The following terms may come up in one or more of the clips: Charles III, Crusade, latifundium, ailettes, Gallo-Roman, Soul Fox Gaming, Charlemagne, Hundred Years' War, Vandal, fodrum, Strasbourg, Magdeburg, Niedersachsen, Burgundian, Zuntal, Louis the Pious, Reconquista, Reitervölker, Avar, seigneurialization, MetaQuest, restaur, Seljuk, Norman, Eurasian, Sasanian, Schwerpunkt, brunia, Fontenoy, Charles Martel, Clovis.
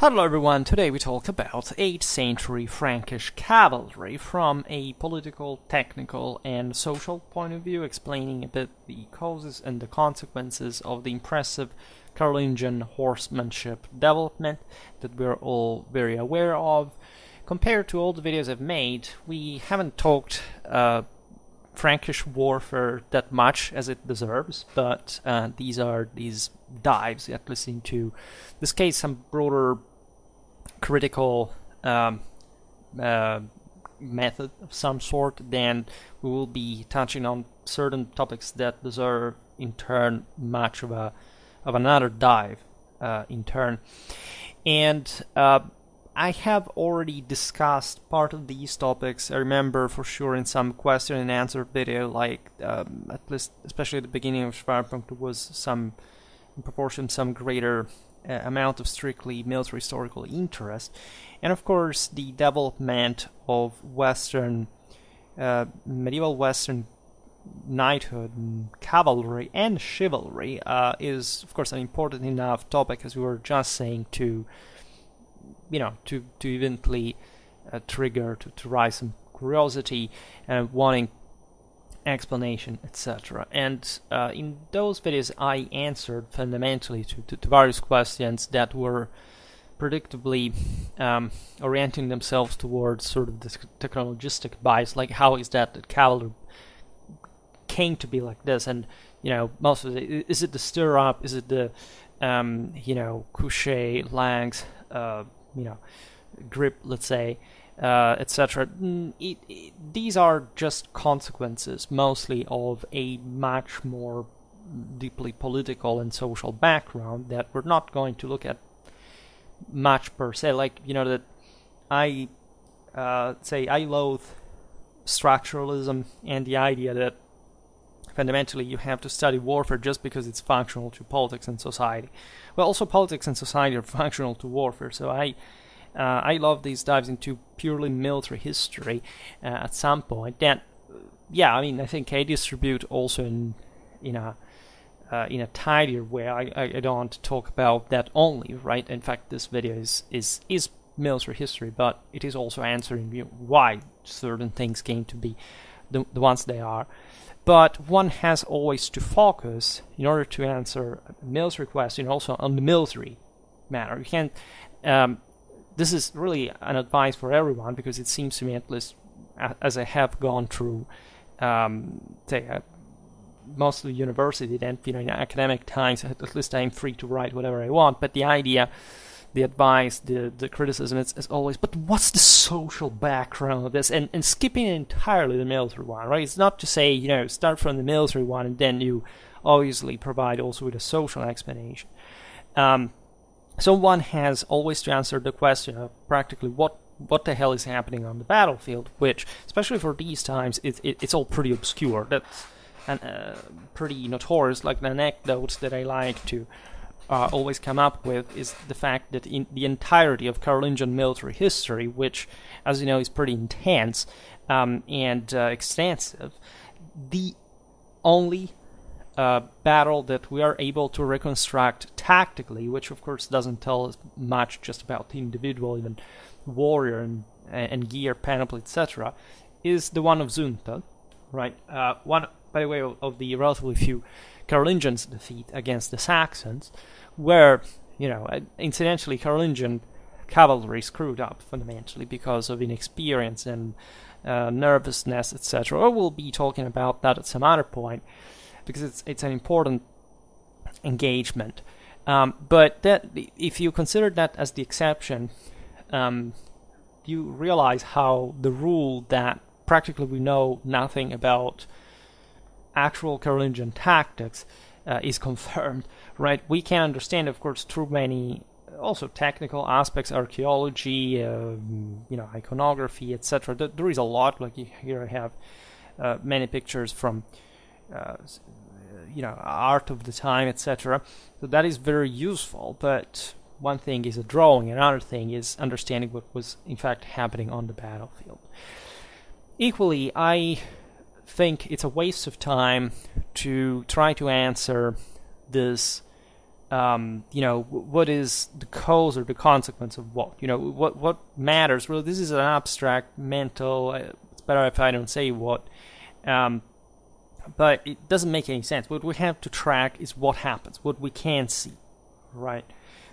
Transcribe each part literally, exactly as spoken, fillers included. Hello everyone, today we talk about eighth century Frankish cavalry from a political, technical and social point of view, explaining a bit the causes and the consequences of the impressive Carolingian horsemanship development that we're all very aware of. Compared to all the videos I've made, we haven't talked uh, Frankish warfare that much as it deserves, but uh, these are these dives, at least into this case, some broader critical um, uh, method of some sort. Then we will be touching on certain topics that deserve in turn much of a of another dive uh, in turn, and uh, I have already discussed part of these topics, I remember for sure, in some question and answer video, like um, at least especially at the beginning of Schwerpunkt, there was some, in proportion, some greater uh, amount of strictly military historical interest, and of course the development of Western, uh, medieval Western knighthood, cavalry and chivalry uh, is of course an important enough topic, as we were just saying, to you know, to, to eventually uh, trigger, to, to rise some curiosity and wanting explanation, et cetera. And uh, in those videos I answered fundamentally to, to, to various questions that were predictably um, orienting themselves towards sort of this technologistic bias, like how is that that cavalry came to be like this, and you know, most of it, is it the stirrup, is it the um, you know, couched lance, uh, you know, grip, let's say, uh, et cetera. It, it, these are just consequences, mostly, of a much more deeply political and social background that we're not going to look at much per se. Like, you know, that I uh, say I loathe structuralism and the idea that fundamentally you have to study warfare just because it's functional to politics and society. Well, also politics and society are functional to warfare, so I uh, I love these dives into purely military history uh, at some point. Then, yeah, I mean, I think I distribute also in, in a, uh, in a tidier way. I, I don't talk about that only, right? In fact, this video is, is, is military history, but it is also answering why certain things came to be the, the ones they are. But one has always to focus, in order to answer a military question, also on the military matter. You can't, um, this is really an advice for everyone, because it seems to me, at least as I have gone through um, say, uh, mostly university, then, you know, in academic times, at least I'm free to write whatever I want, but the idea, the advice, the, the criticism, it's, it's always, but what's the social background of this? And, and skipping entirely the military one, right? It's not to say, you know, start from the military one and then you obviously provide also with a social explanation. Um, so one has always to answer the question of practically what, what the hell is happening on the battlefield, which, especially for these times, it, it, it's all pretty obscure. That's an, uh, pretty notorious, like an anecdote that I like to Uh, always come up with, is the fact that in the entirety of Carolingian military history, which, as you know, is pretty intense um, and uh, extensive, the only uh, battle that we are able to reconstruct tactically, which of course doesn't tell us much just about the individual, even warrior and, and gear, panoply, et cetera, is the one of Zuntal, right? Uh, one, by the way, of the relatively few Carolingians' defeat against the Saxons, where, you know, incidentally, Carolingian cavalry screwed up fundamentally because of inexperience and uh, nervousness, et cetera. Or we'll be talking about that at some other point, because it's it's an important engagement. Um, but that, if you consider that as the exception, um, you realize how the rule that practically we know nothing about actual Carolingian tactics uh, is confirmed, right? We can understand, of course, through many also technical aspects, archaeology, uh, you know, iconography, et cetera. There, there is a lot. Like here, I have uh, many pictures from, uh, you know, art of the time, et cetera. So that is very useful. But one thing is a drawing, another thing is understanding what was in fact happening on the battlefield. Equally, I think it's a waste of time to try to answer this um, you know, what is the cause or the consequence of what? You know, what what matters? Well, this is an abstract, mental. Uh, it's better if I don't say what. Um, but it doesn't make any sense. What we have to track is what happens, what we can see, right?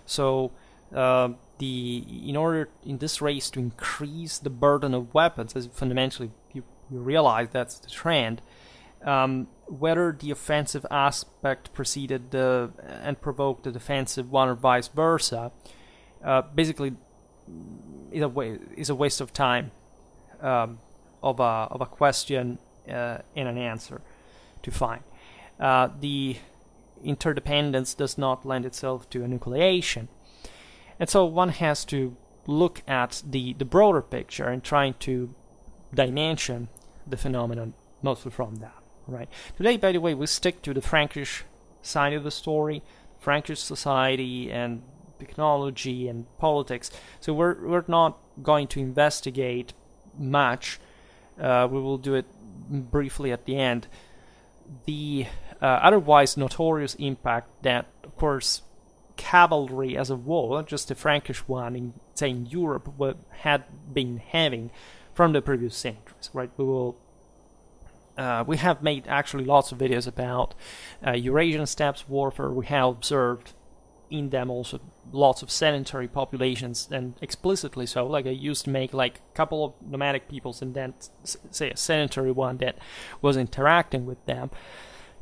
So uh, the in order in this race to increase the burden of weapons, as fundamentally you, you realize that's the trend, um, whether the offensive aspect preceded the and provoked the defensive one or vice versa, uh, basically is a way is a waste of time um, of a of a question uh, and an answer to find. Uh, the interdependence does not lend itself to a nucleation, and so one has to look at the the broader picture and trying to dimension the phenomenon mostly from that. Right. Today, by the way, we stick to the Frankish side of the story, Frankish society and technology and politics. So we're we're not going to investigate much. Uh, we will do it briefly at the end. The uh, otherwise notorious impact that, of course, cavalry as a whole, not just the Frankish one in, say, in Europe, what had been having from the previous centuries, right? We will, uh, we have made actually lots of videos about uh, Eurasian steppe warfare. We have observed in them also lots of sedentary populations, and explicitly so. Like I used to make like a couple of nomadic peoples, and then say a sedentary one that was interacting with them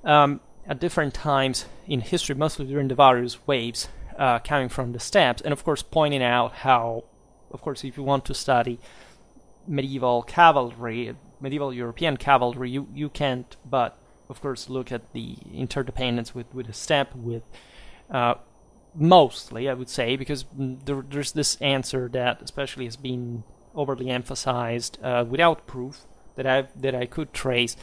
um, at different times in history, mostly during the various waves uh, coming from the steppes, and of course pointing out how, of course, if you want to study medieval cavalry, medieval European cavalry, you you can't but of course look at the interdependence with with the steppe, with uh, mostly I would say, because there, there's this answer that especially has been overly emphasized uh, without proof that I that I could trace,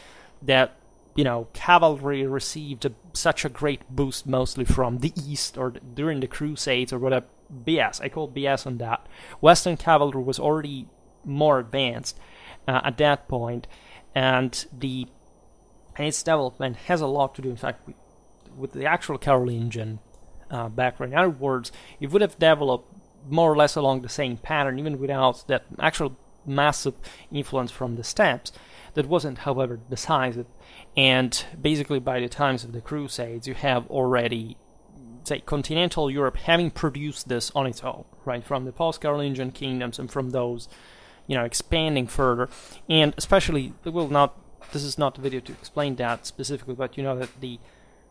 that you know cavalry received a, such a great boost mostly from the east or the, during the Crusades or whatever. B S. I call B S on that. Western cavalry was already more advanced uh, at that point, and the and its development has a lot to do, in fact, with, with the actual Carolingian uh, background. In other words, it would have developed more or less along the same pattern, even without that actual massive influence from the steppes. That wasn't, however, decisive, and basically by the times of the Crusades, you have already, say, continental Europe having produced this on its own, right, from the post-Carolingian kingdoms and from those, you know, expanding further, and especially, it will not, this is not the video to explain that specifically, but you know that the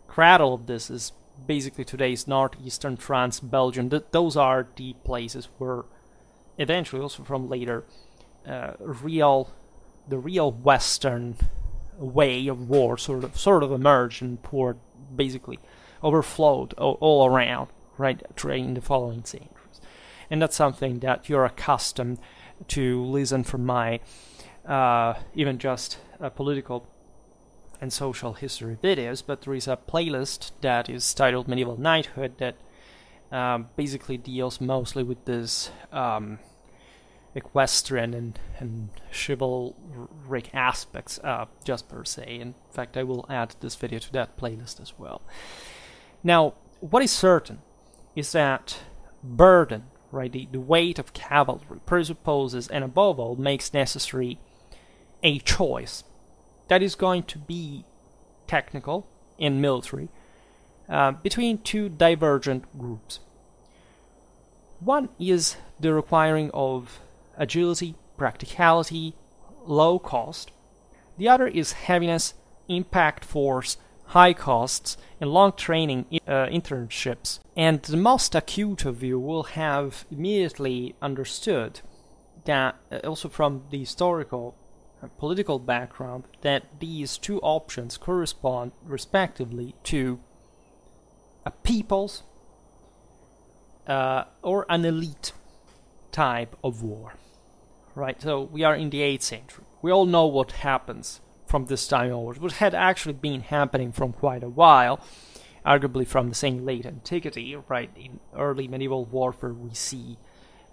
cradle of this is basically today's northeastern France, Belgium. Th those are the places where eventually, also from later, uh, real, the real Western way of war sort of sort of emerged and poured, basically overflowed all around, right, during the following centuries. And that's something that you're accustomed to listen from my uh, even just uh, political and social history videos, but there is a playlist that is titled Medieval Knighthood that um, basically deals mostly with this um, equestrian and, and chivalric aspects uh, just per se. In fact, I will add this video to that playlist as well. Now, what is certain is that burden, right, the, the weight of cavalry presupposes and above all makes necessary a choice that is going to be technical and military uh, between two divergent groups. One is the requiring of agility, practicality, low cost. The other is heaviness, impact force, high costs, and long training uh, internships. And the most acute of you will have immediately understood that, uh, also from the historical and political background, that these two options correspond respectively to a people's uh, or an elite type of war. Right, so we are in the eighth century. We all know what happens from this time onwards, what had actually been happening from quite a while, arguably from the same late antiquity, right? In early medieval warfare we see,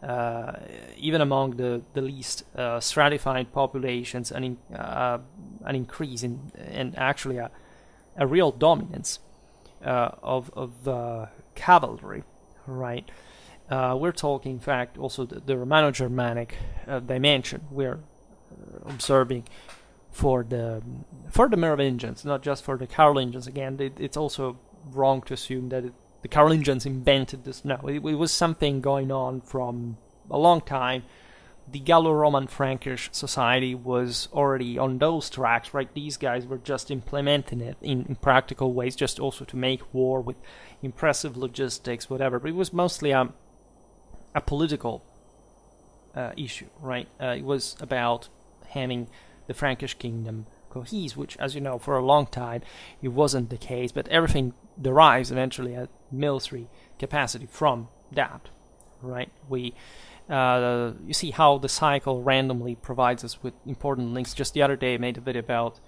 uh, even among the, the least uh, stratified populations, an, in, uh, an increase in, and actually a, a real dominance uh, of, of uh, cavalry, right? Uh, we're talking, in fact, also the, the Romano-Germanic uh, dimension we're uh, observing for the for the Merovingians, not just for the Carolingians. Again, it, it's also wrong to assume that it, the Carolingians invented this. No, it, it was something going on from a long time. The Gallo-Roman Frankish society was already on those tracks, right? These guys were just implementing it in, in practical ways, just also to make war with impressive logistics, whatever. But it was mostly a, a political uh, issue, right? Uh, it was about having the Frankish kingdom cohesive, which, as you know, for a long time, it wasn't the case. But everything derives eventually at military capacity from that, right? We... Uh, you see how the cycle randomly provides us with important links. Just the other day I made a video about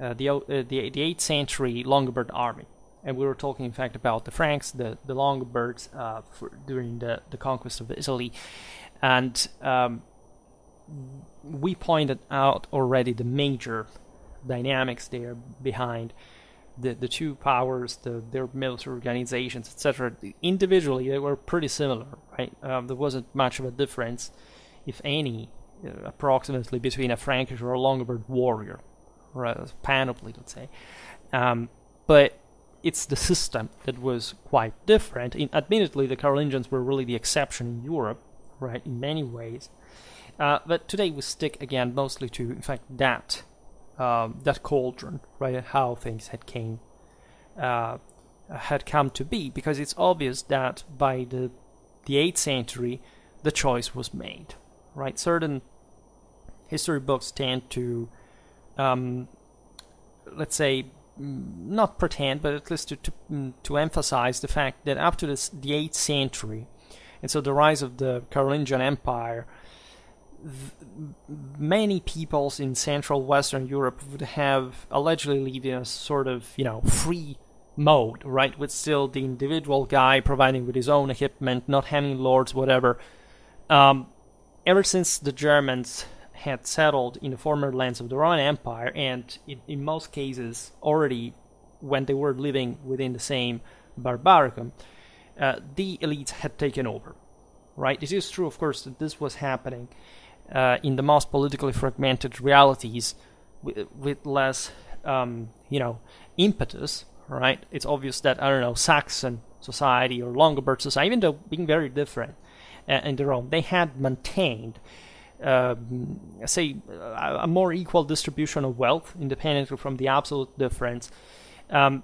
uh, the, uh, the the eighth century Longobard army, and we were talking in fact about the Franks, the, the Longobards uh, for, during the, the conquest of Italy, and um, we pointed out already the major dynamics there behind the, the two powers, the, their military organizations, et cetera. Individually, they were pretty similar, right? Um, there wasn't much of a difference, if any, uh, approximately between a Frankish or a Longobard warrior, or a panoply, let's say. Um, but it's the system that was quite different. In, admittedly, the Carolingians were really the exception in Europe, right, in many ways. Uh, but today we stick, again, mostly to, in fact, that Um, that cauldron, right? How things had came, uh, had come to be, because it's obvious that by the the eighth century, the choice was made, right? Certain history books tend to, um, let's say, not pretend, but at least to to, to emphasize the fact that after this, the eighth century, and so the rise of the Carolingian Empire, many peoples in Central Western Europe would have allegedly lived in a sort of, you know, free mode, right? With still the individual guy providing with his own equipment, not having lords, whatever. Um, ever since the Germans had settled in the former lands of the Roman Empire, and in, in most cases already when they were living within the same barbaricum, uh, the elites had taken over, right? It is true, of course, that this was happening Uh, in the most politically fragmented realities, with, with less, um, you know, impetus, right? It's obvious that, I don't know, Saxon society or Longobard society, even though being very different uh, in their own, they had maintained, uh, say, a, a more equal distribution of wealth, independently from the absolute difference. Um,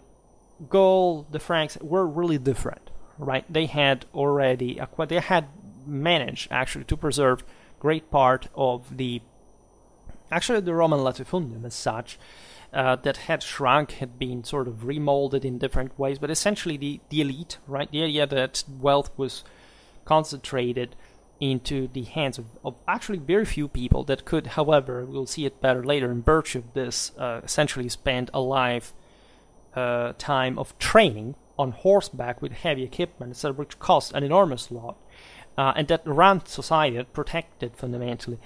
Gaul, the Franks, were really different, right? They had already, acquired, they had managed, actually, to preserve great part of the, actually the Roman latifundium as such, uh, that had shrunk, had been sort of remolded in different ways, but essentially the, the elite, right, the idea that wealth was concentrated into the hands of, of actually very few people that could, however, we'll see it better later, in virtue of this, uh, essentially spend a life uh, time of training on horseback with heavy equipment, so which cost an enormous lot. Uh, and that ran society, that protected fundamentally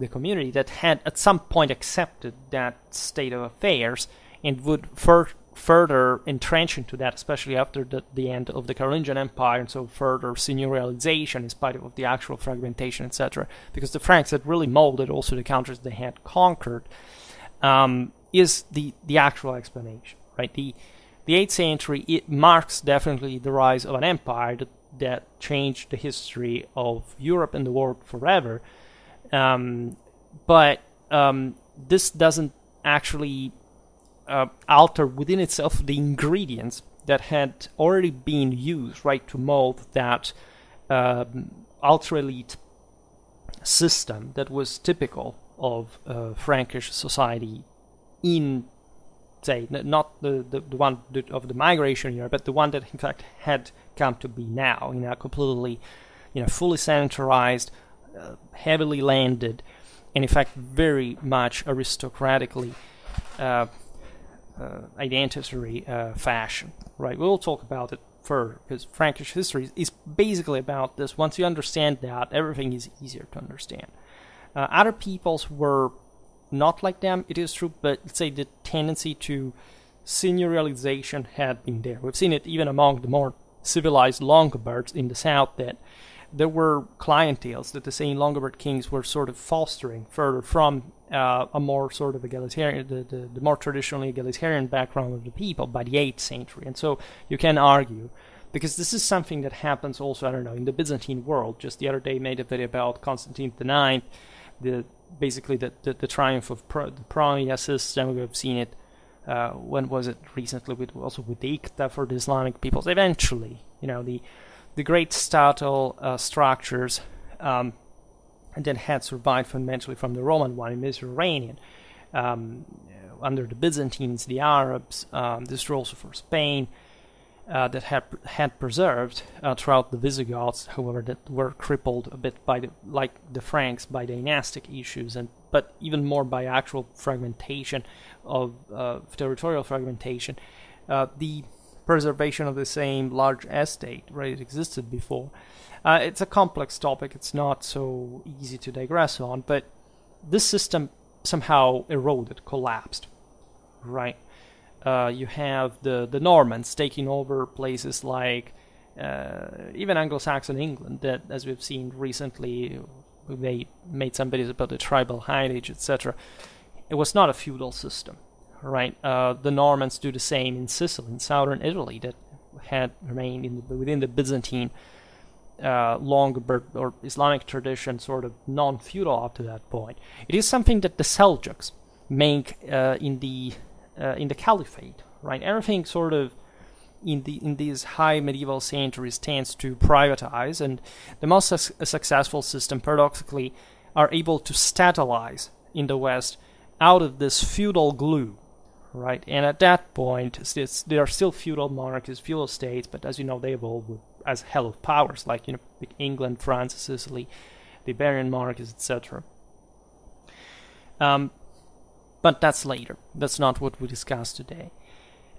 the community, that had at some point accepted that state of affairs and would fur further entrench into that, especially after the, the end of the Carolingian Empire, and so further seigneurialization in spite of the actual fragmentation, et cetera. Because the Franks had really molded also the countries they had conquered, um, is the, the actual explanation, right? The, the eighth century, it marks definitely the rise of an empire that that changed the history of Europe and the world forever, um, but um, this doesn't actually uh, alter within itself the ingredients that had already been used, right, to mold that uh, ultra-elite system that was typical of uh, Frankish society in, say, not the, the, the one of the migration era, but the one that in fact had come to be now, in a completely, you know, fully sanitarized, uh, heavily landed, and in fact very much aristocratically uh, uh, identitary uh, fashion, right? We'll talk about it further, because Frankish history is basically about this. Once you understand that, everything is easier to understand. Uh, other peoples were not like them, it is true, but let's say the tendency to seigneurialization had been there. We've seen it even among the more civilized Longobards in the south, that there were clienteles that the same Longobard kings were sort of fostering further from uh, a more sort of egalitarian, the, the, the more traditionally egalitarian background of the people by the eighth century. And so you can argue, because this is something that happens also, I don't know, in the Byzantine world. Just the other day made a video about Constantine the ninth, the, basically the, the, the triumph of pro, the pronoiai system. We've seen it, uh, when was it recently, with, also with the iqta for the Islamic peoples. Eventually, you know, the The great statal uh, structures um, that had survived fundamentally from the Roman one in Mediterranean, um, under the Byzantines, the Arabs, um, this is also for Spain, uh, that had had preserved uh, throughout the Visigoths, however, that were crippled a bit by the, like the Franks, by dynastic issues, and but even more by actual fragmentation of uh, territorial fragmentation. Uh, the preservation of the same large estate where it existed before. Uh, it's a complex topic, it's not so easy to digress on, but this system somehow eroded, collapsed, right? Uh, you have the, the Normans taking over places like uh, even Anglo-Saxon England, that, as we've seen recently, they made some videos about the tribal heritage, et cetera. It was not a feudal system. Right, uh, the Normans do the same in Sicily, in southern Italy, that had remained in the, within the Byzantine uh, Longobard or Islamic tradition, sort of non-feudal up to that point. It is something that the Seljuks make uh, in the uh, in the Caliphate. Right, everything sort of in the in these high medieval centuries tends to privatize, and the most su successful system, paradoxically, are able to statalize in the West out of this feudal glue. Right, and at that point, it's, it's, there are still feudal monarchies, feudal states, but as you know, they evolve with, as hell of powers, like you know, like England, France, Sicily, the Iberian monarchies, et cetera. Um, but that's later. That's not what we discuss today.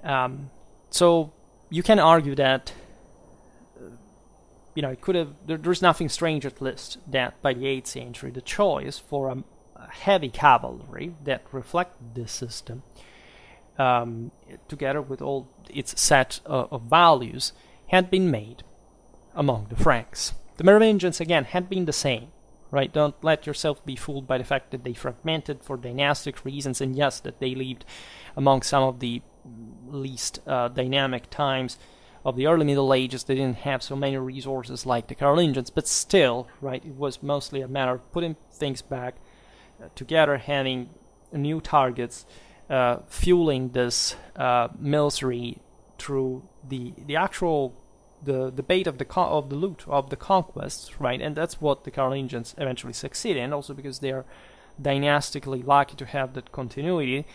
Um, so you can argue that uh, you know, it could have. There, there's nothing strange, at least, that by the eighth century, the choice for a heavy cavalry that reflected this system, Um, together with all its set uh, of values, had been made among the Franks. The Merovingians, again, had been the same, right? Don't let yourself be fooled by the fact that they fragmented for dynastic reasons, and yes, that they lived among some of the least uh, dynamic times of the early Middle Ages. They didn't have so many resources like the Carolingians, but still, right, it was mostly a matter of putting things back uh, together, having new targets, Uh, fueling this uh, military through the the actual the debate of the con of the loot of the conquests, right? And that's what the Carolingians eventually succeed in, also because they are dynastically lucky to have that continuity.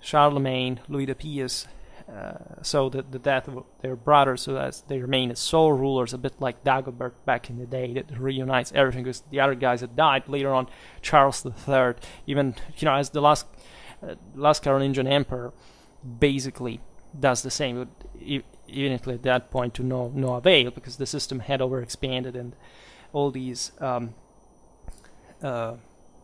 Charlemagne, Louis the Pious, uh, so that the death of their brother, so that they remain as sole rulers, a bit like Dagobert back in the day, that reunites everything because the other guys had died. Later on, Charles the Third, even you know, as the last. Uh, last Carolingian emperor basically does the same, even at that point to no no avail, because the system had overexpanded, and all these um, uh,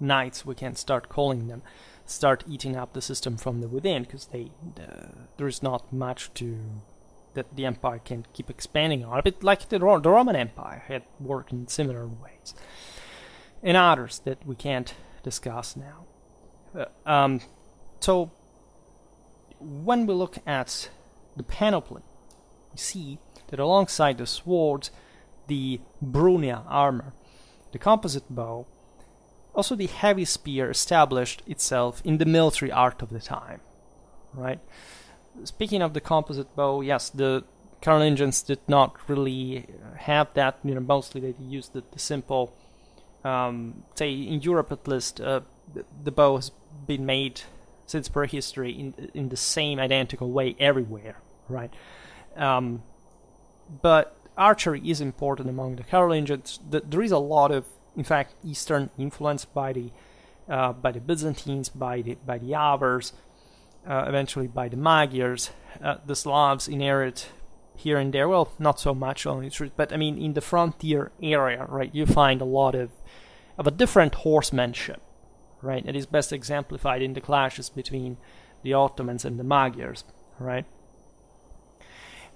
knights, we can start calling them, start eating up the system from the within, because they uh, there is not much to that the empire can keep expanding on. A bit like the, Ro the Roman Empire had worked in similar ways, and others that we can't discuss now. Uh, um, So, when we look at the panoply, we see that alongside the swords, the Brunia armor, the composite bow, also the heavy spear established itself in the military art of the time, right? Speaking of the composite bow, yes, the Carolingians did not really have that, you know, mostly they used the, the simple, um, say, in Europe at least, uh, the, the bow has been made since prehistory in in the same identical way everywhere, right? Um, but archery is important among the Carolingians. The, there is a lot of, in fact, Eastern influence by the uh, by the Byzantines, by the by the Avars, uh, eventually by the Magyars. Uh, the Slavs inherit here and there. Well, not so much only, but I mean, in the frontier area, right? You find a lot of of a different horsemanship. Right, it is best exemplified in the clashes between the Ottomans and the Magyars, right?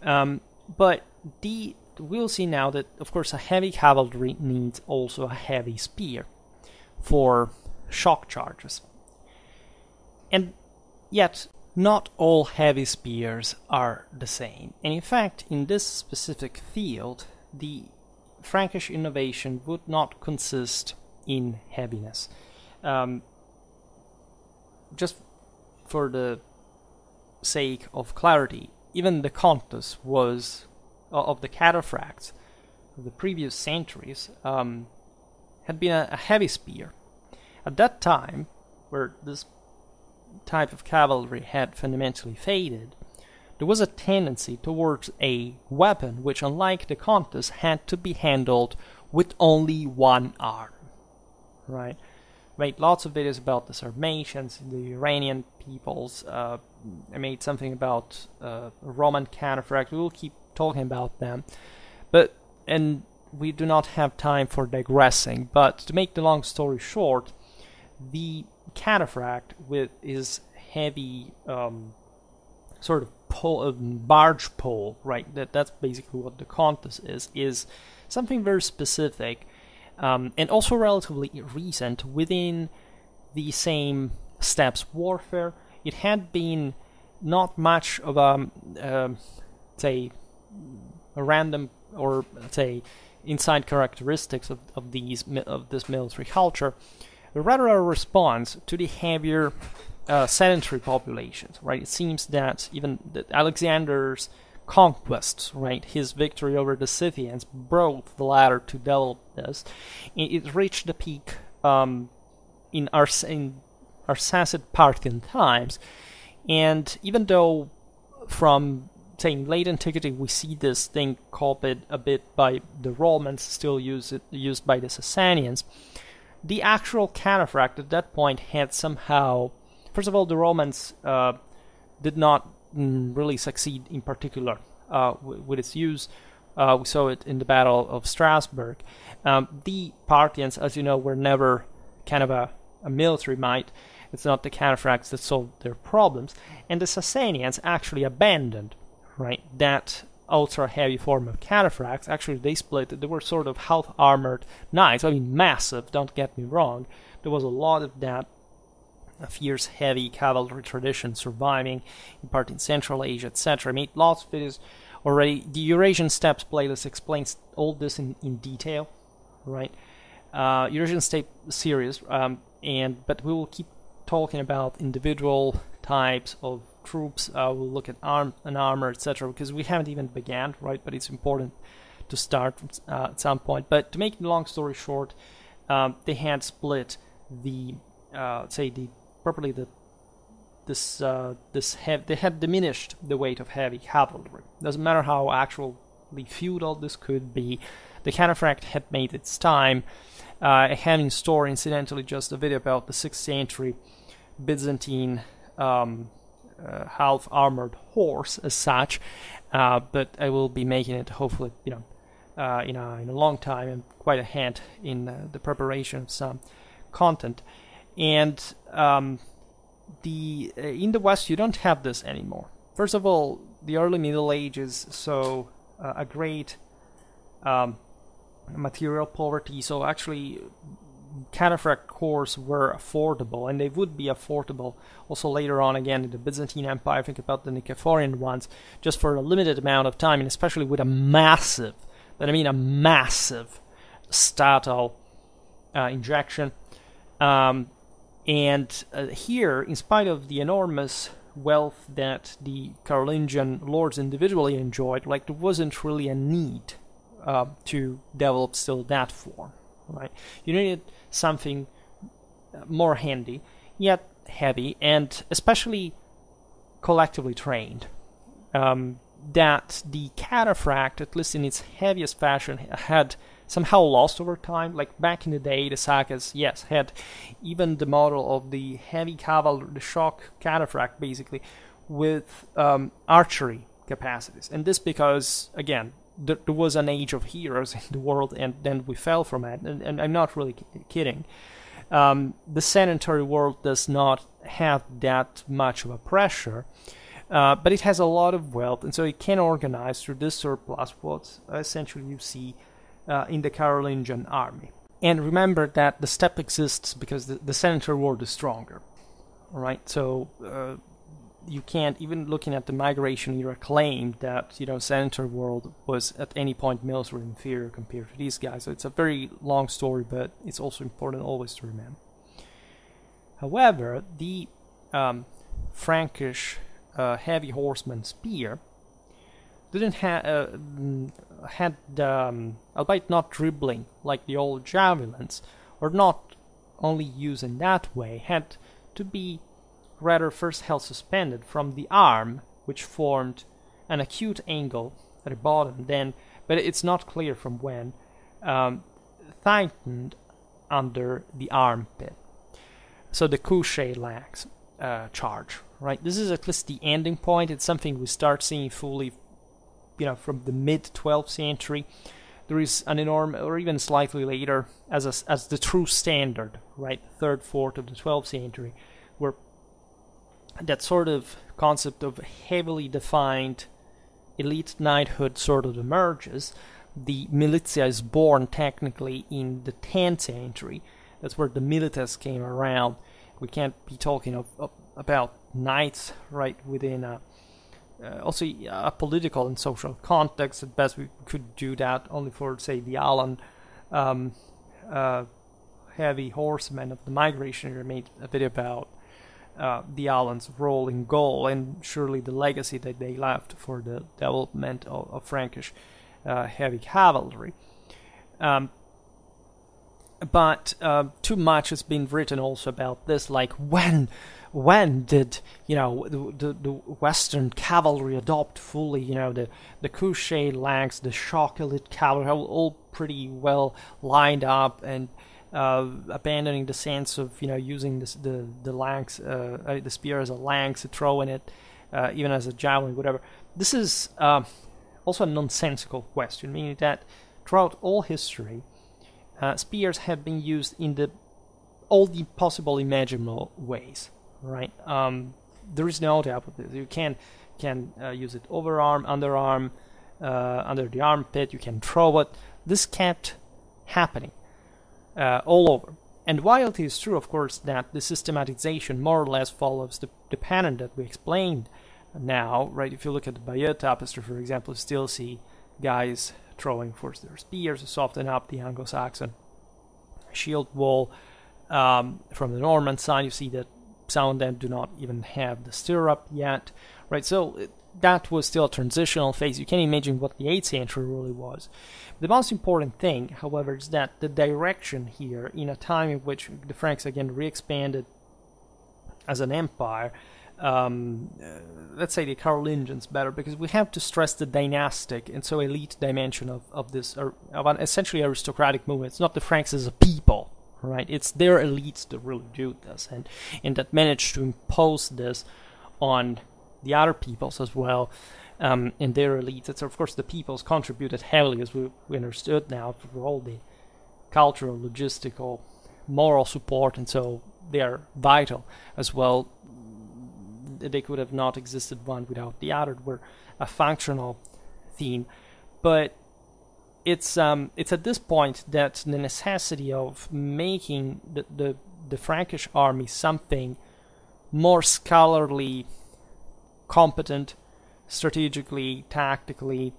Um, but the we'll see now that, of course, a heavy cavalry needs also a heavy spear for shock charges. And yet, not all heavy spears are the same. And in fact, in this specific field, the Frankish innovation would not consist in heaviness. Um, just for the sake of clarity, even the Contus was, of the cataphracts of the previous centuries, um, had been a, a heavy spear. At that time, where this type of cavalry had fundamentally faded, there was a tendency towards a weapon which, unlike the Contus, had to be handled with only one arm, right? I made lots of videos about the Sarmatians, the Iranian peoples. Uh, I made something about uh, Roman cataphract. We will keep talking about them, but and we do not have time for digressing. But to make the long story short, the cataphract with his heavy um, sort of pole, um, barge pole, right? That that's basically what the Contus is. Is something very specific. Um, and also relatively recent within the same steppes warfare. It had been not much of a, uh, say, a random or say inside characteristics of, of these of this military culture, but rather a response to the heavier uh, sedentary populations. Right? It seems that even that Alexander's conquests, right, his victory over the Scythians brought the latter to develop this. It reached the peak um, in, Ars in Arsacid Parthian times, and even though from, say, late antiquity we see this thing copied a bit by the Romans, still use it, used by the Sasanians, the actual cataphract at that point had somehow, first of all, the Romans uh, did not really succeed in particular uh, with its use. Uh, we saw it in the Battle of Strasbourg. Um, the Parthians, as you know, were never kind of a, a military might. It's not the cataphracts that solved their problems, and the Sasanians actually abandoned, right, that ultra heavy form of cataphracts. Actually, they split. They were sort of half armored knights. I mean, massive. Don't get me wrong. There was a lot of that. A fierce, heavy cavalry tradition surviving in part in Central Asia, et cetera. I made lots of videos already. The Eurasian steppes playlist explains all this in, in detail, right? Uh, Eurasian steppe series, um, and but we will keep talking about individual types of troops. Uh, we'll look at arm and armor, et cetera, because we haven't even began, right? But it's important to start uh, at some point. But to make the long story short, um, they had split the uh, say the properly the this uh, this hev they had diminished the weight of heavy cavalry. Doesn't matter how actually feudal this could be. The cataphract had made its time. Uh, I have in store, incidentally, just a video about the sixth century Byzantine um, uh, half armored horse as such, uh, but I will be making it hopefully, you know, uh, in a in a long time and quite ahead in uh, the preparation of some content. And um, the uh, in the West you don't have this anymore. First of all, the early Middle Ages saw uh, a great um, material poverty, so actually cataphract cores were affordable, and they would be affordable also later on again in the Byzantine Empire. Think about the Nicephorian ones, just for a limited amount of time, and especially with a massive, but I mean a massive statal uh, injection. Um, And uh, here, in spite of the enormous wealth that the Carolingian lords individually enjoyed, like there wasn't really a need uh, to develop still that form, right? You needed something more handy, yet heavy, and especially collectively trained. Um, that the cataphract, at least in its heaviest fashion, had somehow lost over time. Like back in the day, the sagas, yes, had even the model of the heavy cavalry, the shock cataphract, basically, with um, archery capacities. And this because, again, there, there was an age of heroes in the world, and then we fell from it. And, and I'm not really kidding. Um, the sedentary world does not have that much of a pressure. Uh, but it has a lot of wealth, and so it can organize through this surplus what essentially you see uh, in the Carolingian army. And remember that the steppe exists because the, the central world is stronger. Right? So uh, you can't, even looking at the migration era, claim that, you know, central world was at any point militarily inferior compared to these guys. So it's a very long story, but it's also important always to remember. However, the um, Frankish uh, heavy horseman spear didn't have uh, had um, albeit not dribbling like the old javelins, or not only used in that way, had to be rather first held suspended from the arm, which formed an acute angle at the bottom, then, but it's not clear from when, um, tightened under the armpit. So the couched lance uh, charge, right? This is at least the ending point. It's something we start seeing fully, you know, from the mid twelfth century. There is an enormous, or even slightly later, as a, as the true standard, right? Third, fourth of the twelfth century, where that sort of concept of heavily defined elite knighthood sort of emerges. The militia is born technically in the tenth century. That's where the milites came around. We can't be talking of, of, about knights, right, within a, uh, also a political and social context. At best, we could do that only for, say, the Alan um, uh, heavy horsemen of the migration. We made a video about Uh, the Alan's role in Gaul, and surely the legacy that they left for the development of, of Frankish uh, heavy cavalry. Um, but uh, too much has been written also about this, like when, when did, you know, the, the, the Western cavalry adopt fully, you know, the the couched lance, the shock elite cavalry, all pretty well lined up, and Uh, abandoning the sense of, you know, using this, the the lance, uh, the spear as a lance, throwing it uh, even as a javelin, whatever. This is uh, also a nonsensical question, meaning that throughout all history, uh, spears have been used in the all the possible imaginable ways. Right? Um, there is no doubt about this. You can can uh, use it overarm, underarm, uh, under the armpit. You can throw it. This kept happening. Uh, all over. And while it is true, of course, that the systematization more or less follows the, the pattern that we explained now, right? If you look at the Bayeux tapestry, for example, you still see guys throwing first their spears to soften up the Anglo-Saxon shield wall. Um, from the Norman side, you see that some of them do not even have the stirrup yet, right? So it, that was still a transitional phase. You can imagine what the eighth century really was. The most important thing, however, is that the direction here, in a time in which the Franks again re-expanded as an empire, um, uh, let's say the Carolingians better, because we have to stress the dynastic and so elite dimension of, of this, or of an essentially aristocratic movement. It's not the Franks as a people, right? It's their elites that really do this, and, and that managed to impose this on the other peoples as well, um, and their elites. It's, of course, the peoples contributed heavily, as we, we understood now, for all the cultural, logistical, moral support, and so they are vital as well. They could have not existed one without the other. Were a functional theme, but it's um, it's at this point that the necessity of making the the, the Frankish army something more scholarly, competent, strategically, tactically,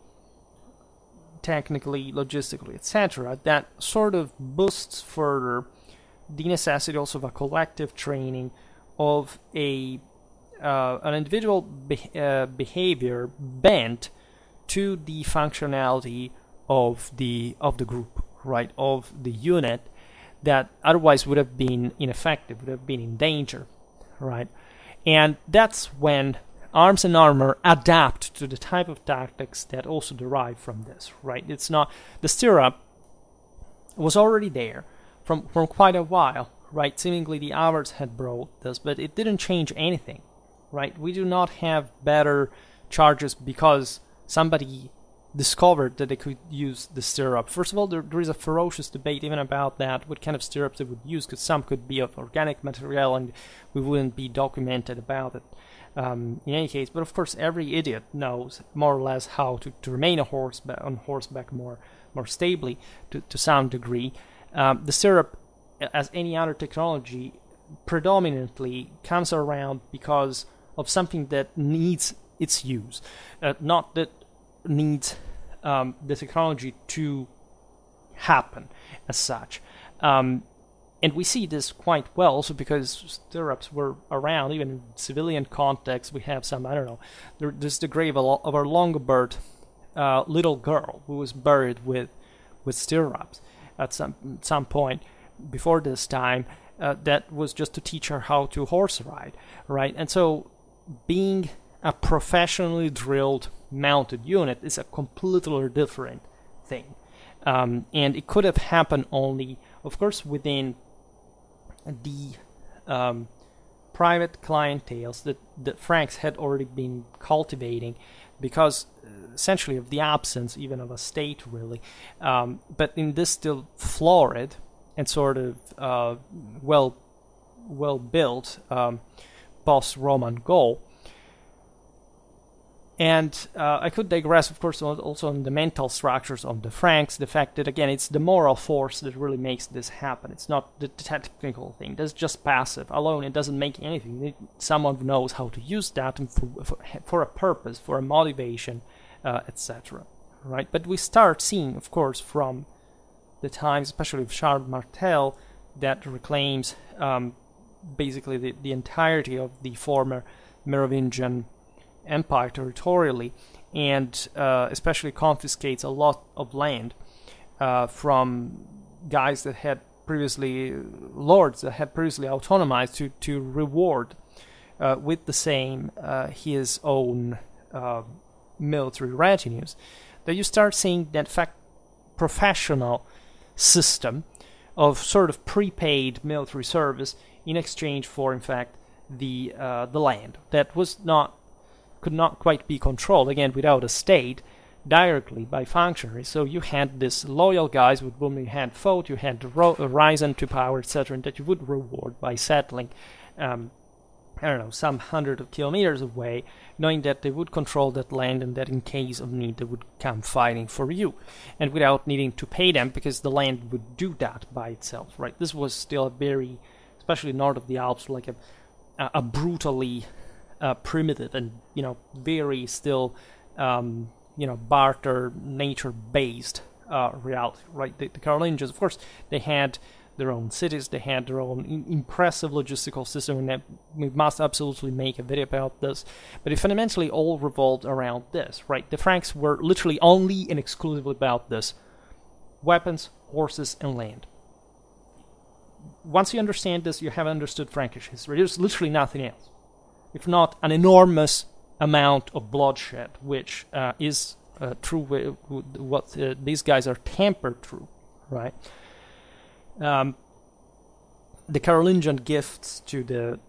technically, logistically, et cetera, that sort of boosts further the necessity also of a collective training of a uh, an individual be uh, behavior bent to the functionality of the of the group, right, of the unit, that otherwise would have been ineffective, would have been in danger, right, and that's when arms and armor adapt to the type of tactics that also derive from this, right? It's not, the stirrup was already there from, from quite a while, right? Seemingly the Avars had brought this, but it didn't change anything, right? We do not have better charges because somebody discovered that they could use the stirrup. First of all, there, there is a ferocious debate even about that, what kind of stirrups they would use, because some could be of organic material and we wouldn't be documented about it. Um, in any case, but of course every idiot knows more or less how to, to remain a horse on horseback more more stably to, to some degree. Um, the stirrup, as any other technology, predominantly comes around because of something that needs its use, uh, not that needs um, the technology to happen as such. Um, And we see this quite well also because stirrups were around, even in civilian context. We have some, I don't know, there, there's the grave of our Longobard uh, little girl who was buried with with stirrups at some some point before this time. Uh, that was just to teach her how to horse ride, right? And so being a professionally drilled mounted unit is a completely different thing. Um, and it could have happened only, of course, within the um, private clienteles that the Franks had already been cultivating, because uh, essentially of the absence even of a state, really. Um, but in this still florid and sort of uh, well, well built um, post-Roman Gaul. And uh, I could digress, of course, also on the mental structures of the Franks, the fact that, again, it's the moral force that really makes this happen. It's not the technical thing. That's just passive. Alone, it doesn't make anything. It, someone knows how to use that and for, for, for a purpose, for a motivation, uh, et cetera. Right? But we start seeing, of course, from the times, especially of Charles Martel, that reclaims um, basically the, the entirety of the former Merovingian empire territorially, and uh, especially confiscates a lot of land uh, from guys that had previously, lords that had previously autonomized to, to reward uh, with the same uh, his own uh, military retinues, that you start seeing that fact professional system of sort of prepaid military service in exchange for, in fact, the uh, the land that was not could not quite be controlled, again, without a state, directly by functionaries. So you had these loyal guys with whom you had fought, you had risen to power, et cetera, that you would reward by settling, um, I don't know, some hundred of kilometers away, knowing that they would control that land and that in case of need they would come fighting for you, and without needing to pay them, because the land would do that by itself, right? This was still a very, especially north of the Alps, like a, a brutally... Uh, primitive and, you know, very still, um, you know, barter, nature-based uh, reality, right? The, the Carolingians, of course, they had their own cities, they had their own in impressive logistical system, and that we must absolutely make a video about this, but it fundamentally all revolved around this, right? The Franks were literally only and exclusively about this. Weapons, horses, and land. Once you understand this, you have understood Frankish history. There's literally nothing else, if not an enormous amount of bloodshed, which uh, is uh, true what uh, these guys are tampered through, right? Um, the Carolingian gifts to the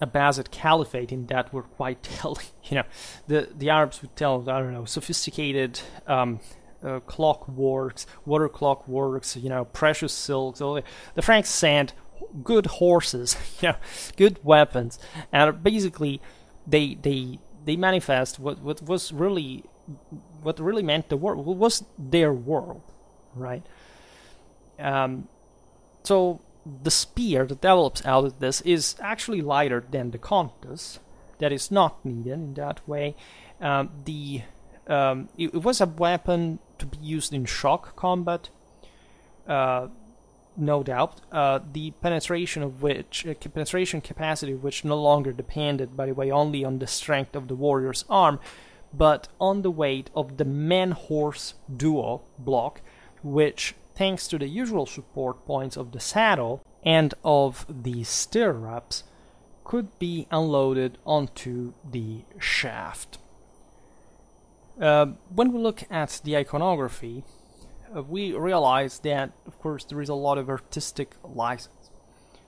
Abbasid Caliphate in that were quite telling. You know, the, the Arabs would tell, I don't know, sophisticated um, uh, clockworks, water clockworks, you know, precious silks, all that. The Franks sent good horses, you know, good weapons, and basically they they they manifest what what was really what really meant the world, what was their world, right? Um, so the spear that develops out of this is actually lighter than the Contus, that is not needed in that way. Um, the um, it, it was a weapon to be used in shock combat. Uh, No doubt, uh, the penetration of which, uh, penetration capacity, which no longer depended, by the way, only on the strength of the warrior's arm, but on the weight of the man-horse duo block, which, thanks to the usual support points of the saddle and of the stirrups, could be unloaded onto the shaft. Uh, when we look at the iconography, we realize that, of course, there is a lot of artistic license.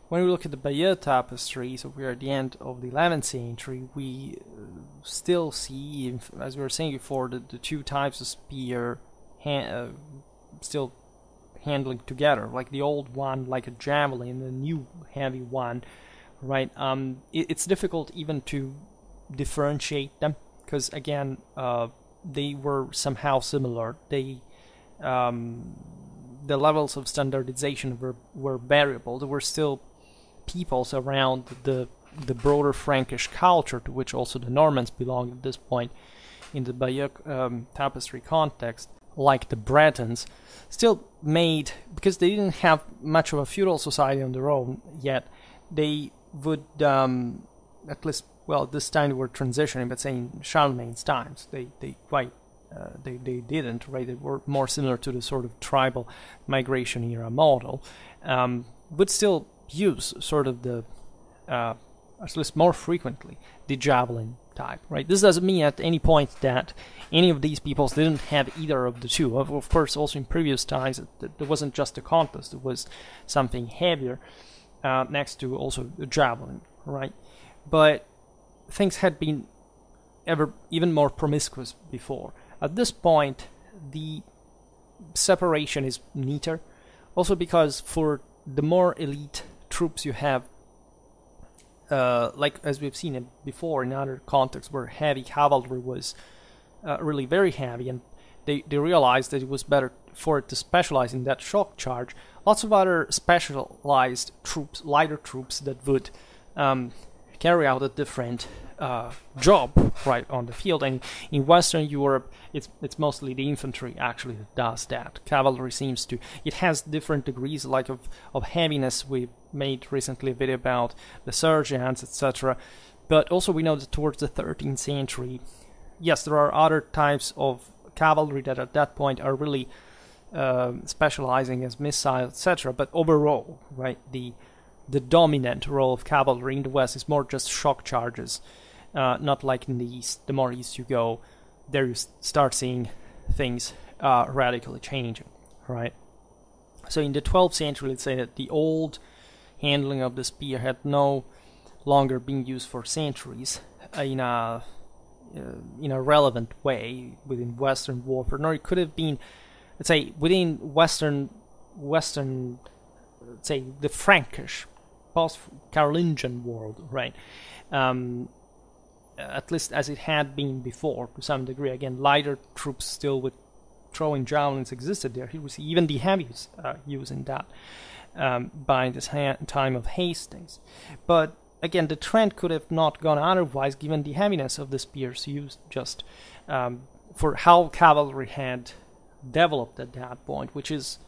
When we look at the Bayeux tapestry, so we are at the end of the eleventh century, we still see, as we were saying before, the, the two types of spear hand, uh, still handling together, like the old one, like a javelin, the new heavy one, right? Um, it, it's difficult even to differentiate them, because again, uh, they were somehow similar. They, um, the levels of standardization were, were variable. There were still peoples around the the broader Frankish culture, to which also the Normans belonged at this point in the Bayeux um, tapestry context, like the Bretons, still made, because they didn't have much of a feudal society on their own yet, they would, um, at least, well, this time we're transitioning, but saying Charlemagne's times, they, they quite, uh, they, they didn't, right? They were more similar to the sort of tribal migration era model, um, but still use sort of the, uh, at least more frequently, the javelin type, right? This doesn't mean at any point that any of these peoples didn't have either of the two. Of, of course, also in previous times, there wasn't just a contest, there was something heavier uh, next to also a javelin, right? But things had been ever even more promiscuous before. At this point, the separation is neater, also because for the more elite troops you have, Uh, like as we've seen it before in other contexts where heavy cavalry was uh, really very heavy, and they, they realized that it was better for it to specialize in that shock charge, lots of other specialized troops, lighter troops that would um, carry out a different uh, job right on the field. And in Western Europe, it's, it's mostly the infantry actually that does that. Cavalry seems to, it has different degrees like of, of heaviness. We made recently a video about the sergeants, et cetera. But also we know that towards the thirteenth century, yes, there are other types of cavalry that at that point are really uh, specializing as missiles, et cetera. But overall, right, the the dominant role of cavalry in the West is more just shock charges, uh, not like in the East. The more East you go, there you start seeing things uh, radically changing, right? So in the twelfth century, let's say that the old handling of the spear had no longer been used for centuries in a uh, in a relevant way within Western warfare, nor it could have been, let's say, within Western Western, let's say, the Frankish post-Carolingian world, right? Um, at least as it had been before, to some degree. Again, lighter troops still with throwing javelins existed there. Here we see even the heavies uh, using that um, by this ha time of Hastings. But again, the trend could have not gone otherwise, given the heaviness of the spears used just um, for how cavalry had developed at that point, which is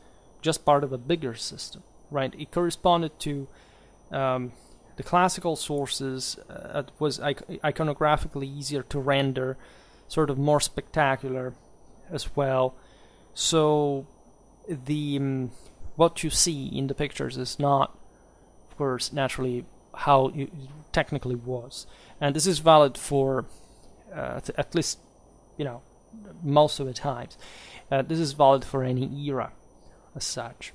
just part of a bigger system, right? It corresponded to um, the classical sources. Uh, it was iconographically easier to render, sort of more spectacular as well. So the um, what you see in the pictures is not, of course, naturally how it technically was, and this is valid for uh, at least, you know, most of the times. Uh, this is valid for any era as such.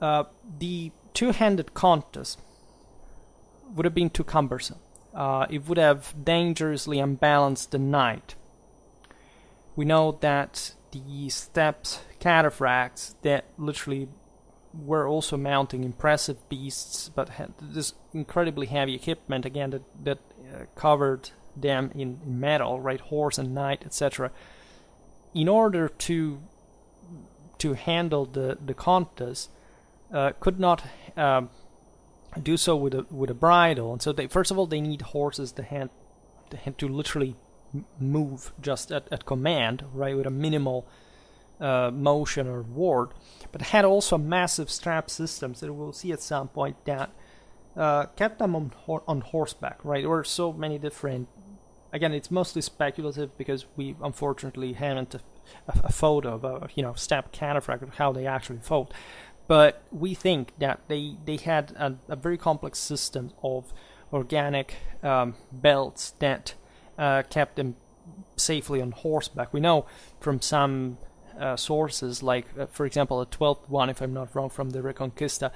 Uh, the two-handed contest would have been too cumbersome. Uh, it would have dangerously unbalanced the knight. We know that the steppes, cataphracts, that literally were also mounting impressive beasts, but had this incredibly heavy equipment, again, that, that uh, covered them in, in metal, right, horse and knight, et cetera. In order to to handle the, the contest, uh, could not um, do so with a, with a bridle. And so they, first of all, they need horses to, hand, to, hand to literally move just at, at command, right, with a minimal uh, motion or ward. But had also massive strap systems that we'll see at some point that uh, kept them on, ho on horseback, right? There were so many different, again, it's mostly speculative because we unfortunately haven't a, a, a photo of a, you know, step cataphract of how they actually fought. But we think that they, they had a, a very complex system of organic um, belts that uh, kept them safely on horseback. We know from some uh, sources, like, uh, for example, the twelfth one, if I'm not wrong, from the Reconquista,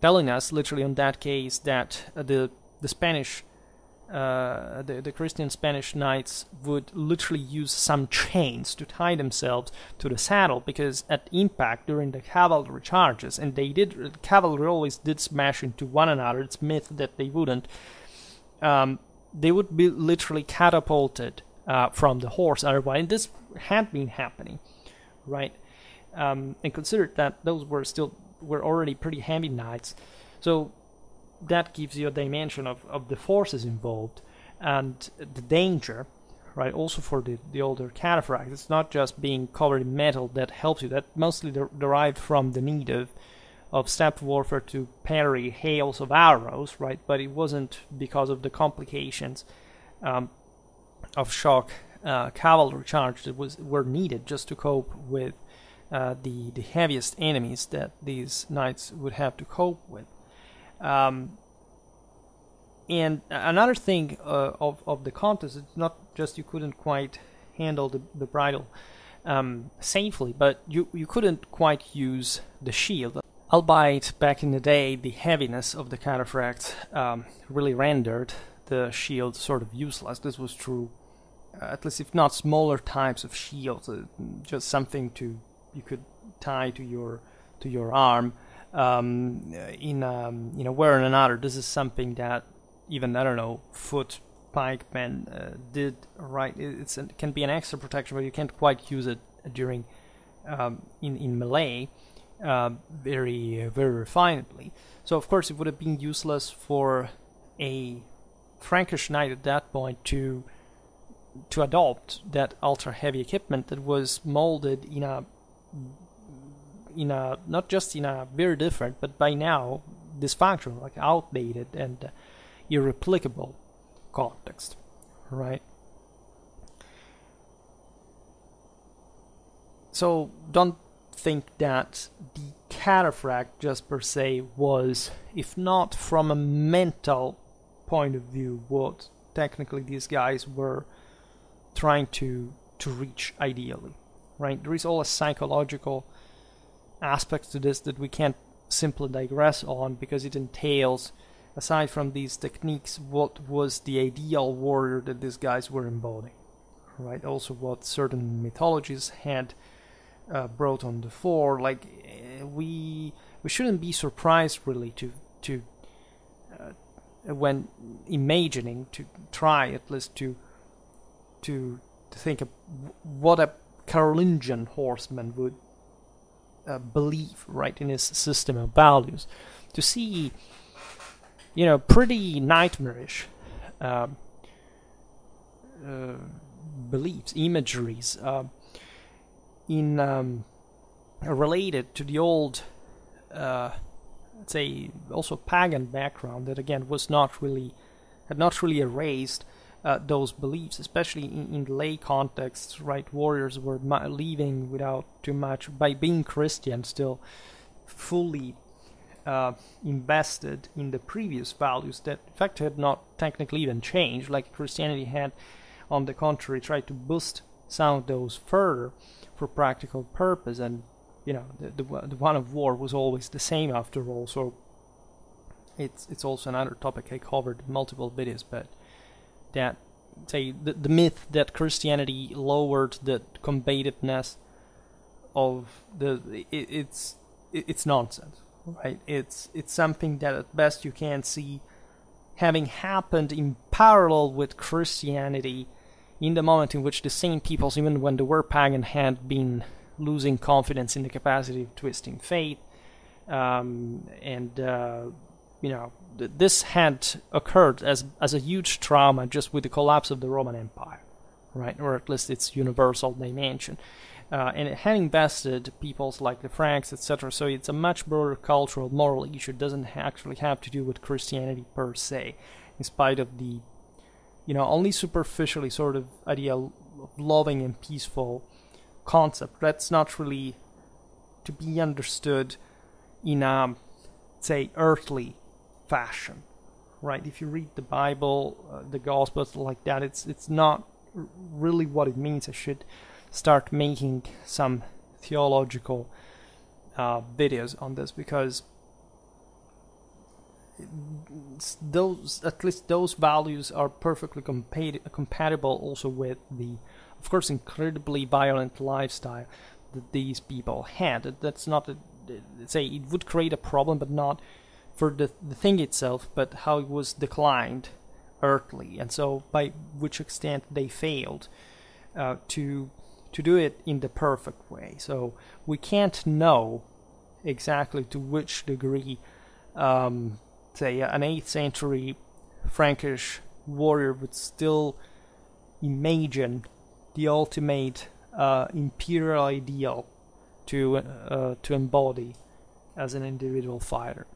telling us, literally on that case, that uh, the, the Spanish, uh, the, the Christian Spanish knights would literally use some chains to tie themselves to the saddle, because at impact during the cavalry charges, and they did, cavalry always did smash into one another, it's myth that they wouldn't, um, they would be literally catapulted uh, from the horse otherwise. And this had been happening, right? Um, and considered that those were still were already pretty heavy knights, so that gives you a dimension of, of the forces involved and the danger, right? Also for the, the older cataphracts, it's not just being covered in metal that helps you. That mostly der derived from the need of of steppe warfare to parry hails of arrows, right? But it wasn't because of the complications um, of shock uh, cavalry charge that was were needed just to cope with uh, the the heaviest enemies that these knights would have to cope with. Um, and another thing uh, of of the contest, it's not just you couldn't quite handle the the bridle um, safely, but you you couldn't quite use the shield. Albeit back in the day, the heaviness of the cataphracts um, really rendered the shield sort of useless. This was true, uh, at least if not smaller types of shields, uh, just something to you could tie to your to your arm. Um, in um, you know, where in another, this is something that even I don't know foot pikemen uh, did, right. It's it can be an extra protection, but you can't quite use it during um, in in melee. Uh, very, uh, very refinedly. So of course it would have been useless for a Frankish knight at that point to to adopt that ultra heavy equipment that was molded in a in a not just in a very different, but by now dysfunctional, like outdated and uh, irreplicable context, right? So don't think that the cataphract just per se was, if not from a mental point of view, what technically these guys were trying to to reach ideally, right? There is all a psychological aspect to this that we can't simply digress on, because it entails, aside from these techniques, what was the ideal warrior that these guys were embodying, right? Also what certain mythologies had Uh, brought on the fore. Like uh, we we shouldn't be surprised really to to uh, when imagining to try at least to to, to think of what a Carolingian horseman would uh, believe, right, in his system of values, to see, you know, pretty nightmarish uh, uh, beliefs, imageries uh, in um, related to the old, uh, let's say, also pagan background that again was not really, had not really erased uh, those beliefs, especially in, in lay contexts. Right, warriors were leaving without too much, by being Christian, still fully uh, invested in the previous values that, in fact, had not technically even changed. Like Christianity had, on the contrary, tried to boost some of those further, for practical purpose, and you know the, the the one of war was always the same after all. So it's it's also another topic I covered in multiple videos, but that say the, the myth that Christianity lowered the combativeness of the it, it's it, it's nonsense, right? It's it's something that at best you can see having happened in parallel with Christianity, in the moment in which the same peoples, even when they were pagan, had been losing confidence in the capacity of twisting fate, um, and uh, you know th this had occurred as as a huge trauma just with the collapse of the Roman Empire, right, or at least its universal dimension, uh, and it had invested peoples like the Franks, et cetera. So it's a much broader cultural, moral issue. It doesn't actually have to do with Christianity per se, in spite of the, you know, only superficially sort of idea of loving and peaceful concept. That's not really to be understood in a, say, earthly fashion, right? If you read the Bible, uh, the Gospels, like that, it's it's not really what it means. I should start making some theological uh, videos on this, because those, at least those values, are perfectly compa compatible also with the, of course, incredibly violent lifestyle that these people had. That's not a, say it would create a problem, but not for the, the thing itself, but how it was declined earthly, and so by which extent they failed uh, to to do it in the perfect way. So we can't know exactly to which degree, um, say, an eighth century Frankish warrior would still imagine the ultimate uh, imperial ideal to uh, to embody as an individual fighter.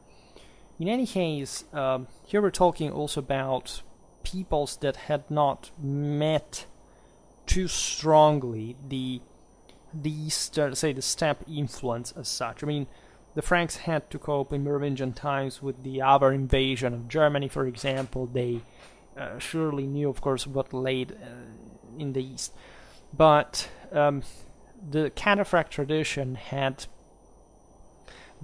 In any case, um, here we're talking also about peoples that had not met too strongly the, the Eastern, say, the steppe influence as such. I mean, the Franks had to cope in Merovingian times with the Avar invasion of Germany, for example. They uh, surely knew, of course, what laid uh, in the East. But um, the Cataphract tradition had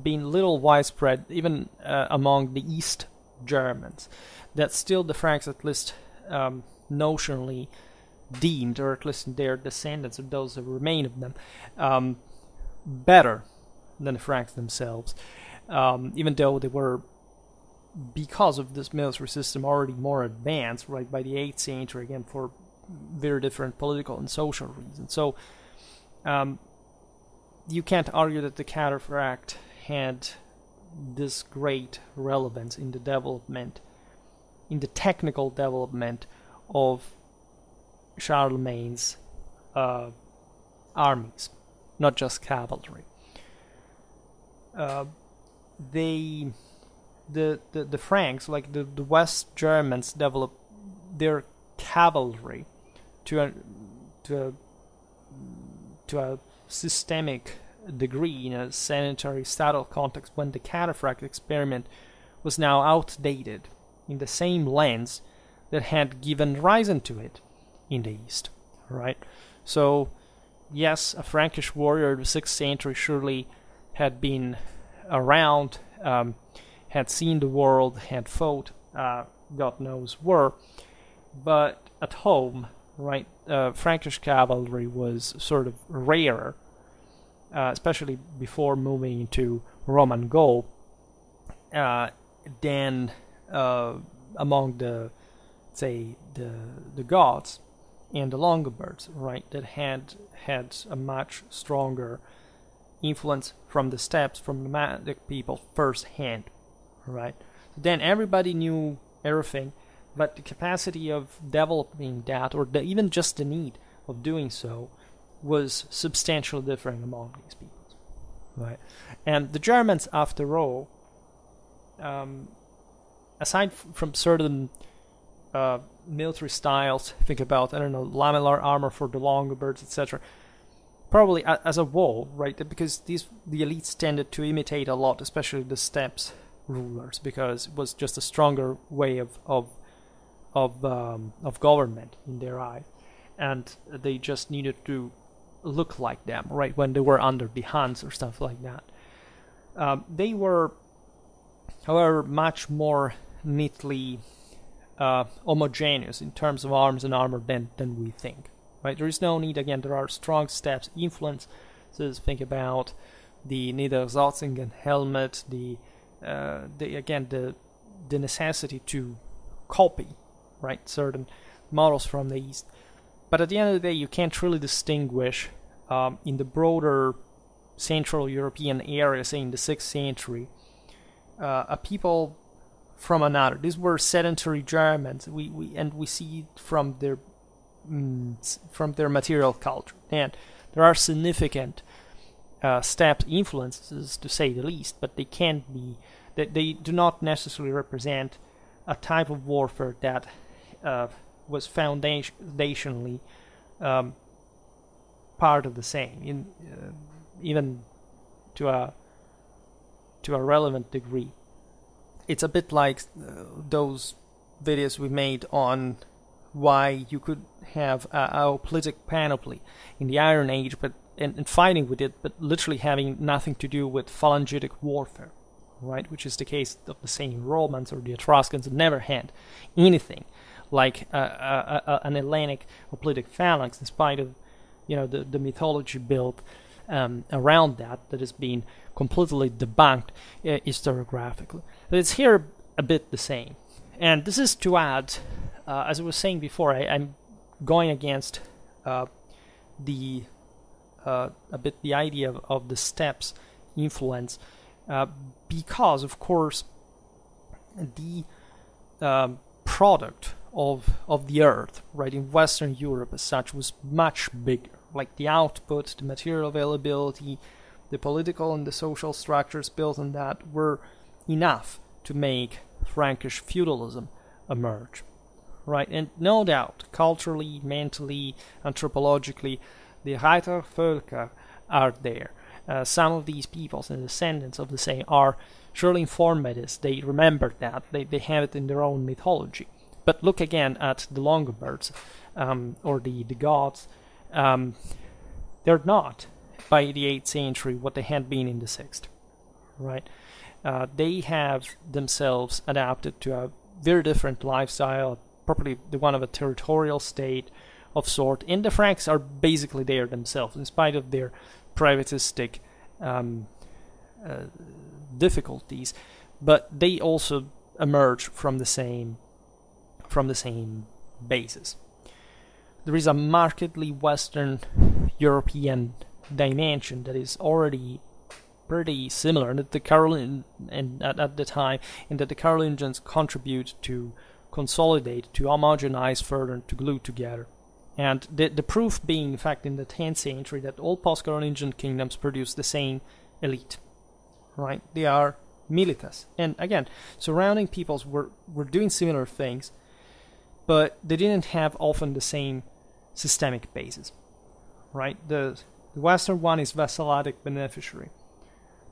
been little widespread even uh, among the East Germans, that still the Franks at least um, notionally deemed, or at least their descendants or those that remain of them, um, better than the Franks themselves, um, even though they were, because of this military system, already more advanced right by the eighth century, again for very different political and social reasons. So um, you can't argue that the Cataphract had this great relevance in the development, in the technical development of Charlemagne's uh, armies, not just cavalry. Uh, they, the, the the Franks, like the, the West Germans, developed their cavalry to a, to a, to a systemic degree in a sanitary saddle context, when the cataphract experiment was now outdated in the same lands that had given rise to it in the East, right? So yes, a Frankish warrior of the sixth century surely had been around, um, had seen the world, had fought, uh, God knows where, but at home, right, uh, Frankish cavalry was sort of rarer, Uh, especially before moving into Roman Gaul, uh, than uh, among the, say, the the Goths and the Longobards, right, that had had a much stronger influence from the steppes, from nomadic people firsthand, right. So then everybody knew everything, but the capacity of developing that, or the, even just the need of doing so, was substantially different among these peoples, right? And the Germans, after all, um, aside from certain uh, military styles, think about, I don't know, lamellar armor for the Longobards, et cetera, probably a as a whole, right? Because these the elites tended to imitate a lot, especially the steppes rulers, because it was just a stronger way of of of um, of government in their eye. And they just needed to look like them, right, when they were under the Huns or stuff like that. Um, they were, however, much more neatly uh, homogeneous in terms of arms and armor than, than we think, right? There is no need, again, there are strong steppes influences. So think about the Niedersachsen helmet, the, uh, the again, the, the necessity to copy, right, certain models from the East. But at the end of the day, you can't really distinguish um, in the broader Central European area, say in the sixth century, uh, a people from another. These were sedentary Germans, we, we and we see it from their mm, from their material culture. And there are significant uh, steppe influences, to say the least, but they can't be. They, they do not necessarily represent a type of warfare that. Uh, was foundationally um, part of the same, in, uh, even to a to a relevant degree. It's a bit like uh, those videos we made on why you could have a, a politic panoply in the Iron Age, but and, and fighting with it, but literally having nothing to do with phalangitic warfare, right? Which is the case of the same Romans or the Etruscans, that never had anything like uh, uh, uh, an Hellenic or politic phalanx, in spite of, you know, the, the mythology built um, around that, that has been completely debunked uh, historiographically. But it's here a bit the same. And this is to add Uh, as I was saying before, I, I'm going against uh, the uh, a bit the idea of, of the steppe's influence, uh, because of course the um, product of of the earth, right, in Western Europe as such was much bigger. Like the output, the material availability, the political and the social structures built on that were enough to make Frankish feudalism emerge, right? And no doubt, culturally, mentally, anthropologically, the Reitervölker are there. Uh, some of these peoples and descendants of the same are surely informed by this. They remember that. They, they have it in their own mythology. But look again at the Longobards, um, or the, the Goths. Um, they're not, by the eighth century, what they had been in the sixth, right? Uh, they have themselves adapted to a very different lifestyle, probably the one of a territorial state of sort, and the Franks are basically there themselves, in spite of their privatistic um, uh, difficulties, but they also emerge from the same from the same basis. There is a markedly Western European dimension that is already pretty similar, and that the Carolin and at, at the time, and that the Carolingians contribute to consolidate, to homogenize further, and to glue together. And the, the proof being, in fact, in the tenth century, that all post-Carolingian kingdoms produce the same elite, right? They are milites. And again, surrounding peoples were, were doing similar things, but they didn't have often the same systemic basis, right? The, the Western one is vassalatic beneficiary.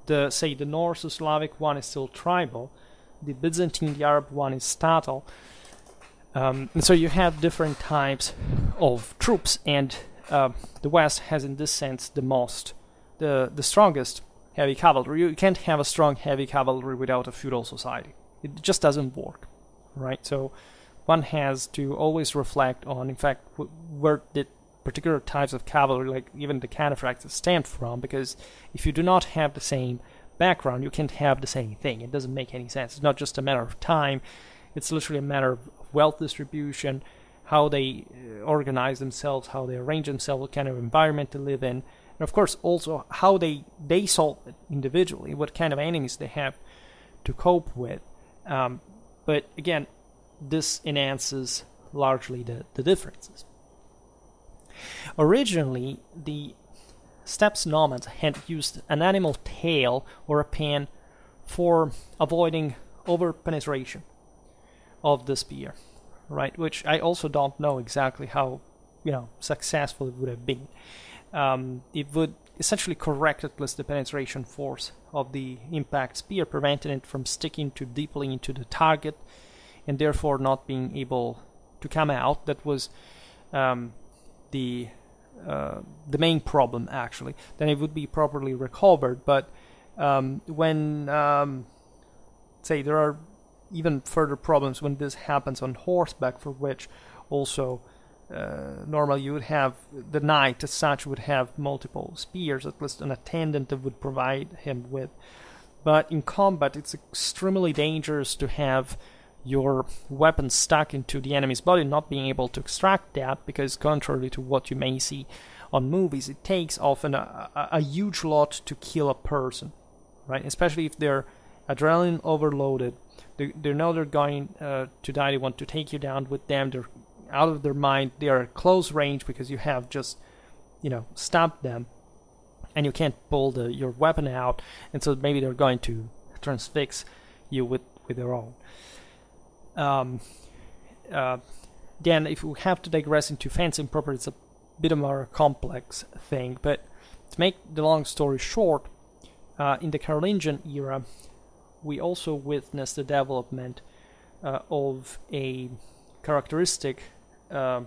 The, say, the Norse or Slavic one is still tribal. The Byzantine, the Arab one is statal. Um, and so you have different types of troops, and uh, the West has, in this sense, the most, the, the strongest heavy cavalry. You can't have a strong heavy cavalry without a feudal society. It just doesn't work, right? So one has to always reflect on, in fact, wh where did particular types of cavalry, like even the cataphracts, stem from, because if you do not have the same background, you can't have the same thing. It doesn't make any sense. It's not just a matter of time. It's literally a matter of wealth distribution, how they organize themselves, how they arrange themselves, what kind of environment they live in, and of course also how they, they solve it individually, what kind of enemies they have to cope with. Um, but again, this enhances largely the, the differences. Originally, the steppe nomads had used an animal tail or a pen for avoiding over-penetration of the spear, right? Which I also don't know exactly how, you know, successful it would have been. Um, it would essentially correct at least the penetration force of the impact spear, preventing it from sticking too deeply into the target and therefore not being able to come out. That was um, the uh, the main problem, actually. Then it would be properly recovered, but um, when um, say there are even further problems when this happens on horseback, for which also uh, normally you would have the knight as such would have multiple spears, at least an attendant that would provide him with. But in combat it's extremely dangerous to have your weapon stuck into the enemy's body, not being able to extract that, because contrary to what you may see on movies, it takes often a, a, a huge lot to kill a person, right? Especially if they're adrenaline overloaded. They, they know they're going uh, to die, they want to take you down with them, they're out of their mind, they are at close range because you have just, you know, stabbed them, and you can't pull the, your weapon out, and so maybe they're going to transfix you with, with their own. Um, uh, then, if we have to digress into fencing proper, it's a bit of a more complex thing, but to make the long story short, uh, in the Carolingian era, we also witnessed the development uh, of a characteristic uh,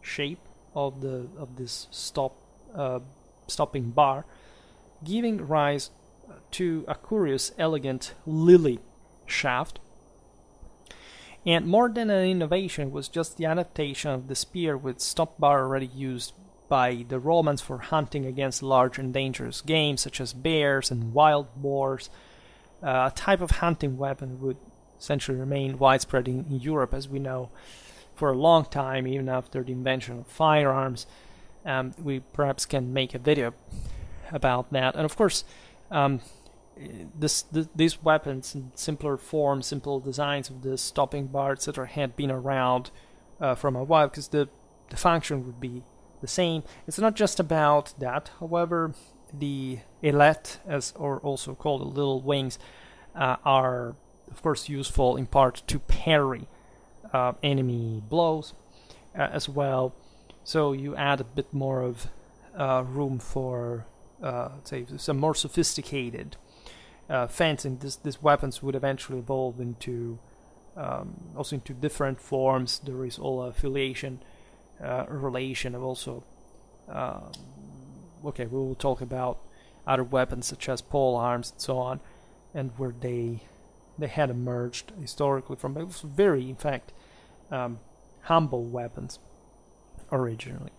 shape of the of this stop uh, stopping bar, giving rise to a curious, elegant lily shaft. And more than an innovation, it was just the adaptation of the spear with stop bar already used by the Romans for hunting against large and dangerous game such as bears and wild boars. Uh, a type of hunting weapon would essentially remain widespread in, in Europe, as we know for a long time, even after the invention of firearms. Um, we perhaps can make a video about that. And of course, um, this, th these weapons in simpler forms, simple designs of the stopping bar, et cetera had been around uh, from a while, because the, the function would be the same. It's not just about that, however. The ailettes, as are also called the little wings, uh, are of course useful in part to parry uh, enemy blows uh, as well. So you add a bit more of uh, room for, uh, let's say, some more sophisticated uh, fencing. This, these weapons would eventually evolve into um, also into different forms. There is all affiliation, uh, relation, of also. Uh, Okay, we will talk about other weapons such as pole arms and so on, and where they they had emerged historically from. It was very, in fact, um, humble weapons originally.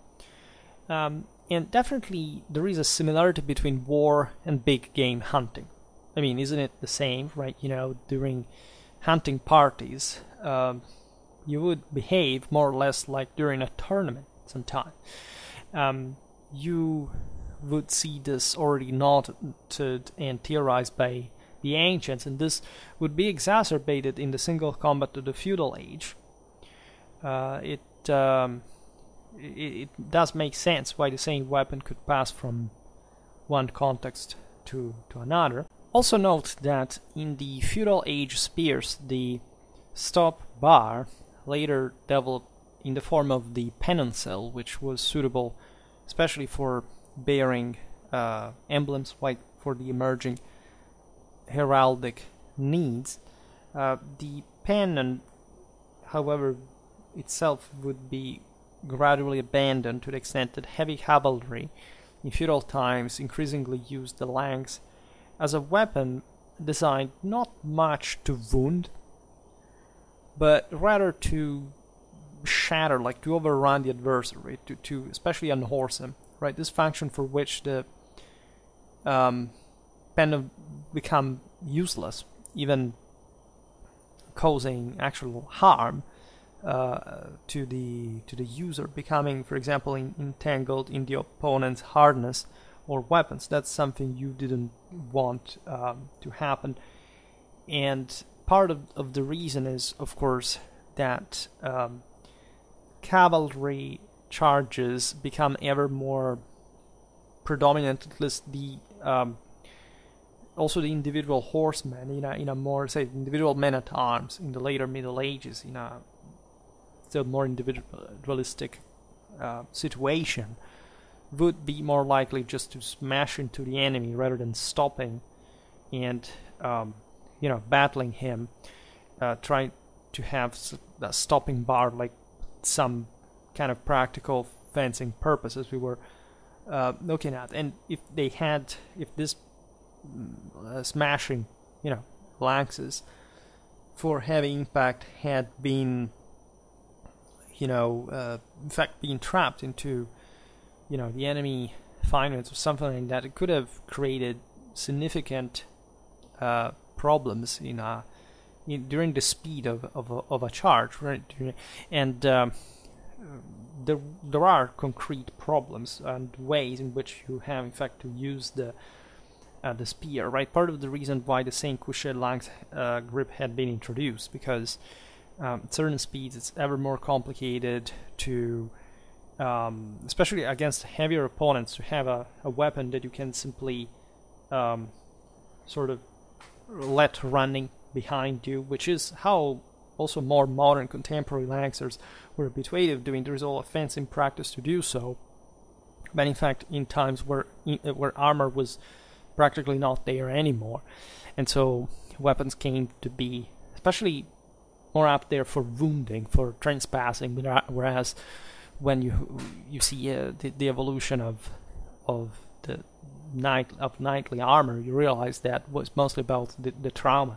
Um, and definitely there is a similarity between war and big game hunting. I mean, isn't it the same, right? You know, during hunting parties, um, you would behave more or less like during a tournament sometime. Um, you would see this already noted and theorized by the ancients, and this would be exacerbated in the single combat of the feudal age. Uh, it, um, it it does make sense why the same weapon could pass from one context to, to another. Also note that in the feudal age spears, the stop bar later developed in the form of the pennon, which was suitable especially for bearing uh, emblems, like for the emerging heraldic needs. Uh, the pennon, however, itself would be gradually abandoned to the extent that heavy cavalry in feudal times increasingly used the lance as a weapon designed not much to wound, but rather to shatter, like to overrun the adversary, to, to especially unhorse him, right? This function for which the um, pennon become useless, even causing actual harm uh, to the to the user, becoming, for example, in, entangled in the opponent's harness or weapons. That's something you didn't want um, to happen, and part of, of the reason is, of course, that um, cavalry charges become ever more predominant, at least the um, also the individual horseman in a, in a more, say, individual men-at-arms in the later Middle Ages, in a still more individualistic uh, situation, would be more likely just to smash into the enemy rather than stopping and um, you know, battling him, uh, trying to have a stopping bar like some kind of practical fencing purposes we were uh, looking at. And if they had, if this uh, smashing, you know, lances for heavy impact had been, you know, uh, in fact being trapped into, you know, the enemy finance or something like that, it could have created significant uh, problems in a during the speed of of a, of a charge, right? And um, there there are concrete problems and ways in which you have, in fact, to use the uh, the spear, right? Part of the reason why the same couched lance uh, grip had been introduced, because um, at certain speeds it's ever more complicated to, um, especially against heavier opponents, to have a, a weapon that you can simply um, sort of let running behind you, which is how also more modern contemporary lancers were habituated of doing. There is all a fencing practice to do so, but in fact in times where where armor was practically not there anymore, and so weapons came to be especially more up there for wounding, for trespassing, whereas when you you see uh, the, the evolution of of the knight of knightly armor, you realize that was mostly about the, the trauma,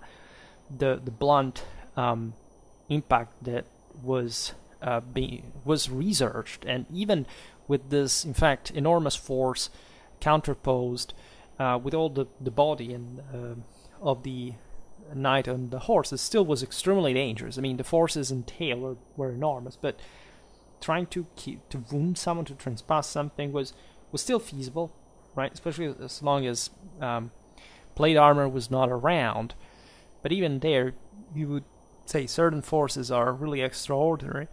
the the blunt um, impact that was uh, being was researched, and even with this, in fact, enormous force counterposed uh, with all the the body and uh, of the a knight on the horse, it still was extremely dangerous. I mean, the forces and tail were, were enormous, but trying to keep, to wound someone, to transpass something was was still feasible, right? Especially as long as um, plate armor was not around. But even there, you would say certain forces are really extraordinary.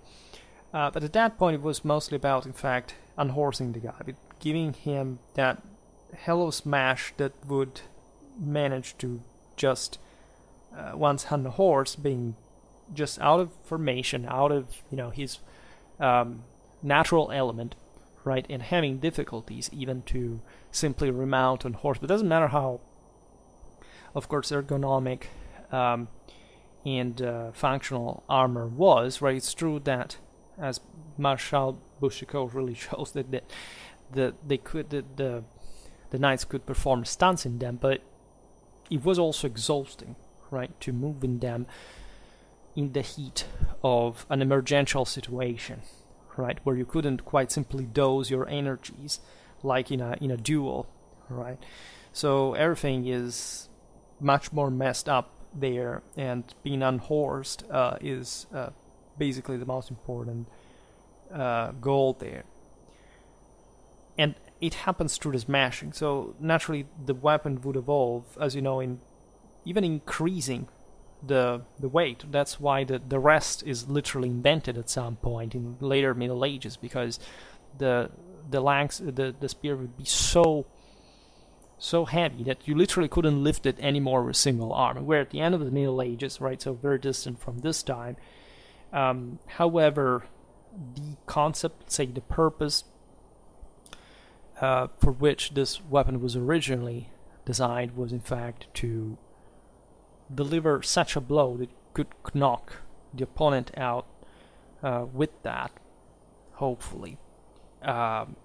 Uh, but at that point, it was mostly about, in fact, unhorsing the guy, giving him that hello smash that would manage to just uh, once on the horse being just out of formation, out of, you know, his um, natural element, right, and having difficulties even to simply remount on horse. But it doesn't matter how, of course, ergonomic um, and uh, functional armor was, right? It's true that, as Marshal Bouchicot really shows, that the, the they could the, the the knights could perform stunts in them, but it was also exhausting, right, to move in them in the heat of an emergential situation, right, where you couldn't quite simply dose your energies like in a in a duel, right? So everything is much more messed up there, and being unhorsed uh, is uh, basically the most important uh, goal there. And it happens through the smashing, so naturally the weapon would evolve, as you know, in even increasing the the weight. That's why the, the rest is literally invented at some point in later Middle Ages, because the the lance, the, the spear would be so so heavy that you literally couldn't lift it anymore with a single arm. We're at the end of the Middle Ages, right, so very distant from this time. Um, however, the concept, say the purpose, Uh, for which this weapon was originally designed, was in fact to deliver such a blow that could knock the opponent out uh, with that, hopefully, um,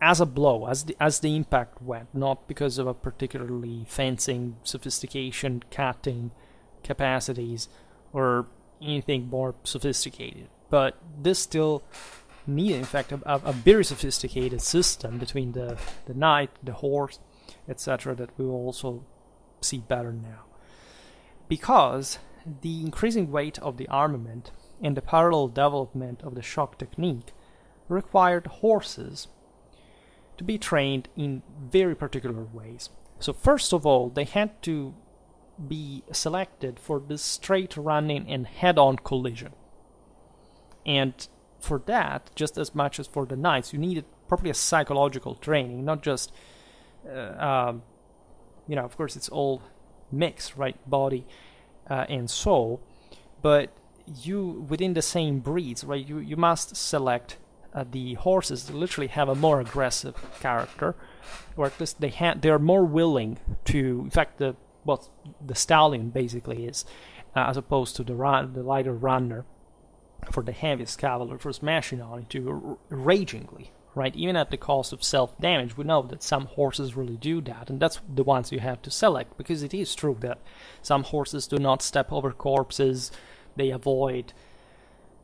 as a blow, as the, as the impact went, not because of a particularly fencing, sophistication, cutting capacities, or anything more sophisticated. But this still needed, in fact, a, a very sophisticated system between the, the knight, the horse, et cetera, that we will also see better now. Because the increasing weight of the armament and the parallel development of the shock technique required horses to be trained in very particular ways. So first of all, they had to be selected for this straight running and head-on collision. And for that, just as much as for the knights, you needed probably a psychological training, not just, uh, um, you know, of course it's all mixed, right, body uh, and soul, but you, within the same breeds, right, you, you must select uh, the horses that literally have a more aggressive character, or at least they had, they're more willing to, in fact, the what the stallion basically is, uh, as opposed to the, run, the lighter runner, for the heaviest cavalry, for smashing on it to ragingly, right, even at the cost of self-damage. We know that some horses really do that, and that's the ones you have to select, because it is true that some horses do not step over corpses, they avoid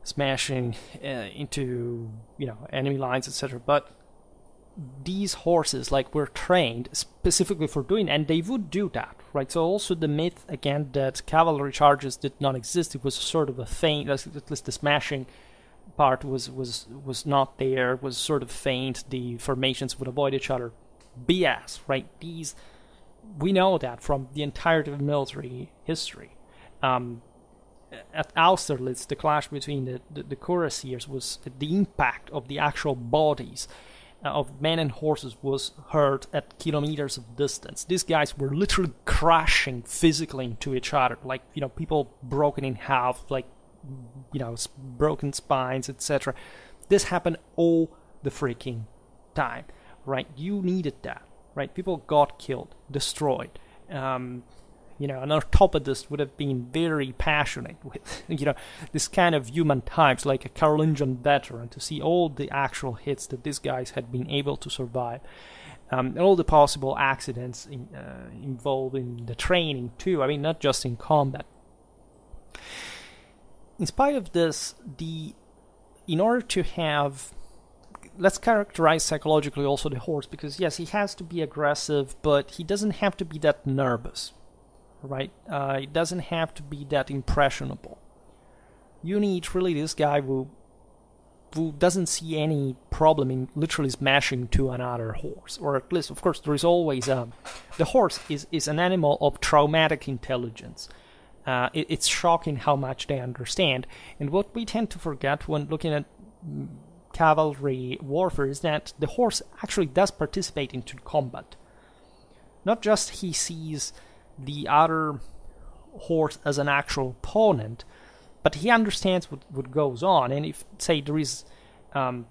smashing uh, into, you know, enemy lines, et cetera. But these horses, like, were trained specifically for doing, and they would do that, right? So also the myth, again, that cavalry charges did not exist, it was sort of a feint, at least the smashing part was, was, was not there, was sort of feint, the formations would avoid each other. B S, right? These, we know that from the entirety of military history. Um, at Austerlitz, the clash between the, the, the cuirassiers was the impact of the actual bodies of men and horses was heard at kilometers of distance. These guys were literally crashing physically into each other, like, you know, people broken in half, like, you know, broken spines, et cetera. This happened all the freaking time, right? You needed that, right? People got killed, destroyed. Um, you know, an orthopedist would have been very passionate with, you know, this kind of human types, like a Carolingian veteran, to see all the actual hits that these guys had been able to survive, um, and all the possible accidents in, uh, involved in the training too, I mean, not just in combat. In spite of this, the, in order to have, let's characterize psychologically also the horse, because yes, he has to be aggressive, but he doesn't have to be that nervous. right? Uh, it doesn't have to be that impressionable. You need really this guy who, who doesn't see any problem in literally smashing to another horse. Or at least, of course, there is always... Um, the horse is, is an animal of traumatic intelligence. Uh, it, it's shocking how much they understand. And what we tend to forget when looking at cavalry warfare is that the horse actually does participate into combat. Not just he sees the other horse as an actual opponent, but he understands what, what goes on. And if, say, there is, um,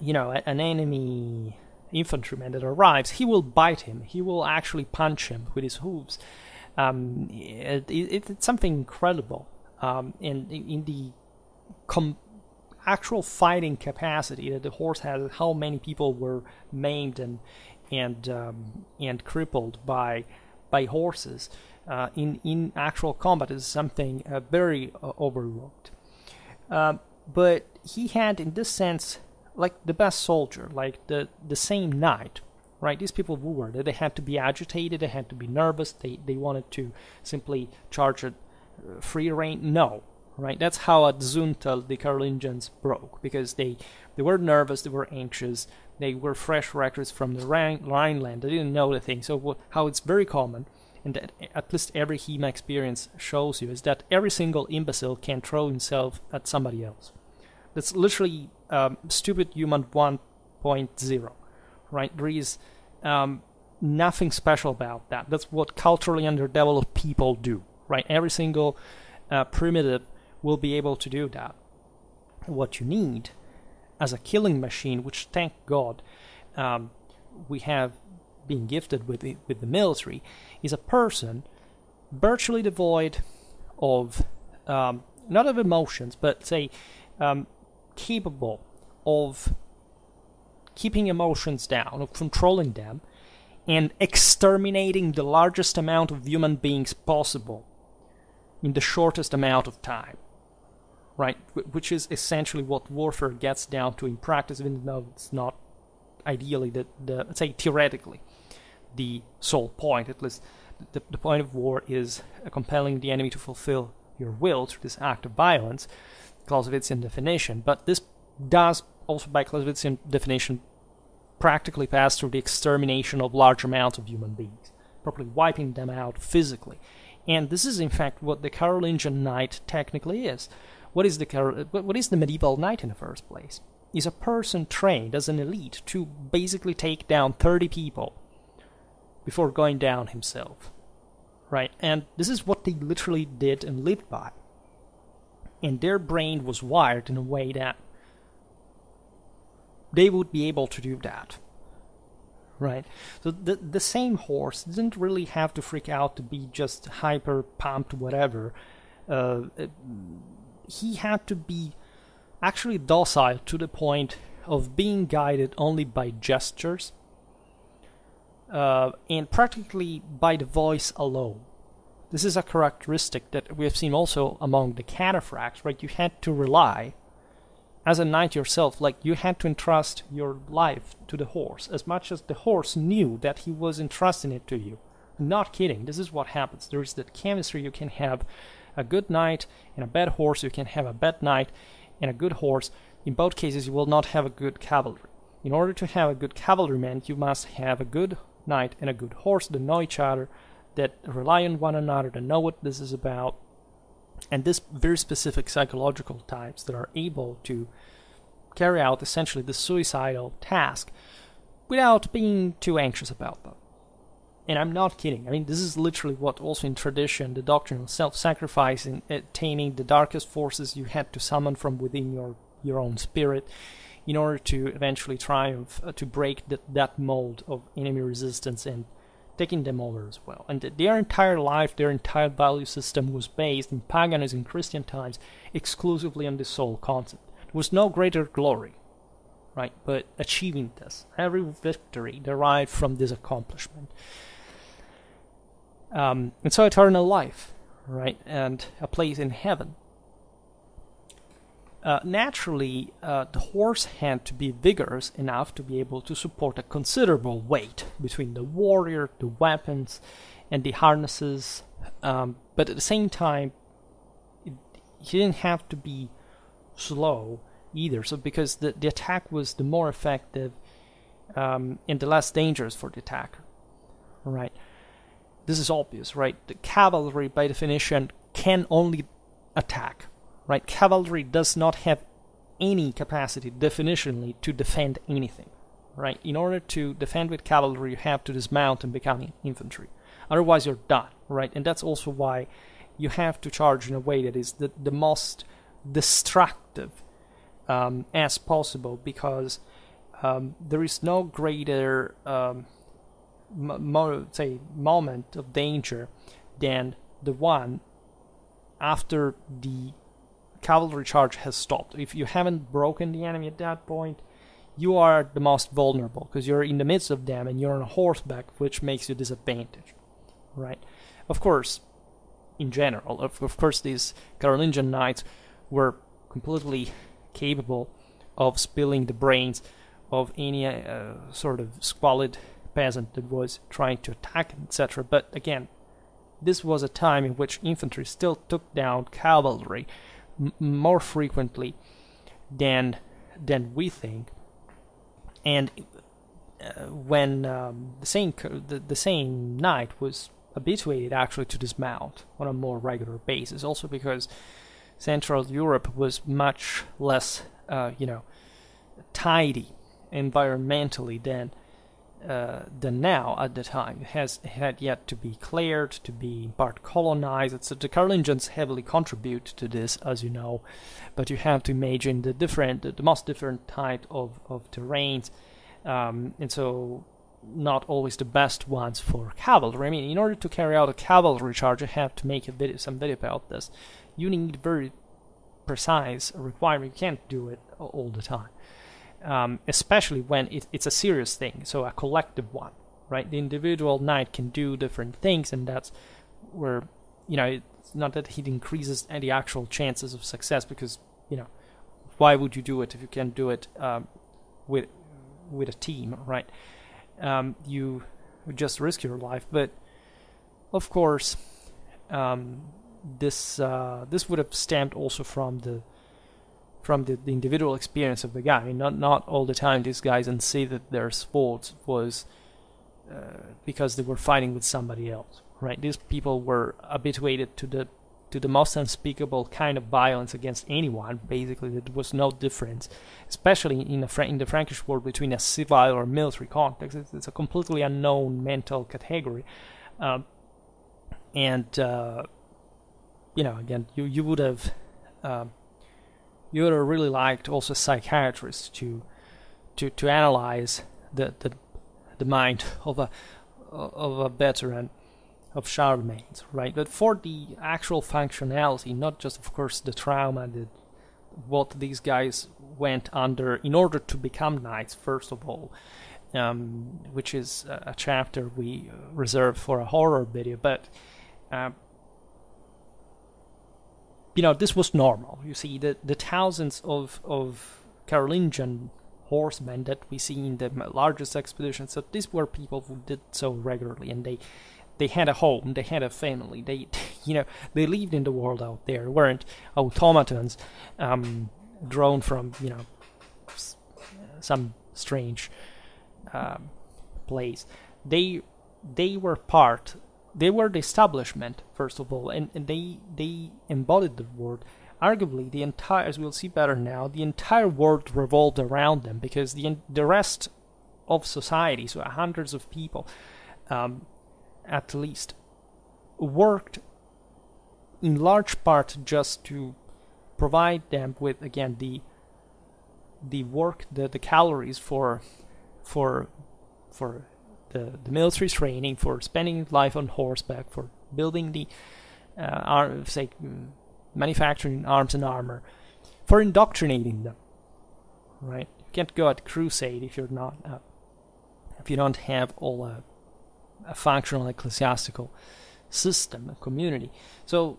you know, a, an enemy infantryman that arrives, he will bite him. He will actually punch him with his hooves. Um, it, it, it's something incredible. Um, and in the com actual fighting capacity that the horse has, how many people were maimed and and um, and crippled by by horses uh, in in actual combat is something uh, very uh, overlooked. Uh, but he had, in this sense, like the best soldier, like the the same knight, right? These people who were they had to be agitated, they had to be nervous, they they wanted to simply charge at uh, free rein. No, right? That's how at Zuntal the Carolingians broke, because they they were nervous, they were anxious. They were fresh recruits from the Rhine Rhineland. They didn't know the thing. So how it's very common, and that at least every HEMA experience shows you, is that every single imbecile can throw himself at somebody else. That's literally um, stupid human one point oh, right? There is um, nothing special about that. That's what culturally underdeveloped people do, right? Every single uh, primitive will be able to do that. What you need as a killing machine, which thank God um, we have been gifted with the, with the military, is a person virtually devoid of, um, not of emotions, but say um, capable of keeping emotions down, of controlling them, and exterminating the largest amount of human beings possible in the shortest amount of time. Right, which is essentially what warfare gets down to in practice, even though it's not ideally, the, the, let's say theoretically, the sole point. At least the, the point of war is compelling the enemy to fulfill your will through this act of violence, Clausewitzian definition. But this does also, by Clausewitzian definition, practically pass through the extermination of large amounts of human beings, properly wiping them out physically. And this is, in fact, what the Carolingian knight technically is. What is the what is the medieval knight in the first place? Is a person trained as an elite to basically take down thirty people before going down himself, right? And this is what they literally did and lived by. And their brain was wired in a way that they would be able to do that, right? So the the same horse didn't really have to freak out to be just hyper pumped, whatever. Uh, it, He had to be actually docile to the point of being guided only by gestures uh, and practically by the voice alone. This is a characteristic that we have seen also among the cataphracts, right? You had to rely, as a knight yourself, like you had to entrust your life to the horse, as much as the horse knew that he was entrusting it to you. I'm not kidding, this is what happens. There is that chemistry you can have. A good knight and a bad horse, you can have a bad knight and a good horse. In both cases, you will not have a good cavalry. In order to have a good cavalryman, you must have a good knight and a good horse that know each other, that rely on one another, that know what this is about. And this very specific psychological types that are able to carry out essentially the suicidal task without being too anxious about them. And I'm not kidding. I mean, this is literally what also in tradition, the doctrine of self-sacrifice and attaining the darkest forces you had to summon from within your, your own spirit in order to eventually triumph, uh, to break the, that mold of enemy resistance and taking them over as well. And th their entire life, their entire value system was based in paganism, Christian times, exclusively on the soul concept. There was no greater glory, right? But achieving this, every victory derived from this accomplishment. Um, and so eternal life, right, and a place in heaven. Uh, naturally, uh, the horse had to be vigorous enough to be able to support a considerable weight between the warrior, the weapons, and the harnesses, um, but at the same time, it, he didn't have to be slow either. So because the, the attack was the more effective um, and the less dangerous for the attacker. Right. This is obvious, right? The cavalry, by definition, can only attack. Right? Cavalry does not have any capacity, definitionally, to defend anything. Right? In order to defend with cavalry, you have to dismount and become infantry. Otherwise, you're done. Right? And that's also why you have to charge in a way that is the, the most destructive um, as possible, because um, there is no greater um, mo say moment of danger than the one after the cavalry charge has stopped. If you haven't broken the enemy at that point, you are the most vulnerable, because you're in the midst of them and you're on horseback, which makes you disadvantaged, right? Of course, in general, of, of course, these Carolingian knights were completely capable of spilling the brains of any uh, sort of squalid peasant that was trying to attack, et cetera. But again, this was a time in which infantry still took down cavalry m more frequently than than we think. And uh, when um, the same the, the same knight was habituated actually to dismount on a more regular basis, also because Central Europe was much less, uh, you know, tidy environmentally than uh, than now at the time. It has it had yet to be cleared, to be in part colonized. So the Carolingians heavily contribute to this, as you know, but you have to imagine the different, the most different type of, of terrains, um, and so not always the best ones for cavalry. I mean, in order to carry out a cavalry charge, you have to make a video, some video about this. You need very precise requirement. You can't do it all the time, um, especially when it, it's a serious thing, so a collective one, right? The individual knight can do different things, and that's where, you know, it's not that he increases any actual chances of success, because, you know, why would you do it if you can't do it um, with, with a team, right? Um, you just risk your life. But of course, um, this uh, this would have stemmed also from the from the, the individual experience of the guy. I mean, not not all the time these guys and see that their sport was uh, because they were fighting with somebody else, right? These people were habituated to the to the most unspeakable kind of violence against anyone. Basically, there was no difference, especially in the, in the Frankish world, between a civil or military context. It's, it's a completely unknown mental category. Um, and, uh, you know, again, you, you would have um, you would have really liked also psychiatrists to to, to analyze the, the the mind of a of a veteran of Charlemagne's, right? But for the actual functionality, not just, of course, the trauma, that what these guys went under in order to become knights, first of all, um, which is a chapter we reserved for a horror video, but, uh, you know, this was normal. You see, the, the thousands of, of Carolingian horsemen that we see in the largest expeditions, so these were people who did so regularly, and they They had a home, they had a family, they, you know, they lived in the world out there, weren't automatons um, drawn from, you know, some strange um, place. They they were part, they were the establishment, first of all, and, and they, they embodied the world. Arguably, the entire, as we'll see better now, the entire world revolved around them, because the, the rest of society, so hundreds of people, um, at least, worked in large part just to provide them with, again, the the work, the, the calories for for for the, the military training, for spending life on horseback, for building the uh, arm, say, manufacturing arms and armor, for indoctrinating them, right? You can't go at crusade if you're not uh, if you don't have all a uh, a functional ecclesiastical system, a community. So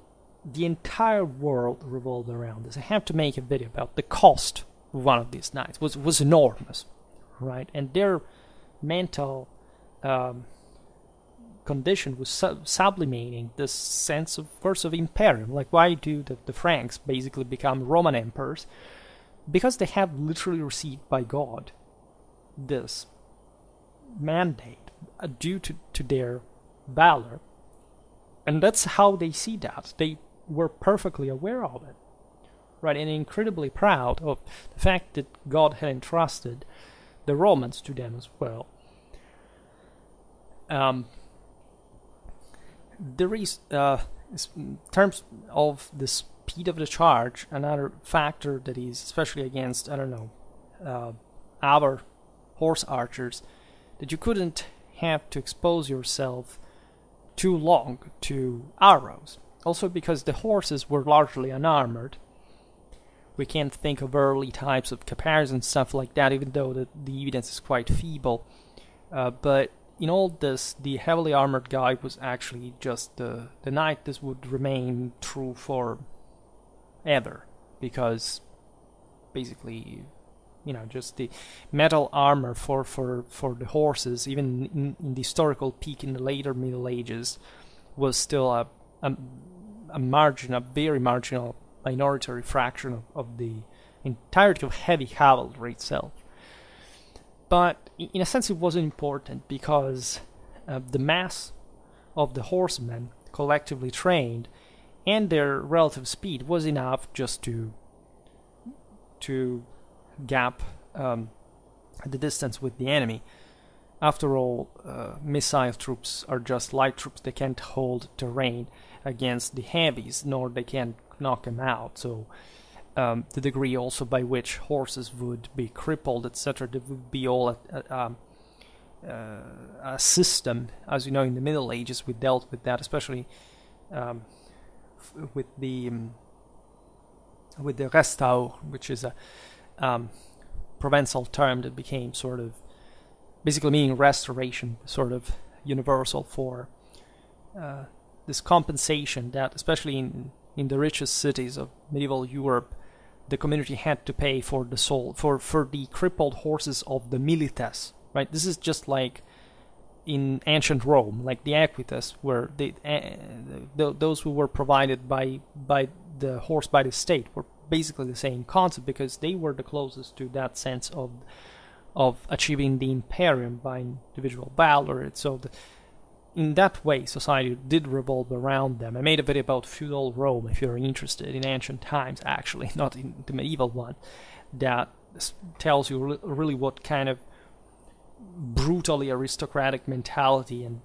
the entire world revolved around this. I have to make a video about the cost of one of these knights. It was, was enormous, right? And their mental um, condition was sub sublimating this sense of force of imperium. Like, why do the, the Franks basically become Roman emperors? Because they have literally received by God this mandate due to, to their valor. And that's how they see that. They were perfectly aware of it, right? And incredibly proud of the fact that God had entrusted the Romans to them as well. Um, there is, uh, in terms of the speed of the charge, another factor that is especially against, I don't know, uh, Avar horse archers, that you couldn't have to expose yourself too long to arrows. Also because the horses were largely unarmored. We can't think of early types of caparisons and stuff like that, even though the, the evidence is quite feeble. Uh, but in all this, the heavily armored guy was actually just the, the knight. This would remain true for ever, because basically, you know, just the metal armor for, for, for the horses, even in, in the historical peak in the later Middle Ages, was still a, a, a margin, a very marginal minority fraction of, of the entirety of heavy cavalry itself. But in a sense it wasn't important, because uh, the mass of the horsemen collectively trained and their relative speed was enough just to to gap um, the distance with the enemy. After all, uh, missile troops are just light troops. They can't hold terrain against the heavies, nor they can knock them out. So Um, the degree also by which horses would be crippled, et cetera, that would be all a, a, a, a system. As you know, in the Middle Ages we dealt with that, especially um, f with the um, with the restaur, which is a um, Provençal term that became sort of basically meaning restoration, sort of universal for uh, this compensation that, especially in in the richest cities of medieval Europe, the community had to pay for the soul for for the crippled horses of the milites, right? This is just like in ancient Rome, like the equites were the uh, those who were provided by by the horse by the state were basically the same concept, because they were the closest to that sense of of achieving the imperium by individual valor. So the, in that way, society did revolve around them. I made a video about feudal Rome, if you're interested, in ancient times, actually, not in the medieval one, that tells you really what kind of brutally aristocratic mentality and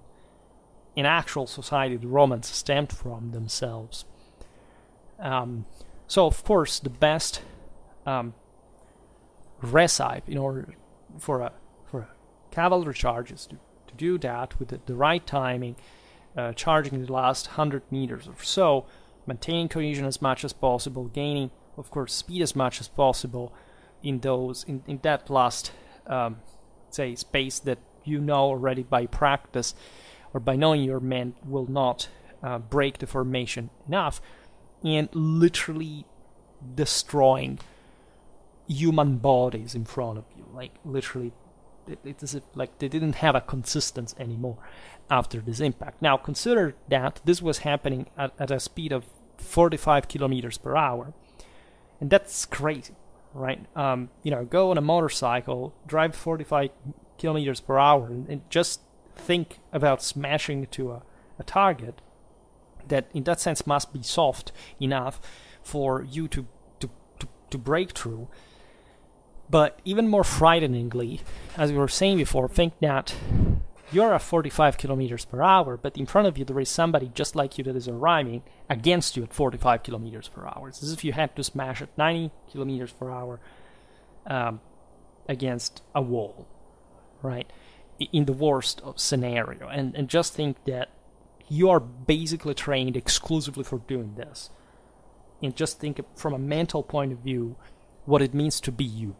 in actual society the Romans stemmed from themselves. Um, so, of course, the best um, recipe in order for a, for a cavalry charge is to do that with the, the right timing, uh, charging the last hundred meters or so, maintaining cohesion as much as possible, gaining, of course, speed as much as possible in those in, in that last um, say space that you know already by practice or by knowing your men will not uh, break the formation enough, and literally destroying human bodies in front of you, like literally. It is like they didn't have a consistency anymore after this impact. Now consider that this was happening at, at a speed of forty-five kilometers per hour, and that's crazy, right? Um, you know, go on a motorcycle, drive forty-five kilometers per hour, and, and just think about smashing to a, a target that, in that sense, must be soft enough for you to to to, to break through. But even more frighteningly, as we were saying before, think that you're at forty-five kilometers per hour, but in front of you there is somebody just like you that is arriving against you at forty-five kilometers per hour. It's as if you had to smash at ninety kilometers per hour um, against a wall, right? In the worst of scenario. And, and just think that you are basically trained exclusively for doing this. And just think from a mental point of view what it means to be you.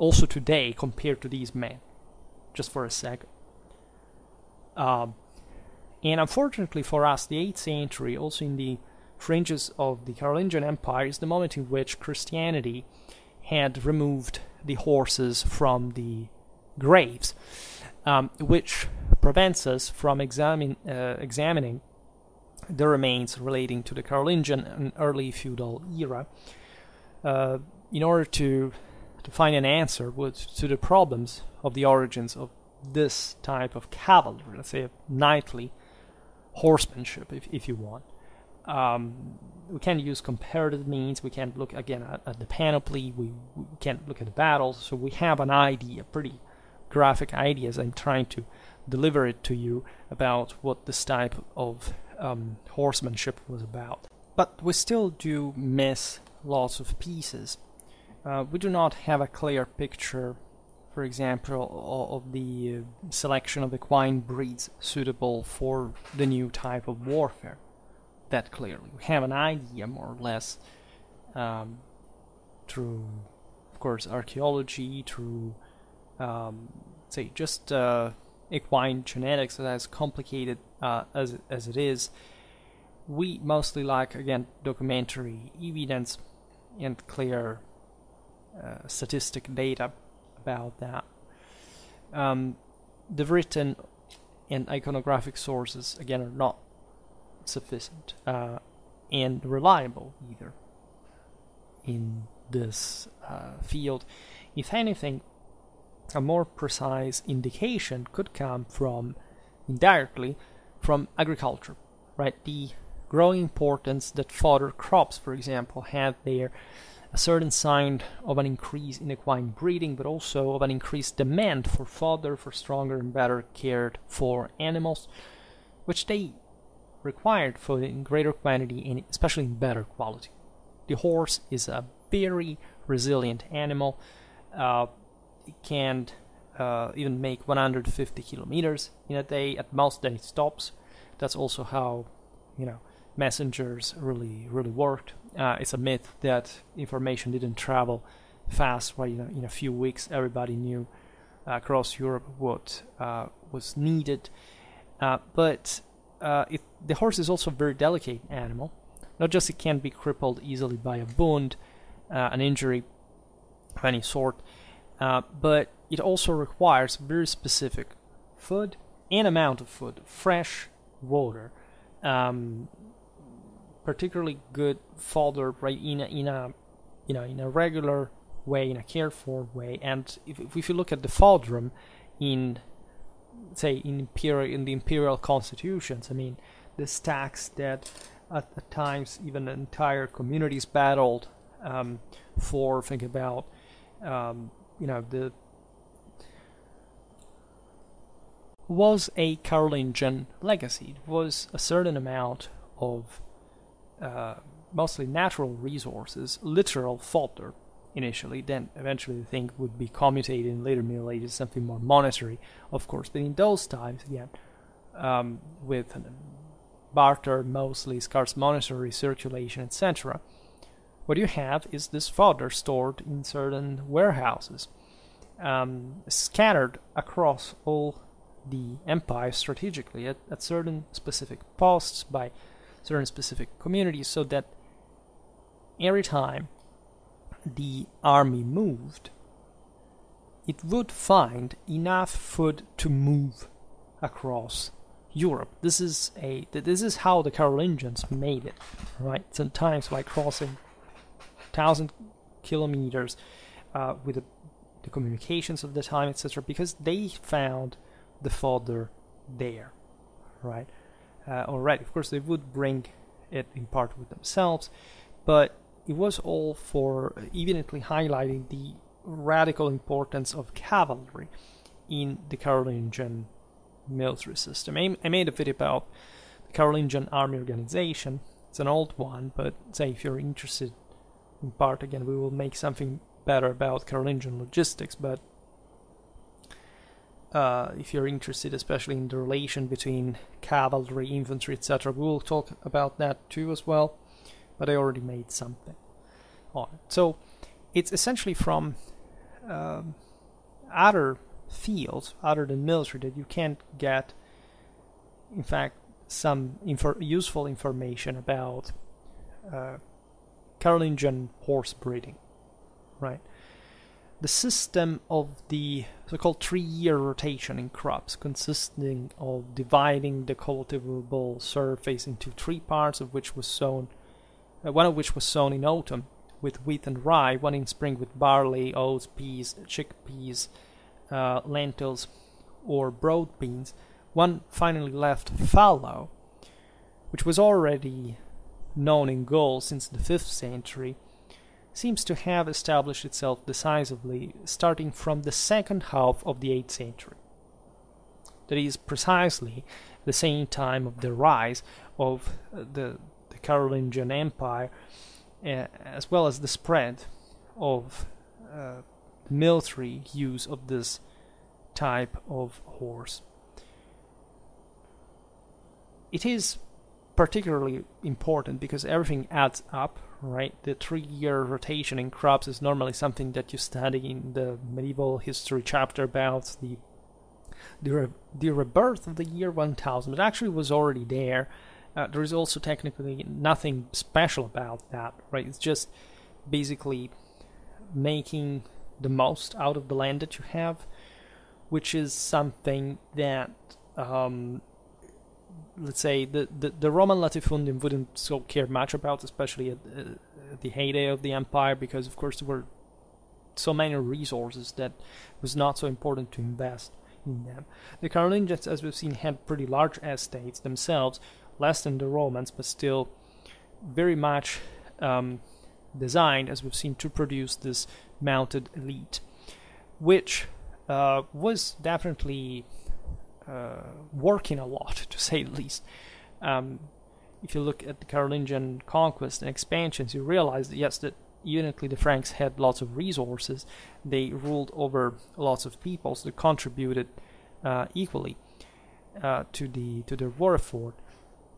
Also today, compared to these men, just for a second. Um, and unfortunately for us, the eighth century, also in the fringes of the Carolingian Empire, is the moment in which Christianity had removed the horses from the graves, um, which prevents us from examine, uh, examining the remains relating to the Carolingian and early feudal era uh, in order to, to find an answer with, to the problems of the origins of this type of cavalry, let's say knightly horsemanship, if, if you want. Um, we can't use comparative means, we can't look again at, at the panoply, we, we can't look at the battles, so we have an idea, pretty graphic ideas, I'm trying to deliver it to you about what this type of um, horsemanship was about. But we still do miss lots of pieces. Uh, we do not have a clear picture, for example, of the selection of equine breeds suitable for the new type of warfare. That clearly, we have an idea more or less um, through, of course, archaeology, through um, say just uh, equine genetics, as complicated uh, as as it is. We mostly like again documentary evidence and clear uh, statistic data about that. Um, the written and iconographic sources again are not sufficient uh, and reliable either in this uh, field. If anything, a more precise indication could come from indirectly from agriculture, right? The growing importance that fodder crops, for example, had there, a certain sign of an increase in equine breeding, but also of an increased demand for fodder for stronger and better cared for animals, which they required for in greater quantity and especially in better quality. The horse is a very resilient animal. Uh, it can uh, even make one hundred fifty kilometers in a day at most. Then it stops. That's also how, you know, messengers really really worked. Uh, it's a myth that information didn't travel fast. Where, you know, in a few weeks everybody knew uh, across Europe what uh, was needed, uh, but. Uh, it, the horse is also a very delicate animal. Not just it can be crippled easily by a wound, uh, an injury of any sort, uh, but it also requires very specific food and amount of food, fresh water, um, particularly good fodder, right? In a, in a you know in a regular way, in a cared for way. And if, if you look at the fodrum in say in imperial in the imperial constitutions, I mean the stacks that at, at times even entire communities battled um, for. Think about um, you know the was a Carolingian legacy. It was a certain amount of uh, mostly natural resources, literal fodder initially, then eventually the thing would be commutated and later mutilated something more monetary, of course. But in those times, again, um, with barter, mostly scarce monetary circulation, et cetera, what you have is this fodder stored in certain warehouses, um, scattered across all the empire strategically at, at certain specific posts by certain specific communities, so that every time the army moved, it would find enough food to move across Europe. This is a this is how the Carolingians made it, right? Sometimes by crossing thousand kilometers uh, with the, the communications of the time, et cetera, because they found the fodder there, right? Uh, already, of course, they would bring it in part with themselves, but it was all for evidently highlighting the radical importance of cavalry in the Carolingian military system. I made a video about the Carolingian army organization. It's an old one, but say if you're interested in part, again, we will make something better about Carolingian logistics, but uh, if you're interested especially in the relation between cavalry, infantry, et cetera, we will talk about that too as well. But I already made something on it. So it's essentially from um, other fields, other than military, that you can't get, in fact, some infor useful information about uh, Carolingian horse breeding, right? The system of the so-called three-year rotation in crops, consisting of dividing the cultivable surface into three parts, of which was sown, uh, one of which was sown in autumn with wheat and rye, one in spring with barley, oats, peas, chickpeas, uh, lentils, or broad beans, one finally left fallow, which was already known in Gaul since the fifth century, seems to have established itself decisively starting from the second half of the eighth century. That is precisely the same time of the rise of the, the Carolingian Empire, uh, as well as the spread of uh, military use of this type of horse. It is particularly important because everything adds up, right? The three-year rotation in crops is normally something that you study in the medieval history chapter about the the, re the rebirth of the year one thousand. It actually was already there. Uh, there is also technically nothing special about that, right? It's just basically making the most out of the land that you have, which is something that um, let's say the, the, the Roman latifundium wouldn't so care much about, especially at, uh, at the heyday of the empire, because of course there were so many resources that it was not so important to invest in them. The Carolingians, as we've seen, had pretty large estates themselves, less than the Romans, but still very much um, designed, as we've seen, to produce this mounted elite, which uh, was definitely Uh, working a lot, to say the least. Um, if you look at the Carolingian conquest and expansions, you realize that yes, that uniquely the Franks had lots of resources. They ruled over lots of peoples that contributed uh, equally uh, to the to their war effort.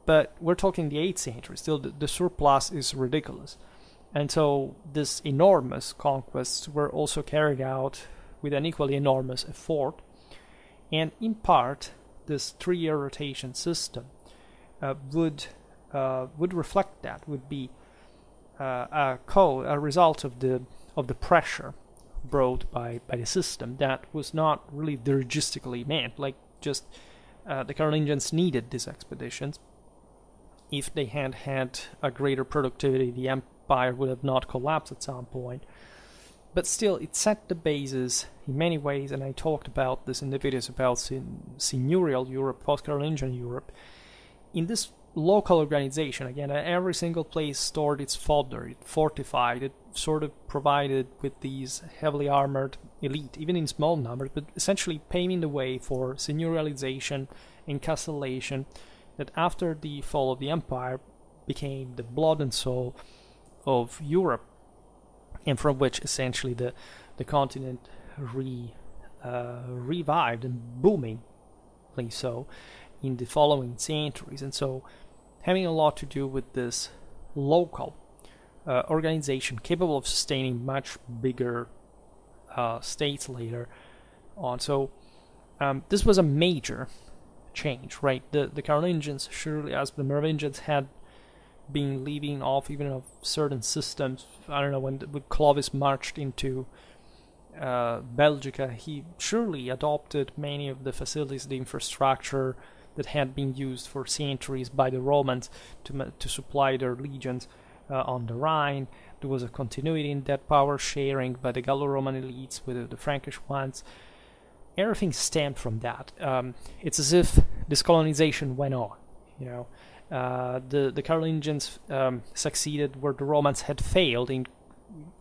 But we're talking the eighth century. Still, the, the surplus is ridiculous, and so these enormous conquests were also carried out with an equally enormous effort. And in part, this three-year rotation system uh, would uh, would reflect that, would be uh, a, co a result of the of the pressure brought by by the system that was not really dirigistically meant. Like just uh, the Carolingians needed these expeditions. If they had had a greater productivity, the empire would have not collapsed at some point. But still, it set the basis in many ways, and I talked about this in the videos about seigneurial Europe, post-Carolingian Europe. In this local organization, again, every single place stored its fodder, it fortified, it sort of provided with these heavily armored elite, even in small numbers, but essentially paving the way for seigneurialization and castellation that after the fall of the empire became the blood and soul of Europe, and from which essentially the the continent re uh, revived and boomingly so in the following centuries. And so having a lot to do with this local uh, organization capable of sustaining much bigger uh, states later on. So um, this was a major change, right? The the Carolingians, surely as the Merovingians, had been leaving off even of certain systems. I don't know, when, the, when Clovis marched into uh, Belgica, he surely adopted many of the facilities, the infrastructure that had been used for centuries by the Romans to, to supply their legions uh, on the Rhine. There was a continuity in that power sharing by the Gallo-Roman elites with the, the Frankish ones. Everything stemmed from that. Um, it's as if this colonization went on, you know. Uh, the, the Carolingians um, succeeded where the Romans had failed in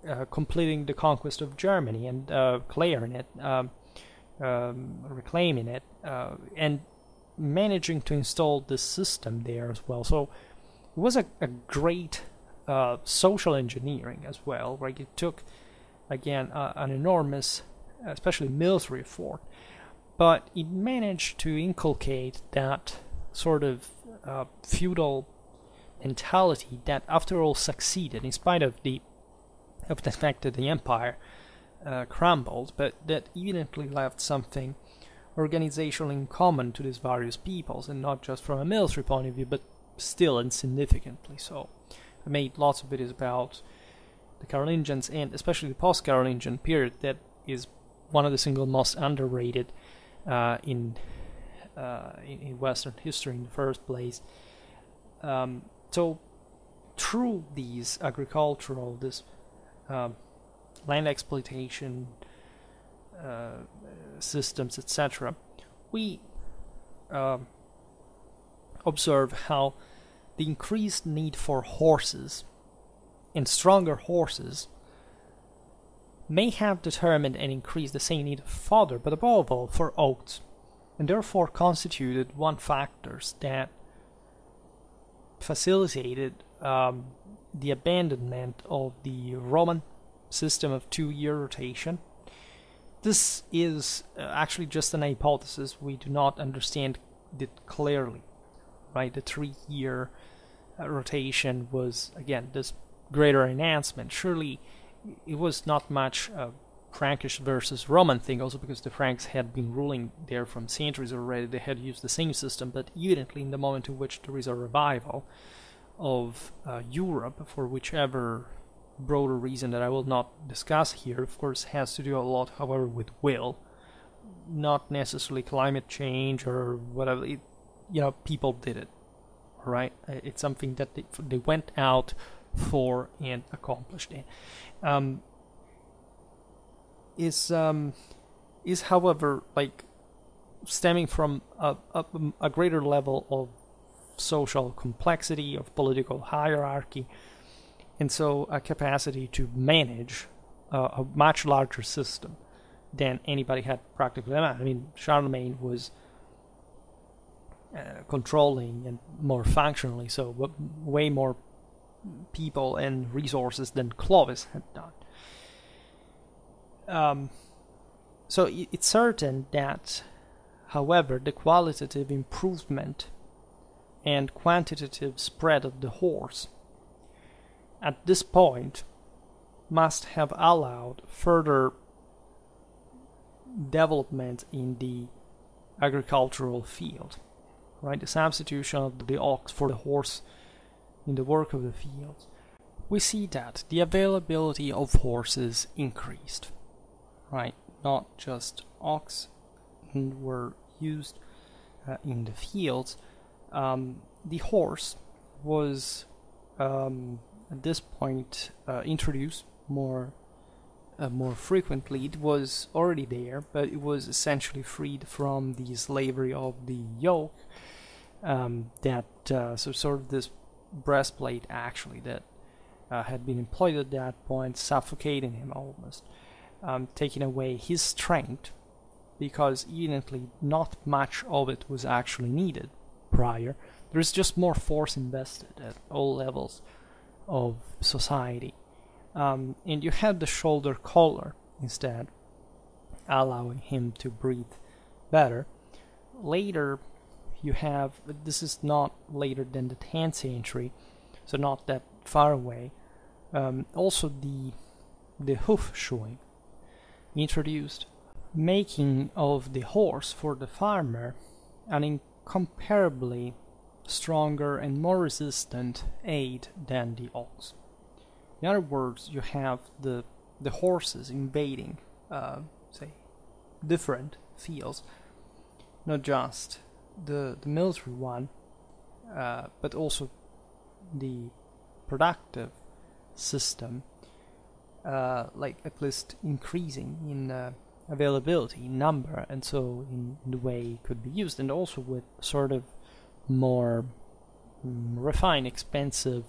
uh, completing the conquest of Germany and uh, clearing it, um, um, reclaiming it, uh, and managing to install this system there as well. So it was a, a great uh, social engineering as well, right? It took, again, uh, an enormous, especially military effort, but it managed to inculcate that sort of Uh, feudal mentality that after all succeeded in spite of the of the fact that the empire uh, crumbled, but that evidently left something organizational in common to these various peoples, and not just from a military point of view, but still and significantly so. I made lots of videos about the Carolingians, and especially the post-Carolingian period, that is one of the single most underrated uh, in, uh, in in Western history in the first place. Um, so through these agricultural, this um, land exploitation uh, systems, et cetera, we um, observe how the increased need for horses and stronger horses may have determined and increased the same need for fodder, but above all for oats, and therefore constituted one factors that facilitated um, the abandonment of the Roman system of two-year rotation. This is uh, actually just an hypothesis. We do not understand it clearly, right? The three-year uh, rotation was, again, this greater enhancement. Surely it was not much a Frankish versus Roman thing, also because the Franks had been ruling there from centuries already. They had used the same system, but evidently in the moment in which there is a revival of uh, Europe, for whichever broader reason that I will not discuss here, of course has to do a lot, however, with will, not necessarily climate change or whatever. It, you know, people did it, right? It's something that they, they went out for and accomplished it. Um, is um, is however like stemming from a, a, a greater level of social complexity, of political hierarchy, and so a capacity to manage uh, a much larger system than anybody had practically. I mean, Charlemagne was uh, controlling and more functionally, so w way more people and resources than Clovis had done. Um, so it, it's certain that, however, the qualitative improvement and quantitative spread of the horse at this point must have allowed further development in the agricultural field, right? The substitution of the ox for the horse in the work of the fields. We see that the availability of horses increased, right? Not just ox were used uh, in the fields. Um, the horse was um, at this point uh, introduced more uh, more frequently. It was already there, but it was essentially freed from the slavery of the yoke, um, that uh, so sort of this breastplate actually that uh, had been employed at that point, suffocating him almost, um, taking away his strength, because evidently not much of it was actually needed prior. There is just more force invested at all levels of society, um, and you had the shoulder collar instead, allowing him to breathe better. Later you have, this is not later than the tenth century, so not that far away, um, also the the hoof shoeing introduced, making of the horse for the farmer an incomparably stronger and more resistant aid than the ox. In other words, you have the the horses invading uh, say different fields, not just The, the military one, uh, but also the productive system, uh, like at least increasing in uh, availability, in number, and so in, in the way it could be used, and also with sort of more um, refined, expensive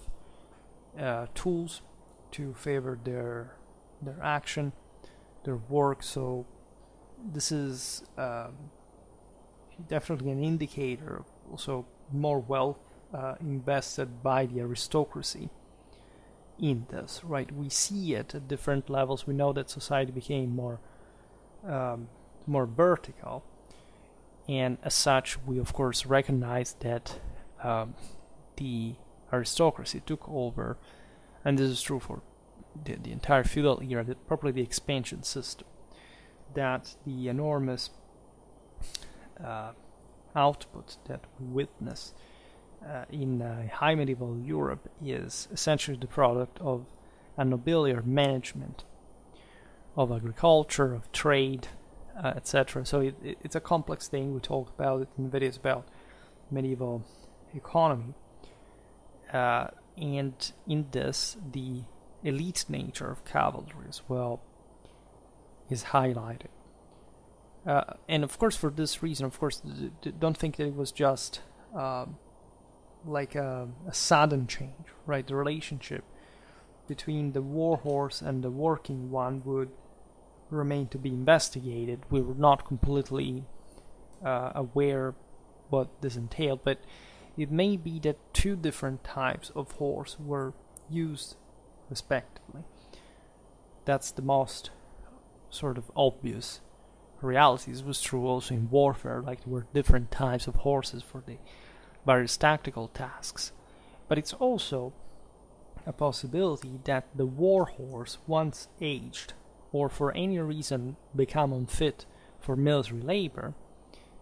uh, tools to favor their their action, their work. So this is Um, definitely an indicator, also more wealth uh, invested by the aristocracy in this, right? We see it at different levels. We know that society became more um, more vertical, and as such we of course recognize that um, the aristocracy took over, and this is true for the, the entire feudal era, that probably the expansion system, that the enormous Uh, output that we witness uh, in uh, high medieval Europe is essentially the product of a nobiliar management of agriculture, of trade, uh, et cetera. So it, it, it's a complex thing. We talk about it in videos about medieval economy. Uh, and in this, the elite nature of cavalry as well is highlighted. Uh, and of course, for this reason, of course, d d don't think that it was just um, like a, a sudden change, right? The relationship between the war horse and the working one would remain to be investigated. We were not completely uh, aware what this entailed, but it may be that two different types of horse were used respectively. That's the most sort of obvious reality. This was true also in warfare, like there were different types of horses for the various tactical tasks. But it's also a possibility that the war horse, once aged, or for any reason become unfit for military labor,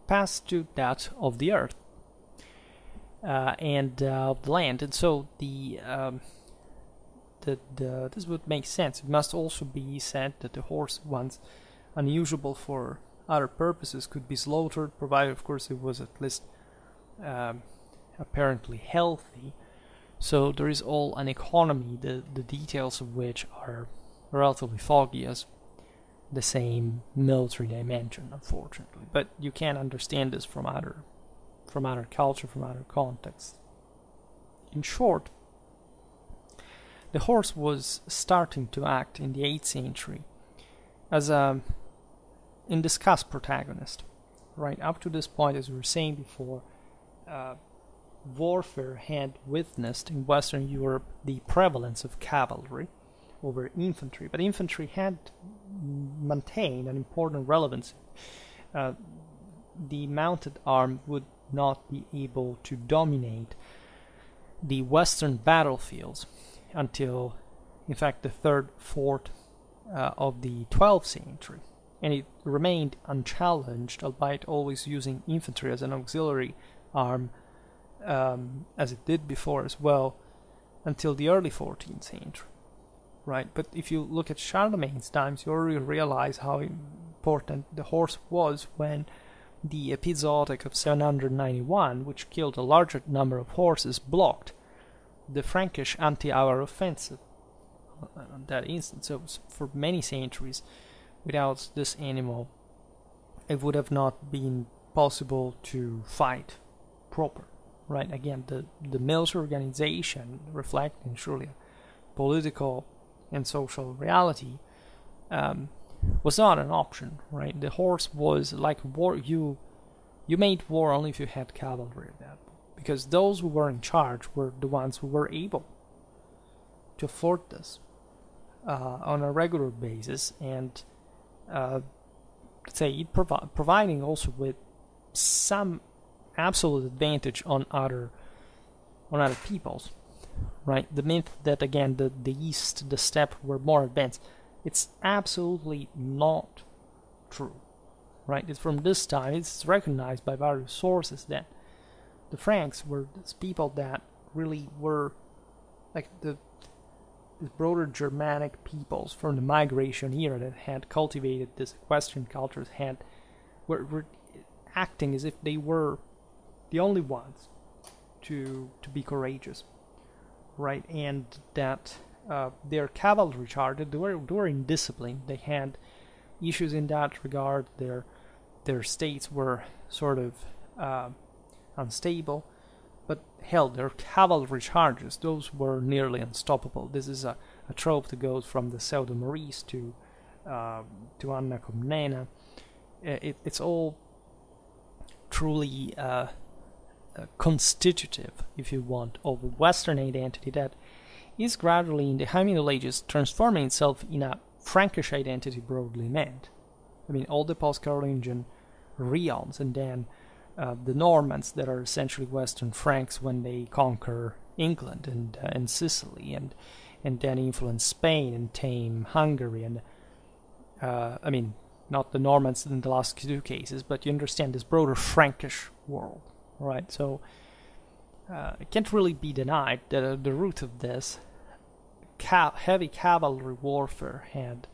passed to that of the earth uh, and uh, of the land. And so the, um, the, the this would make sense. It must also be said that the horse, once unusable for other purposes, could be slaughtered, provided of course it was at least um, apparently healthy. So there is all an economy, the, the details of which are relatively foggy as the same military dimension, unfortunately. But you can understand this from other, from other culture, from other contexts. In short, the horse was starting to act in the eighth century as a indiscussed protagonist, right? Up to this point, as we were saying before, uh, warfare had witnessed in Western Europe the prevalence of cavalry over infantry, but infantry had maintained an important relevance. Uh, the mounted arm would not be able to dominate the Western battlefields until, in fact, the third, fourth uh, of the twelfth century. And it remained unchallenged, albeit always using infantry as an auxiliary arm, um, as it did before as well, until the early fourteenth century, right? But if you look at Charlemagne's times, you already realize how important the horse was when the epizootic of seven hundred ninety-one, which killed a larger number of horses, blocked the Frankish anti-Avar offensive on that instance. So for many centuries, without this animal, it would have not been possible to fight proper, right? Again, the, the military organization, reflecting surely political and social reality, um, was not an option, right? The horse was like war. You, you made war only if you had cavalry at that point, because those who were in charge were the ones who were able to afford this uh, on a regular basis, and Uh, say it provi providing also with some absolute advantage on other on other peoples, right? The myth that again the the East, the steppe were more advanced, it's absolutely not true, right? It's from this time, it's recognized by various sources that the Franks were this people that really were like the the broader Germanic peoples from the migration era that had cultivated this equestrian cultures had were, were acting as if they were the only ones to to be courageous, right? And that uh, their cavalry charge, they were, they were indisciplined, they had issues in that regard, their their states were sort of uh, unstable. But hell, their cavalry charges, those were nearly unstoppable. This is a, a trope that goes from the Pseudo-Maurice to, uh, to Anna Comnena. It, it's all truly uh, uh, constitutive, if you want, of a Western identity that is gradually, in the High Middle Ages, transforming itself in a Frankish identity broadly meant. I mean, all the post-Carolingian realms, and then Uh, the Normans that are essentially Western Franks when they conquer England and uh, and Sicily and and then influence Spain and tame Hungary and uh, I mean not the Normans in the last two cases, but you understand this broader Frankish world, right? So uh, it can't really be denied that uh, the root of this ca heavy cavalry warfare had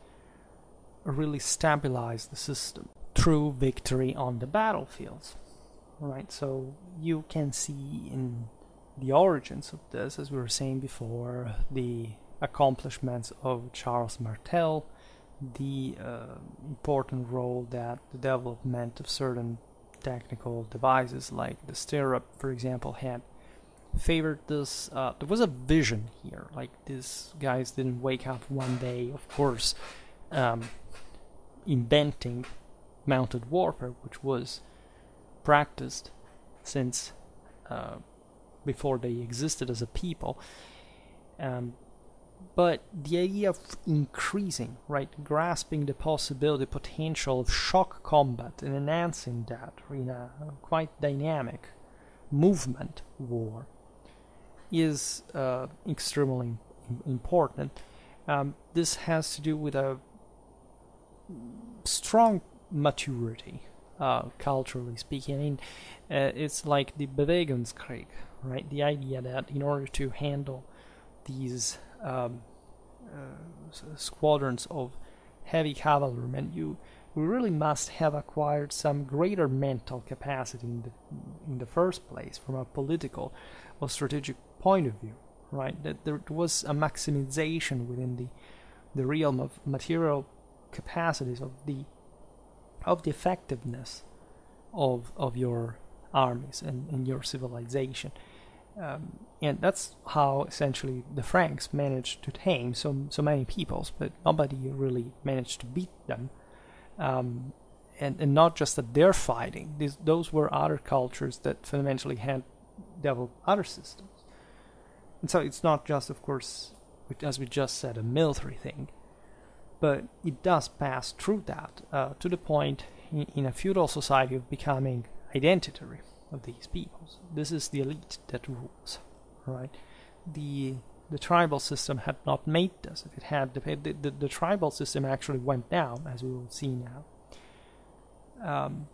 really stabilize the system through victory on the battlefields. Right, so you can see in the origins of this, as we were saying before, the accomplishments of Charles Martel, the uh, important role that the development of certain technical devices like the stirrup, for example, had favored this. Uh, there was a vision here, like these guys didn't wake up one day, of course, um, inventing mounted warfare, which was practiced since uh, before they existed as a people. Um, but the idea of increasing, right, grasping the possibility, potential of shock combat and enhancing that in a quite dynamic movement war is uh, extremely important. Um, this has to do with a strong maturity, uh, culturally speaking. I mean, uh, it's like the Bewegungskrieg, right? The idea that in order to handle these um, uh, squadrons of heavy cavalrymen, you we really must have acquired some greater mental capacity in the, in the first place, from a political or strategic point of view, right? That there was a maximization within the the realm of material capacities of the of the effectiveness of of your armies and, and your civilization, um, and that's how essentially the Franks managed to tame so so many peoples, but nobody really managed to beat them. Um, and, and not just that they're fighting. These, those were other cultures that fundamentally had developed other systems. And so it's not just, of course, as we just said, a military thing, but it does pass through that uh, to the point in, in a feudal society of becoming identitary of these peoples. This is the elite that rules, right? The The tribal system had not made this. If it had, the, the, the tribal system actually went down, as we will see now. Um,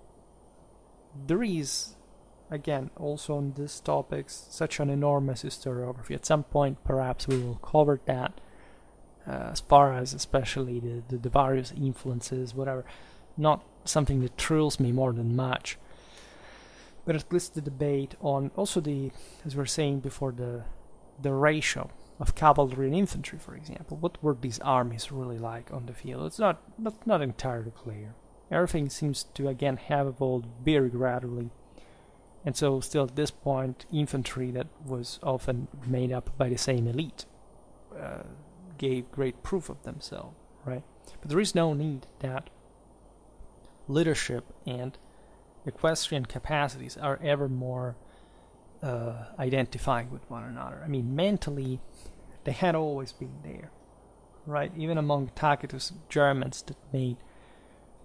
there is, again, also on these topics, such an enormous historiography. At some point, perhaps we will cover that, uh, as far as especially the, the, the various influences, whatever. Not something that thrills me more than much. But at least the debate on, also the, as we were saying before, the the ratio of cavalry and infantry, for example. What were these armies really like on the field? It's not, not, not entirely clear. Everything seems to, again, have evolved very gradually. And so, still at this point, infantry that was often made up by the same elite uh, gave great proof of themselves, right? But there is no need that leadership and equestrian capacities are ever more Uh, identifying with one another. I mean, mentally, they had always been there, right? Even among Tacitus Germans that made,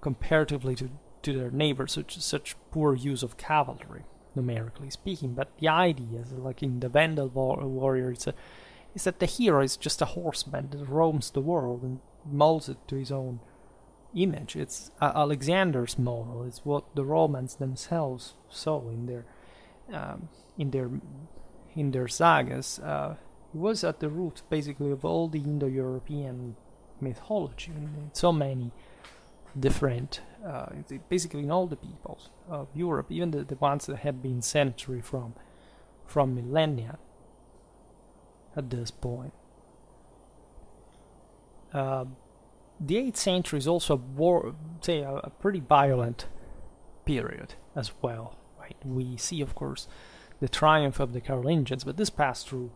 comparatively to, to their neighbors, such, such poor use of cavalry, numerically speaking. But the idea, like in the Vandal war, warrior, it's a, is that the hero is just a horseman that roams the world and molds it to his own image. It's uh, Alexander's model. It's what the Romans themselves saw in their Um, in their in their sagas. Uh, it was at the root, basically, of all the Indo-European mythology, and so many different, uh, basically in all the peoples of Europe, even the, the ones that had been century from from millennia at this point. Uh, the eighth century is also a war, say, a, a pretty violent period as well. We see, of course, the triumph of the Carolingians, but this passed through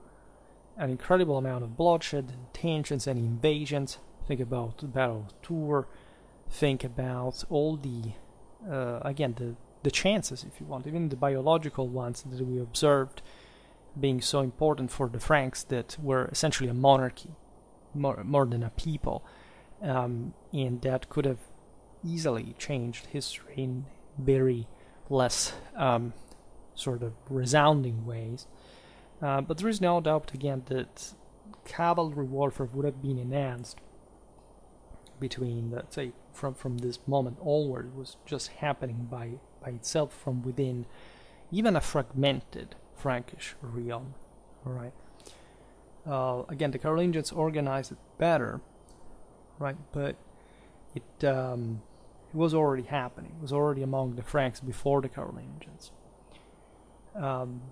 an incredible amount of bloodshed, and tensions, and invasions. Think about the Battle of Tours. Think about all the, uh, again, the, the chances, if you want, even the biological ones that we observed being so important for the Franks, that were essentially a monarchy, more, more than a people, um, and that could have easily changed history in very less um, sort of resounding ways. Uh, but there is no doubt, again, that cavalry warfare would have been enhanced between, let's say, from, from this moment onward. It was just happening by, by itself from within, even a fragmented Frankish realm. All right. Uh, again, the Carolingians organized it better, right? But it, um, it was already happening. It was already among the Franks before the Carolingians. Um,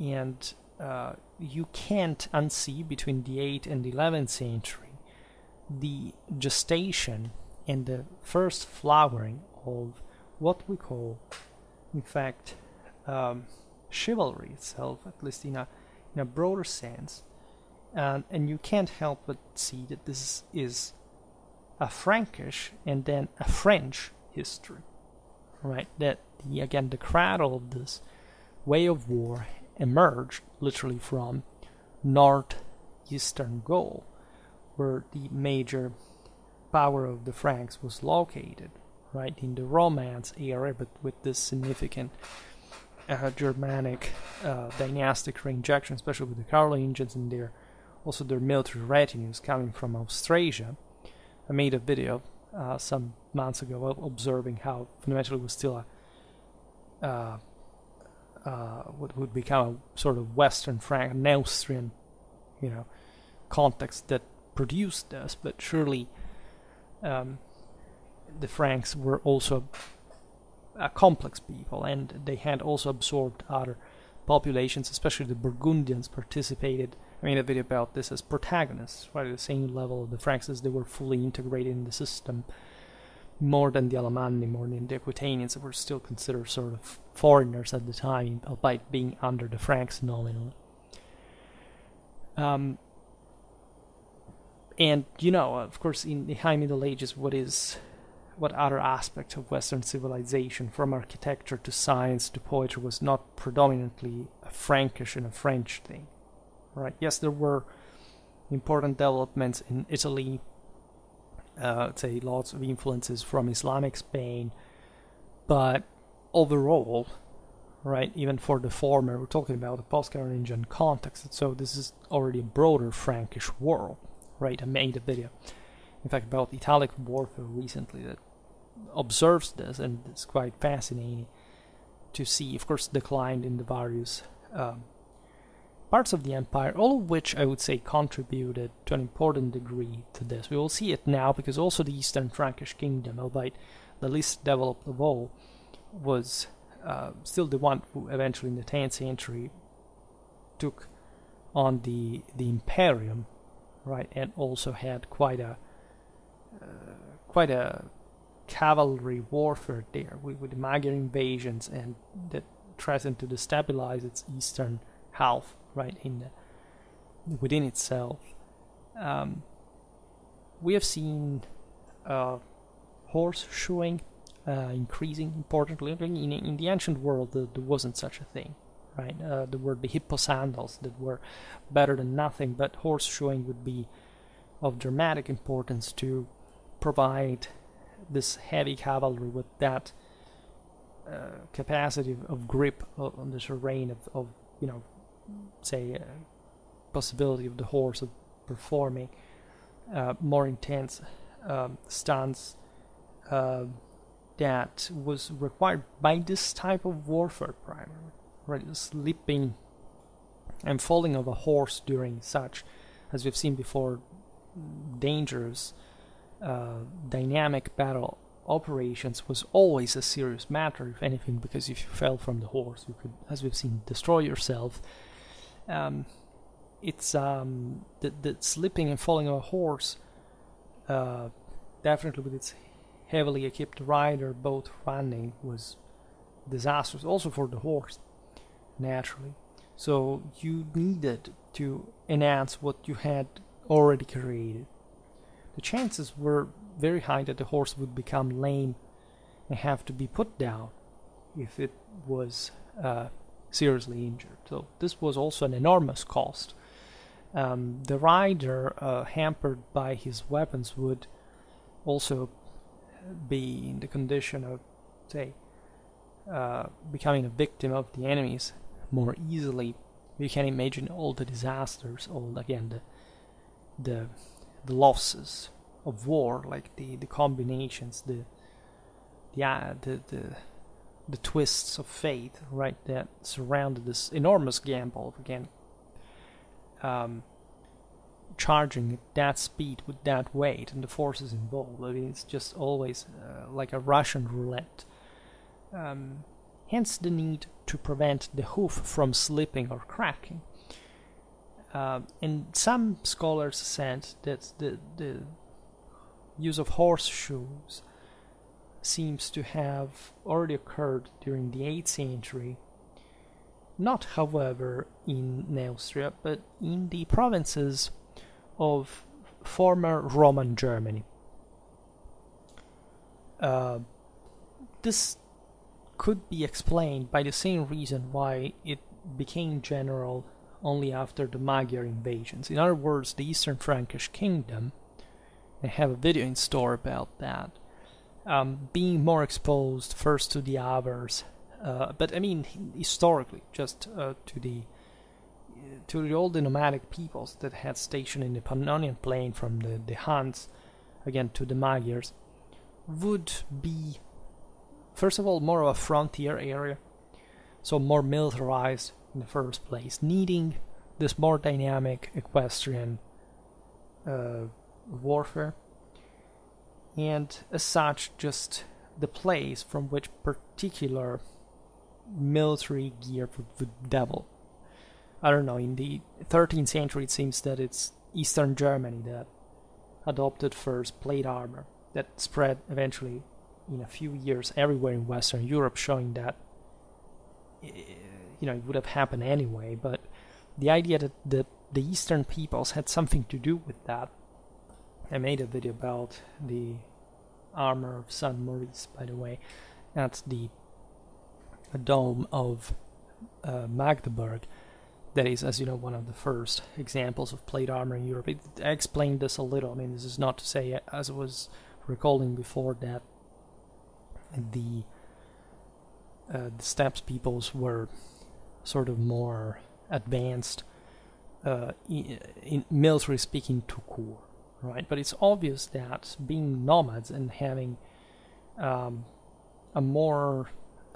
and uh, you can't unsee between the eighth and the eleventh century the gestation and the first flowering of what we call, in fact, um, chivalry itself, at least in a, in a broader sense. And, and you can't help but see that this is a Frankish and then a French history, right? That, the, again, the cradle of this way of war emerged literally from northeastern Gaul, where the major power of the Franks was located, right? In the Romance era, but with this significant uh, Germanic uh, dynastic reinjection, especially with the Carolingians and their also their military retinues coming from Austrasia. I made a video uh, some months ago observing how fundamentally it was still a, uh, uh, what would become a sort of Western Frank, an Austrian, you know, context that produced this, but surely um, the Franks were also a complex people, and they had also absorbed other populations, especially the Burgundians participated. I made a video about this as protagonists, right, at the same level of the Franks, as they were fully integrated in the system, more than the Alemanni, more than the Aquitanians, that were still considered sort of foreigners at the time, albeit being under the Franks nominally. Um, and, you know, of course, in the High Middle Ages, what is, what other aspect of Western civilization, from architecture to science to poetry, was not predominantly a Frankish and a French thing? Right. Yes, there were important developments in Italy. Uh, I'd say lots of influences from Islamic Spain, but overall, right, even for the former, we're talking about a post-Carolingian context. So this is already a broader Frankish world, right? I made a video, in fact, about Italic warfare recently that observes this, and it's quite fascinating to see. Of course, declined in the various Um, parts of the empire, all of which I would say contributed to an important degree to this. We will see it now, because also the Eastern Frankish kingdom, albeit the least developed of all, was uh, still the one who eventually in the tenth century took on the the imperium, right, and also had quite a uh, quite a cavalry warfare there with, with the Magyar invasions, and that threatened to destabilize its eastern half, right, in the, within itself. Um, we have seen uh, horseshoeing uh, increasing importantly. In, in the ancient world, uh, there wasn't such a thing, right? Uh, there were the hippo sandals that were better than nothing, but horseshoeing would be of dramatic importance to provide this heavy cavalry with that uh, capacity of grip on the terrain of, of you know, say, uh, possibility of the horse of performing uh, more intense um, stunts uh, that was required by this type of warfare primarily, right? The slipping and falling of a horse during such, as we've seen before, dangerous uh, dynamic battle operations was always a serious matter, if anything, because if you fell from the horse, you could, as we've seen, destroy yourself. Um, it's um, the, the slipping and falling of a horse, uh, definitely with its heavily equipped rider, both running, was disastrous, also for the horse, naturally. So you needed to enhance what you had already created. The chances were very high that the horse would become lame and have to be put down if it was uh, seriously injured. So this was also an enormous cost. Um, the rider, uh, hampered by his weapons, would also be in the condition of, say, uh, becoming a victim of the enemies more easily. You can imagine all the disasters, all, again, the the, the losses of war, like the the combinations, the yeah the, the the the twists of fate, right, that surrounded this enormous gamble of, again, um, charging at that speed with that weight and the forces involved. I mean, it's just always uh, like a Russian roulette. Um, hence the need to prevent the hoof from slipping or cracking. Uh, and some scholars said that the, the use of horseshoes seems to have already occurred during the eighth century, not however in Neustria, but in the provinces of former Roman Germany. Uh, this could be explained by the same reason why it became general only after the Magyar invasions. In other words, the Eastern Frankish kingdom, I have a video in store about that, um, being more exposed first to the Avars, uh, but I mean historically, just uh, to the uh, to the old nomadic peoples that had stationed in the Pannonian plain, from the, the Huns, again to the Magyars, would be first of all more of a frontier area, so more militarized in the first place, needing this more dynamic equestrian uh, warfare, and as such just the place from which particular military gear would, would double. I don't know, in the thirteenth century it seems that it's Eastern Germany that adopted first plate armor, that spread eventually in a few years everywhere in Western Europe, showing that you know it would have happened anyway, but the idea that the, the Eastern peoples had something to do with that. I made a video about the armor of Saint Maurice, by the way, at the dome of uh, Magdeburg, that is, as you know, one of the first examples of plate armor in Europe. It, I explained this a little. I mean, this is not to say, as I was recalling before, that the, uh, the steppes peoples were sort of more advanced, uh, in, in military speaking, tout court. Right, but it's obvious that being nomads and having um, a more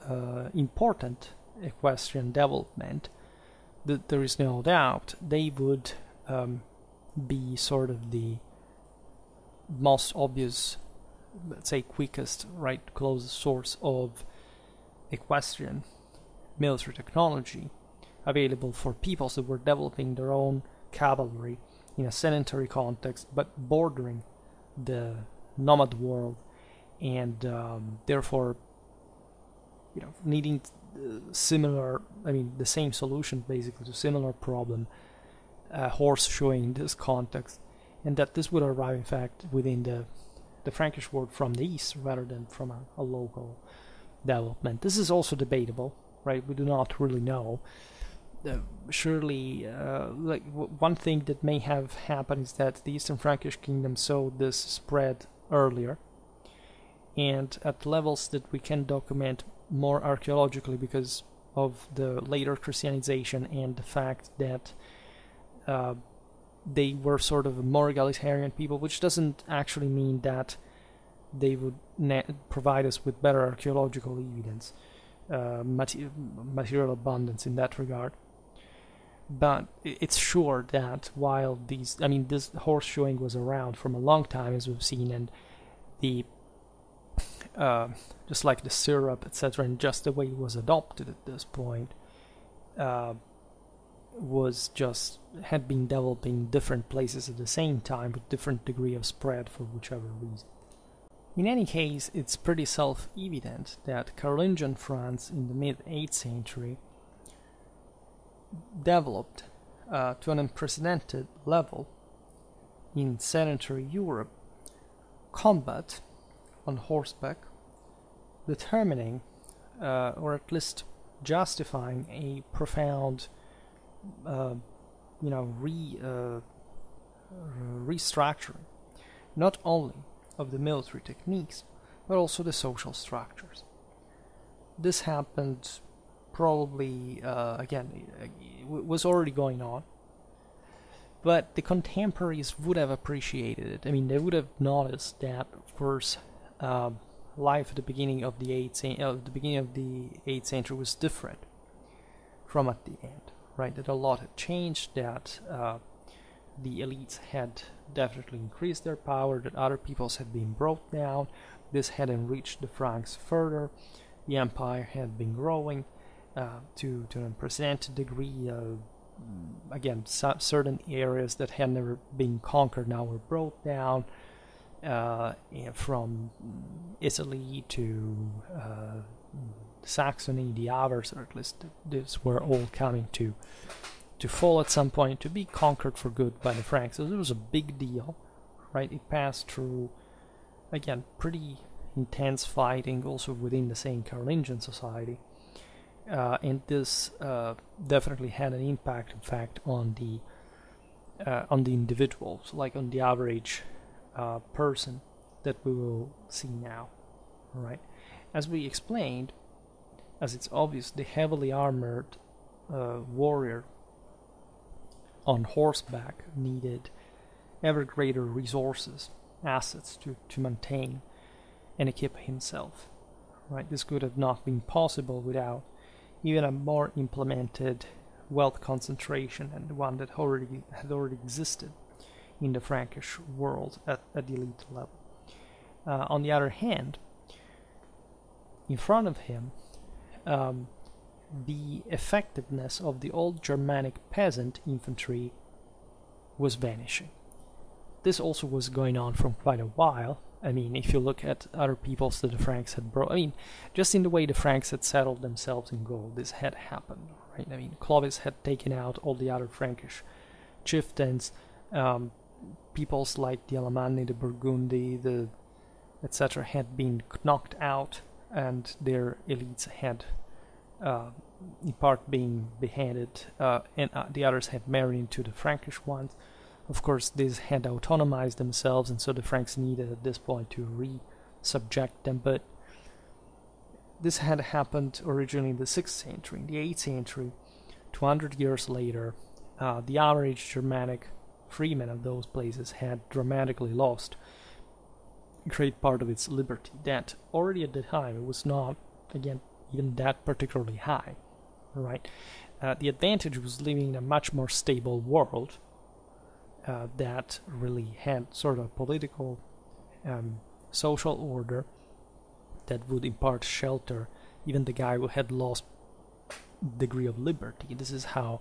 uh, important equestrian development, that there is no doubt they would um, be sort of the most obvious, let's say quickest, right, closest source of equestrian military technology available for peoples that were developing their own cavalry in a sedentary context, but bordering the nomad world, and um, therefore, you know, needing similar, I mean, the same solution basically to similar problem, uh, horseshoeing in this context, and that this would arrive in fact within the the Frankish world from the east rather than from a, a local development. This is also debatable, right? We do not really know. Uh, surely, uh, like w one thing that may have happened is that the Eastern Frankish kingdom saw this spread earlier, and at levels that we can document more archaeologically because of the later Christianization and the fact that uh, they were sort of a more egalitarian people, which doesn't actually mean that they would na provide us with better archaeological evidence, uh, mater material abundance in that regard. But it's sure that while these, I mean, this horseshoeing was around from a long time, as we've seen, and the uh, just like the syrup, et cetera, and just the way it was adopted at this point, uh, was just had been developed in different places at the same time with different degree of spread for whichever reason. In any case, it's pretty self-evident that Carolingian France in the mid eighth century developed uh, to an unprecedented level in sedentary Europe combat on horseback, determining uh, or at least justifying a profound uh, you know re, uh, restructuring not only of the military techniques but also the social structures. This happened probably, uh, again, it was already going on, but the contemporaries would have appreciated it. I mean, they would have noticed that, of course, uh, life at the beginning of the eighth, uh, the beginning of the eighth century was different from at the end, right? That a lot had changed. That uh, the elites had definitely increased their power, that other peoples had been brought down, this had enriched the Franks further, the empire had been growing uh, to, to an unprecedented degree. Uh, again, certain areas that had never been conquered now were brought down, uh, from Italy to uh, Saxony, the Avars, or at least these were all coming to to fall at some point, to be conquered for good by the Franks. So it was a big deal, right? It passed through, again, pretty intense fighting also within the same Carolingian society, uh, and this uh, definitely had an impact, in fact, on the uh, on the individuals, like on the average uh, person that we will see now, right? As we explained, as it's obvious, the heavily armored uh, warrior on horseback needed ever greater resources, assets to, to maintain and equip himself, right? This could have not been possible without even a more implemented wealth concentration, and the one that already had already existed in the Frankish world at, at the elite level. Uh, on the other hand, in front of him, um, the effectiveness of the old Germanic peasant infantry was vanishing. This also was going on for quite a while. I mean, if you look at other peoples that the Franks had brought, I mean, just in the way the Franks had settled themselves in Gaul, this had happened, right? I mean, Clovis had taken out all the other Frankish chieftains, um, peoples like the Alemanni, the Burgundi, the et cetera had been knocked out, and their elites had Uh, in part being beheaded, uh, and uh, the others had married into the Frankish ones. Of course, these had autonomized themselves, and so the Franks needed at this point to re-subject them, but this had happened originally in the sixth century. In the eighth century, two hundred years later, uh, the average Germanic freeman of those places had dramatically lost a great part of its liberty. That, already at the time, it was not, again, even that particularly high, right? Uh, the advantage was living in a much more stable world uh, that really had sort of political, um, social order that would impart shelter even the guy who had lost degree of liberty. This is how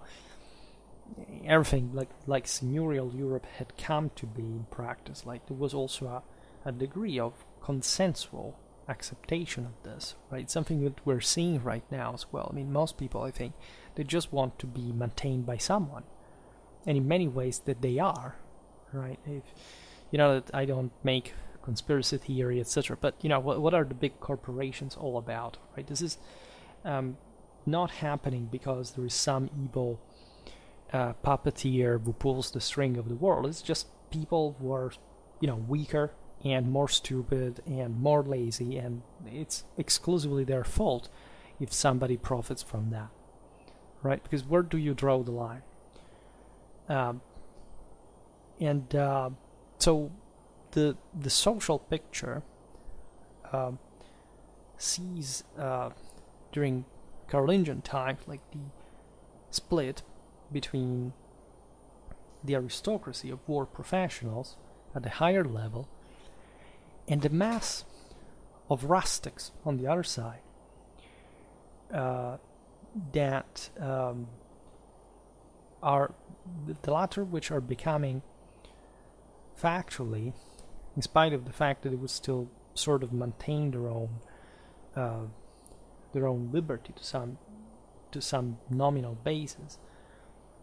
everything like like seigneurial Europe had come to be in practice. Like, there was also a, a degree of consensual acceptation of this, right? Something that we're seeing right now as well. I mean, most people, I think, they just want to be maintained by someone, and in many ways that they are, right? If you know that I don't make conspiracy theory, et cetera, but you know, what, what are the big corporations all about, right? This is um, not happening because there is some evil uh, puppeteer who pulls the string of the world. It's just people who are, you know, weaker and more stupid and more lazy, and it's exclusively their fault if somebody profits from that, right? Because where do you draw the line? Um, and uh, so the the social picture uh, sees uh, during Carolingian times, like, the split between the aristocracy of war professionals at the higher level and the mass of rustics on the other side, uh, that um, are the latter, which are becoming factually, in spite of the fact that it would still sort of maintain their own uh, their own liberty to some to some nominal basis,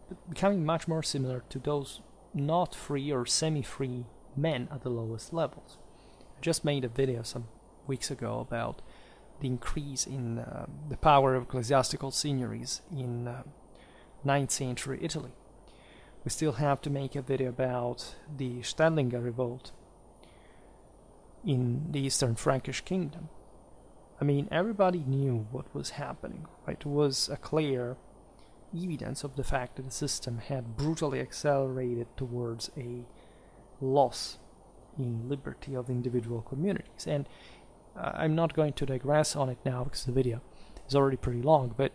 but becoming much more similar to those not free or semi-free men at the lowest levels. Just made a video some weeks ago about the increase in uh, the power of ecclesiastical signories in uh, ninth century Italy. We still have to make a video about the Stellinger revolt in the Eastern Frankish kingdom. I mean, everybody knew what was happening, right? It was a clear evidence of the fact that the system had brutally accelerated towards a loss in liberty of individual communities, and uh, I'm not going to digress on it now because the video is already pretty long, but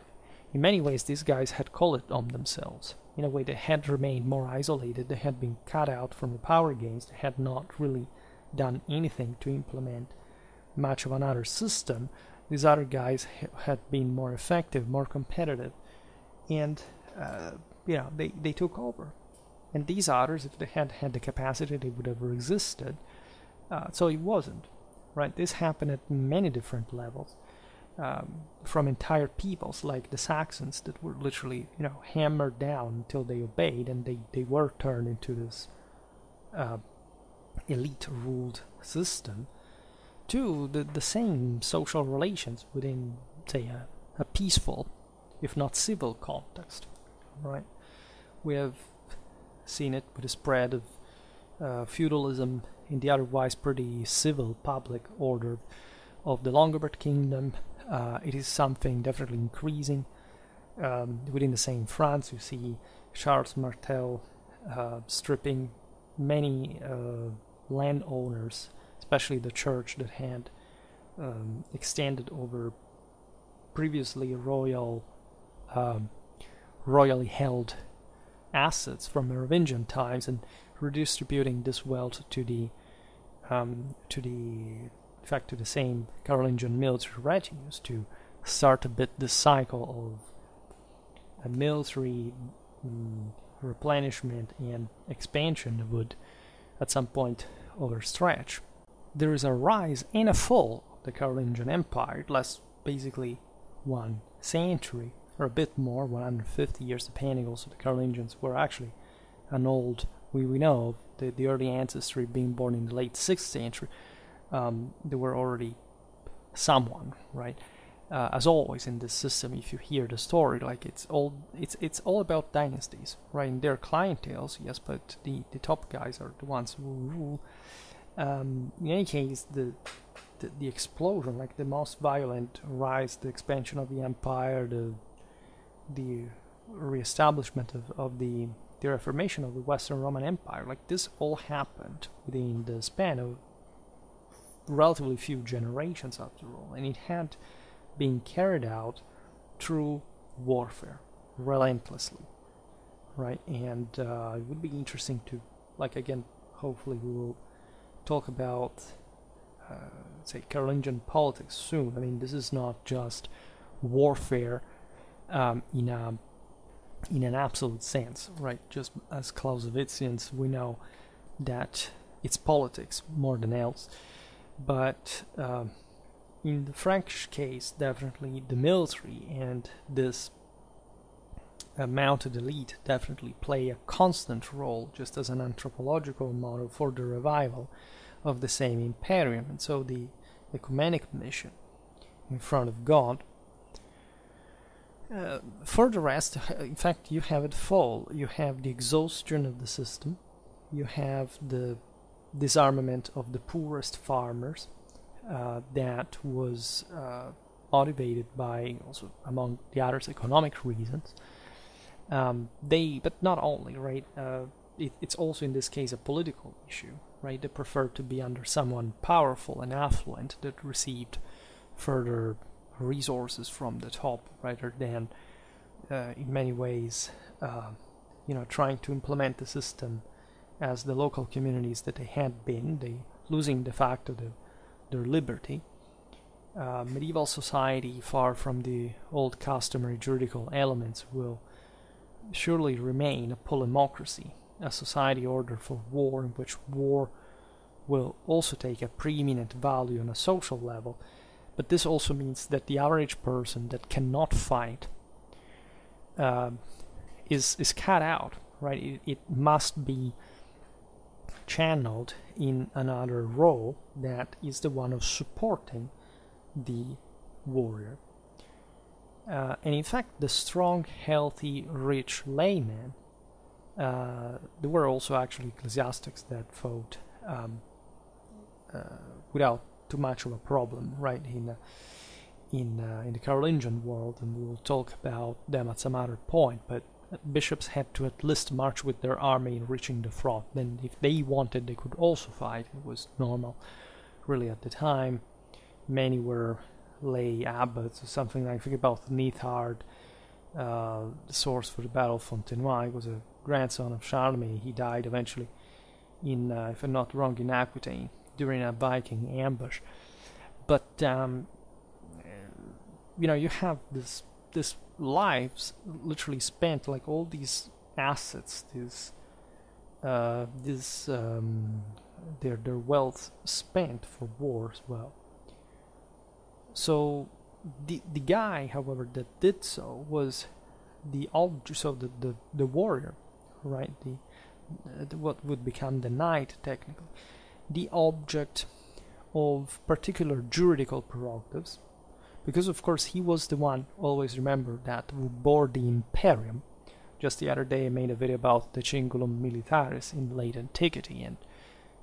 in many ways these guys had called it on themselves, in a way that had remained more isolated, that had been cut out from the power games, that had not really done anything to implement much of another system. These other guys had been more effective, more competitive, and uh, you know, they, they took over. And these others, if they had had the capacity, they would have resisted. Uh, so it wasn't, right? This happened at many different levels, um, from entire peoples like the Saxons that were literally, you know, hammered down until they obeyed, and they, they were turned into this uh, elite-ruled system, to the, the same social relations within, say, a, a peaceful, if not civil context, right? We have seen it with the spread of uh, feudalism in the otherwise pretty civil public order of the Longobard kingdom. Uh, it is something definitely increasing. Um, within the same France, you see Charles Martel uh, stripping many uh, landowners, especially the church that had um, extended over previously royal, um, royally held assets from Merovingian times, and redistributing this wealth to the, um, to the, in fact, to the same Carolingian military retinues, to start a bit the cycle of a military um, replenishment and expansion that would, at some point, overstretch. There is a rise and a fall of the Carolingian Empire. It lasts basically one century, or a bit more, one hundred fifty years, depending. Also, the Carolingians were actually an old, we, we know, the, the early ancestry being born in the late sixth century, um, they were already someone, right? Uh, as always in this system, if you hear the story, like it's all, it's it's all about dynasties, right? And their clienteles, yes, but the, the top guys are the ones who rule. Um, in any case, the, the the explosion, like the most violent rise, the expansion of the empire, the the reestablishment of, of the the reformation of the Western Roman Empire, like this all happened within the span of relatively few generations, after all, and it had been carried out through warfare relentlessly, right? And uh, it would be interesting to, like, again, hopefully we will talk about uh, say Carolingian politics soon. I mean, this is not just warfare um, in a in an absolute sense, right? Just as Clausewitzians, we know that it's politics more than else, but um, in the Frankish case, definitely the military and this uh, mounted elite definitely play a constant role, just as an anthropological model for the revival of the same imperium. And so the ecumenic mission in front of God. Uh, for the rest, in fact, you have it fall. You have the exhaustion of the system. You have the disarmament of the poorest farmers uh, that was uh, motivated by, also among the others, economic reasons. Um, they, but not only, right? Uh, it, it's also in this case a political issue. Right, they preferred to be under someone powerful and affluent that received further resources from the top, rather than, uh, in many ways, uh, you know, trying to implement the system as the local communities that they had been. They losing de facto the, their liberty. Uh, medieval society, far from the old customary juridical elements, will surely remain a polemocracy, a society order for war, in which war will also take a preeminent value on a social level. But this also means that the average person that cannot fight uh, is is cut out, right? It, it must be channeled in another role that is the one of supporting the warrior. Uh, and in fact, the strong, healthy, rich layman. Uh, there were also actually ecclesiastics that fought um, uh, without too much of a problem, right? In uh, in uh, in the Carolingian world, and we will talk about them at some other point. But bishops had to at least march with their army in reaching the front. Then, if they wanted, they could also fight. It was normal, really, at the time. Many were lay abbots or something like. Think about Nithard, uh, the source for the Battle of Fontenoy, was a grandson of Charlemagne. He died eventually, in uh, if I'm not wrong, in Aquitaine during a Viking ambush. But um, you know, you have this this lives literally spent, like all these assets, these uh, this um, their their wealth spent for war as well. So the the guy, however, that did so was the so the the, the warrior, right? The, the what would become the knight technically, the object of particular juridical prerogatives, because of course he was the one, always remember that, who bore the imperium. Just the other day I made a video about the cingulum militaris in late antiquity, and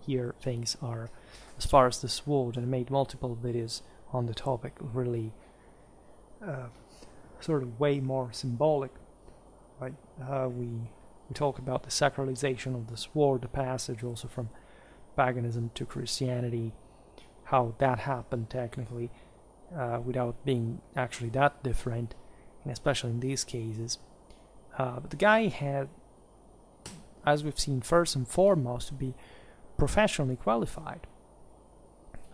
here things are as far as the sword, and I made multiple videos on the topic, really uh, sort of way more symbolic, right? Uh, we, we talk about the sacralization of the sword, the passage also from paganism to Christianity, how that happened technically uh, without being actually that different, and especially in these cases. Uh, but the guy had, as we've seen, first and foremost to be professionally qualified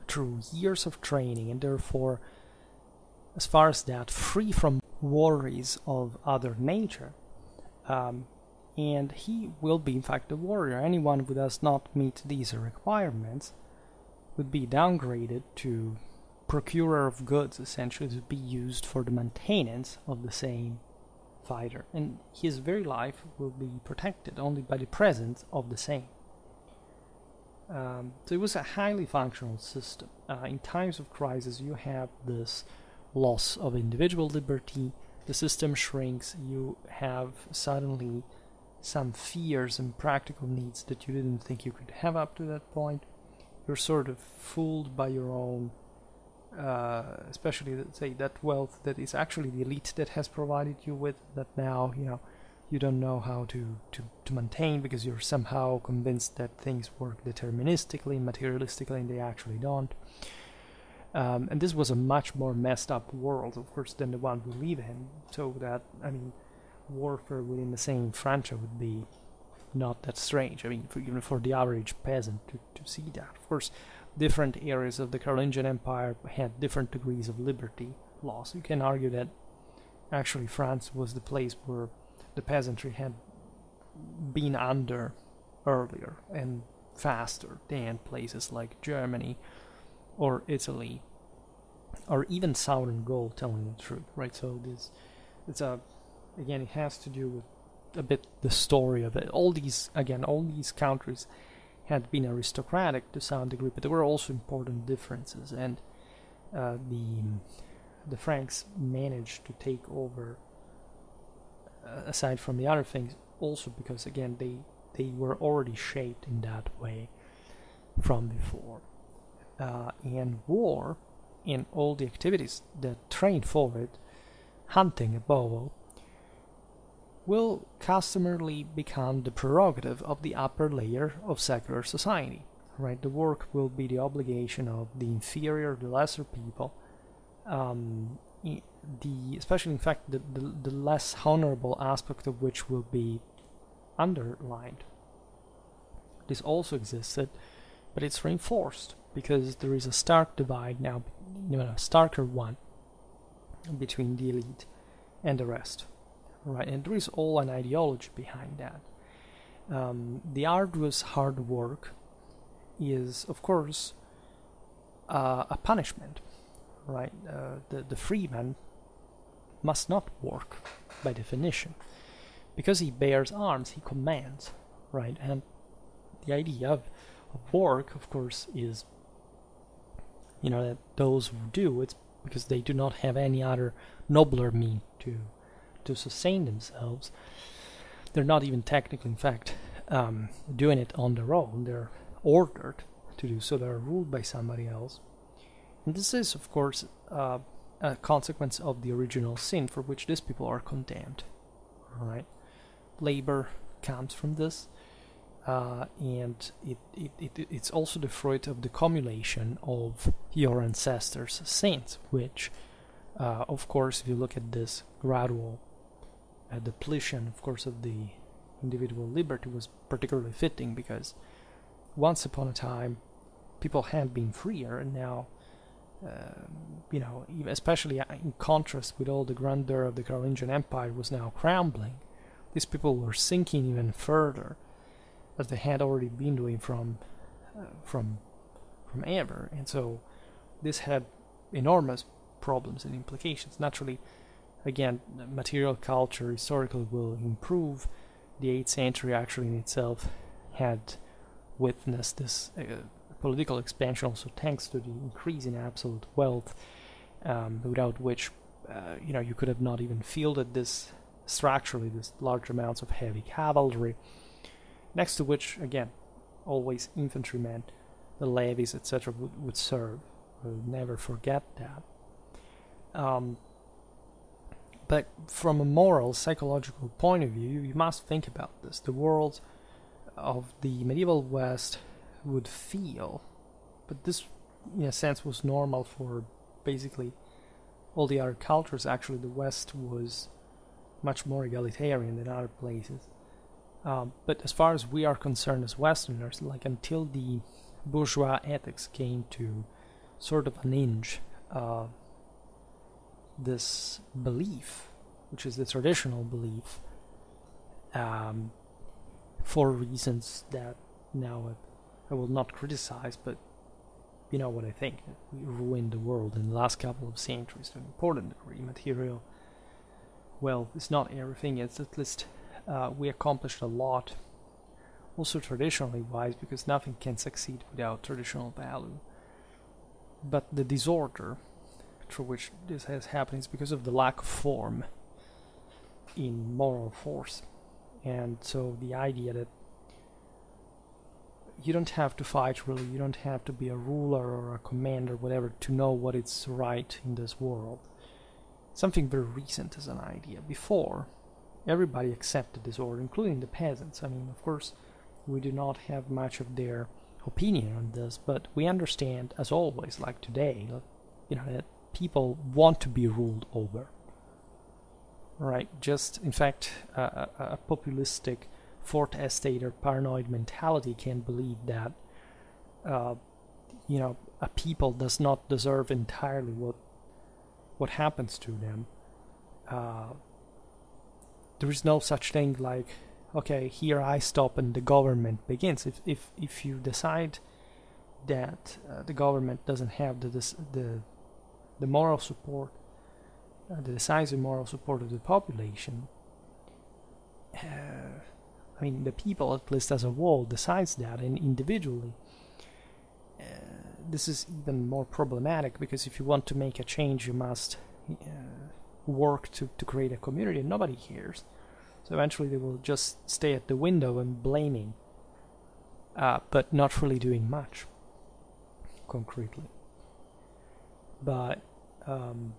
through years of training, and therefore, as far as that, free from worries of other nature. Um, and he will be, in fact, a warrior. Anyone who does not meet these requirements would be downgraded to procurer of goods, essentially, to be used for the maintenance of the same fighter. And his very life will be protected only by the presence of the same. Um, so it was a highly functional system. Uh, in times of crisis, you have this loss of individual liberty, the system shrinks, you have suddenly some fears and practical needs that you didn't think you could have up to that point. You're sort of fooled by your own, uh, especially, let's say, that wealth that is actually the elite that has provided you with, that now, you know, you don't know how to, to, to maintain, because you're somehow convinced that things work deterministically, materialistically, and they actually don't. Um, and this was a much more messed up world, of course, than the one we live in. So that, I mean, warfare within the same frontier would be not that strange. I mean, for, even for the average peasant to, to see that. Of course, different areas of the Carolingian Empire had different degrees of liberty loss. You can argue that actually France was the place where the peasantry had been under earlier and faster than places like Germany or Italy or even Southern Gaul, telling the truth, right? So this, it's a, again, it has to do with a bit the story of it. All these, again, all these countries had been aristocratic to some degree, but there were also important differences, and uh, the the Franks managed to take over, aside from the other things, also because, again, they they were already shaped in that way from before, uh, and war and all the activities that train for it, hunting above all, will customarily become the prerogative of the upper layer of secular society, right? The work will be the obligation of the inferior, the lesser people, um, the especially in fact the, the the less honorable aspect of which will be underlined. This also existed, but it's reinforced because there is a stark divide now, you know, a starker one between the elite and the rest, right? And there is all an ideology behind that. Um, the arduous hard work is, of course, uh, a punishment. Right, uh, the, the freeman must not work by definition, because he bears arms, he commands, right? And the idea of, of work, of course, is, you know, that those who do it's because they do not have any other nobler mean to to sustain themselves. They're not even technically, in fact, um, doing it on their own. They're ordered to do so, they're ruled by somebody else. And this is, of course, uh, a consequence of the original sin for which these people are condemned, right? Labor comes from this, uh, and it, it, it, it's also the fruit of the cumulation of your ancestors' sins, which, uh, of course, if you look at this gradual uh, depletion, of course, of the individual liberty was particularly fitting, because once upon a time people had been freer, and now, uh, you know, especially in contrast with all the grandeur of the Carolingian Empire was now crumbling, these people were sinking even further, as they had already been doing from uh, from from ever, and so this had enormous problems and implications. Naturally, again, material culture historically will improve. The eighth century actually in itself had witnessed this uh, political expansion, also thanks to the increase in absolute wealth, um, without which uh, you know, you could have not even fielded this structurally, this large amounts of heavy cavalry, next to which, again, always infantrymen, the levies, et cetera would, would serve. We'll never forget that. Um, but from a moral, psychological point of view, you must think about this. The world of the medieval West would feel, but this, in a sense, was normal for basically all the other cultures. Actually, the West was much more egalitarian than other places. Um, but as far as we are concerned as Westerners, like until the bourgeois ethics came to sort of an inch, uh, this belief, which is the traditional belief, um, for reasons that now I, I will not criticize, but you know what I think, that we ruined the world in the last couple of centuries to an important degree. Material, well, it's not everything, it's at least uh, we accomplished a lot, also traditionally wise, because nothing can succeed without traditional value. But the disorder through which this has happened is because of the lack of form in moral force. And so the idea that you don't have to fight, really, you don't have to be a ruler or a commander, whatever, to know what is right in this world. Something very recent as an idea. Before, everybody accepted disorder, including the peasants. I mean, of course, we do not have much of their opinion on this, but we understand, as always, like today, you know, that people want to be ruled over, right? Just, in fact, uh, a, a populistic fourth estate or paranoid mentality can believe that, uh, you know, a people does not deserve entirely what what happens to them. Uh, there is no such thing like, okay, here I stop and the government begins. If if if you decide that uh, the government doesn't have the the the moral support, uh, the decisive moral support of the population, uh, I mean, the people, at least as a whole, decides that, and individually, uh, this is even more problematic, because if you want to make a change, you must uh, work to to create a community, and nobody hears. So eventually they will just stay at the window and blaming, uh, but not really doing much concretely. But um,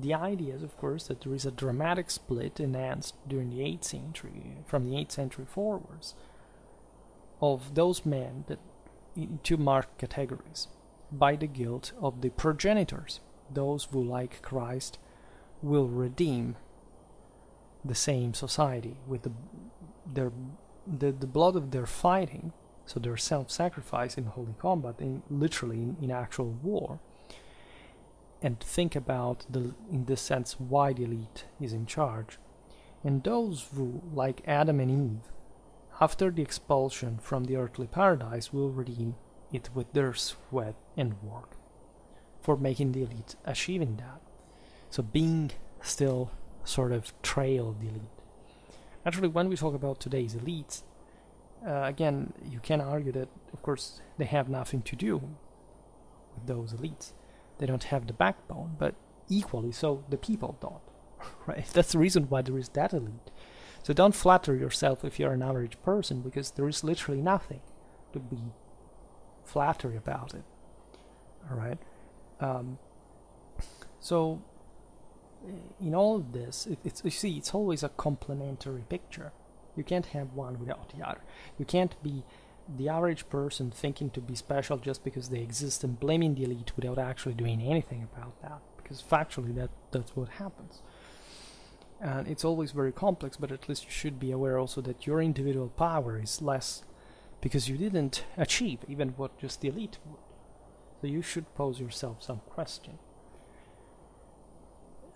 the idea is, of course, that there is a dramatic split enhanced during the eighth century, from the eighth century forwards, of those men that in two marked categories, by the guilt of the progenitors, those who, like Christ, will redeem the same society with the, their, the the blood of their fighting, so their self-sacrifice in holy combat, in literally in, in actual war. And think about the in this sense why the elite is in charge, and those who, like Adam and Eve, after the expulsion from the earthly paradise, will redeem it with their sweat and work, for making the elite achieving that. So being still sort of trail of the elite. Actually, when we talk about today's elites, uh, again, you can argue that, of course, they have nothing to do with those elites. They don't have the backbone, but equally so, the people don't, right? That's the reason why there is that elite. So don't flatter yourself if you're an average person, because there is literally nothing to be flattery about it, all right? Um, so... in all of this, it, it's, you see, it's always a complementary picture. You can't have one without the other. You can't be the average person thinking to be special just because they exist and blaming the elite without actually doing anything about that, because factually that, that's what happens. and it's always very complex, but at least you should be aware also that your individual power is less because you didn't achieve even what just the elite would. So you should pose yourself some question.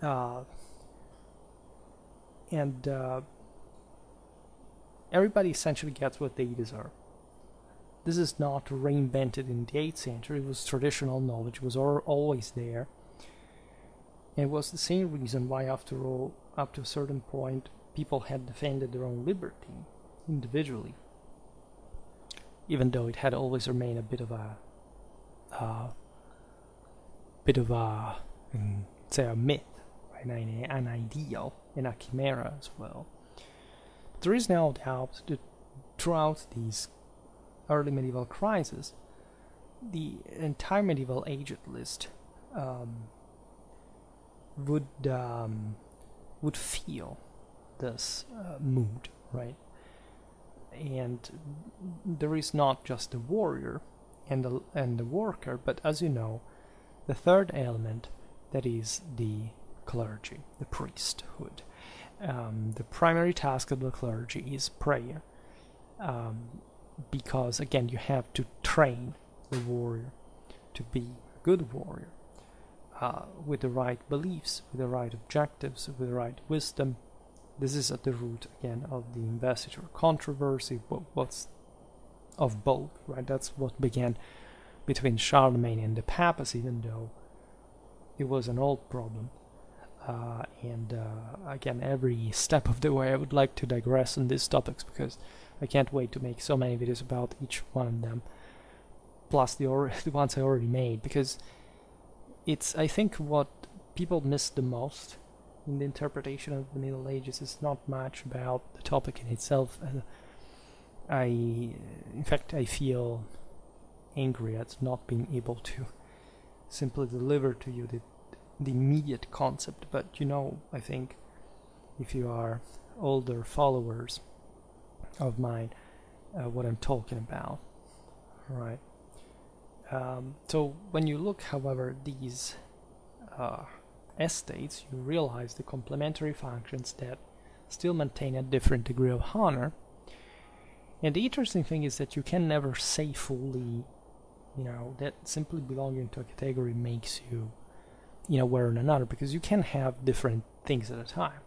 Uh, and uh, everybody essentially gets what they deserve. This is not reinvented in the eighth century, it was traditional knowledge, was always there. It was the same reason why, after all, up to a certain point, people had defended their own liberty, individually. Even though it had always remained a bit of a, uh, bit of a, mm, say, a myth, right? an, an ideal, and a chimera as well. But there is no doubt that throughout these early medieval crises, the entire medieval age, at least, um, would um, would feel this uh, mood, right? And there is not just the warrior and the and the worker, but as you know, the third element, that is the clergy, the priesthood. Um, the primary task of the clergy is prayer, um, because again you have to train the warrior to be a good warrior. Uh, with the right beliefs, with the right objectives, with the right wisdom. This is at the root, again, of the investiture controversy, but what's of both, right? That's what began between Charlemagne and the papacy, even though it was an old problem. Uh, and uh, again, every step of the way, I would like to digress on these topics, because I can't wait to make so many videos about each one of them, plus the, or the ones I already made, because it's, I think, what people miss the most in the interpretation of the Middle Ages is not much about the topic in itself. Uh, I, in fact, I feel angry at not being able to simply deliver to you the, the immediate concept. But, you know, I think if you are older followers of mine, uh, what I'm talking about, right? Um, so when you look, however, at these uh, estates, you realize the complementary functions that still maintain a different degree of honor. And the interesting thing is that you can never say fully, you know, that simply belonging to a category makes you, you know, wear in another, because you can have different things at a time.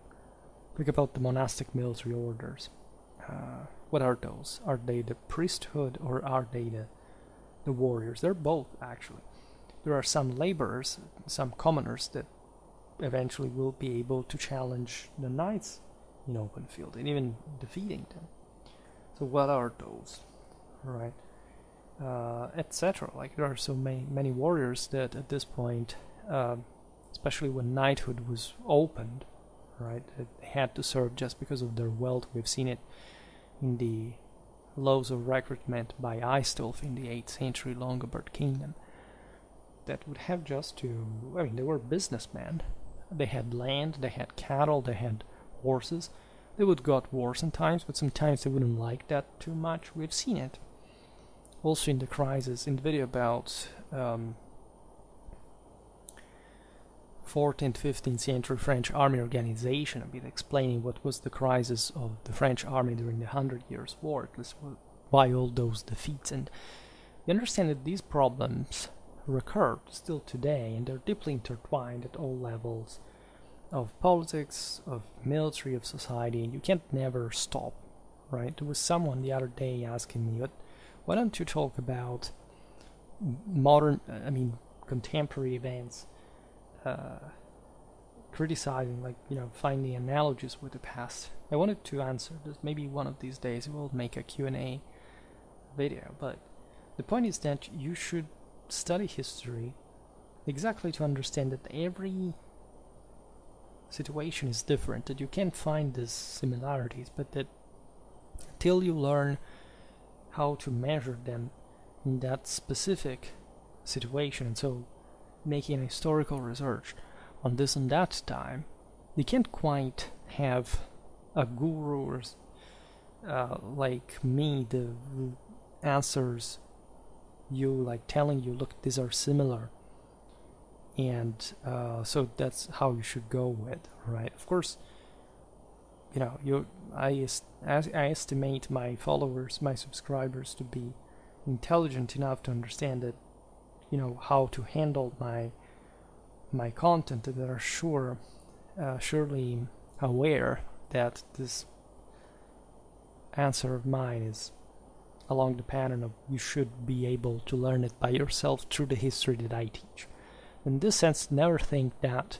Think about the monastic military orders. Uh, what are those? Are they the priesthood, or are they the The warriors? They're both, actually. There are some laborers, some commoners, that eventually will be able to challenge the knights in open field and even defeating them. So what are those, right? Uh, et cetera. Like, there are so many many warriors that at this point, uh, especially when knighthood was opened, right, that they had to serve just because of their wealth. We've seen it in the laws of recruitment by Istulf in the eighth century Longobard kingdom, that would have just to, I mean, they were businessmen, they had land, they had cattle, they had horses, they would go at war sometimes, but sometimes they wouldn't like that too much. We've seen it also in the crisis, in the video about um, fourteenth, fifteenth century French army organization, a bit explaining what was the crisis of the French army during the Hundred Years' War, at least by all those defeats. And you understand that these problems recur still today, and they're deeply intertwined at all levels of politics, of military, of society, and you can't never stop, right? There was someone the other day asking me, why don't you talk about modern, I mean, contemporary events, Uh, criticizing, like, you know, finding analogies with the past. I wanted to answer this. Maybe one of these days we'll make a Q and A video, but the point is that you should study history exactly to understand that every situation is different, that you can't find these similarities, but that till you learn how to measure them in that specific situation, and so making historical research on this and that time, you can't quite have a guru or, uh, like me, the answers you, like telling you, look, these are similar, and uh, so that's how you should go with, right? Of course, you know, you I, est I estimate my followers, my subscribers, to be intelligent enough to understand that, you know, how to handle my my content. That are sure, uh, surely aware that this answer of mine is along the pattern of you should be able to learn it by yourself through the history that I teach. In this sense, never think that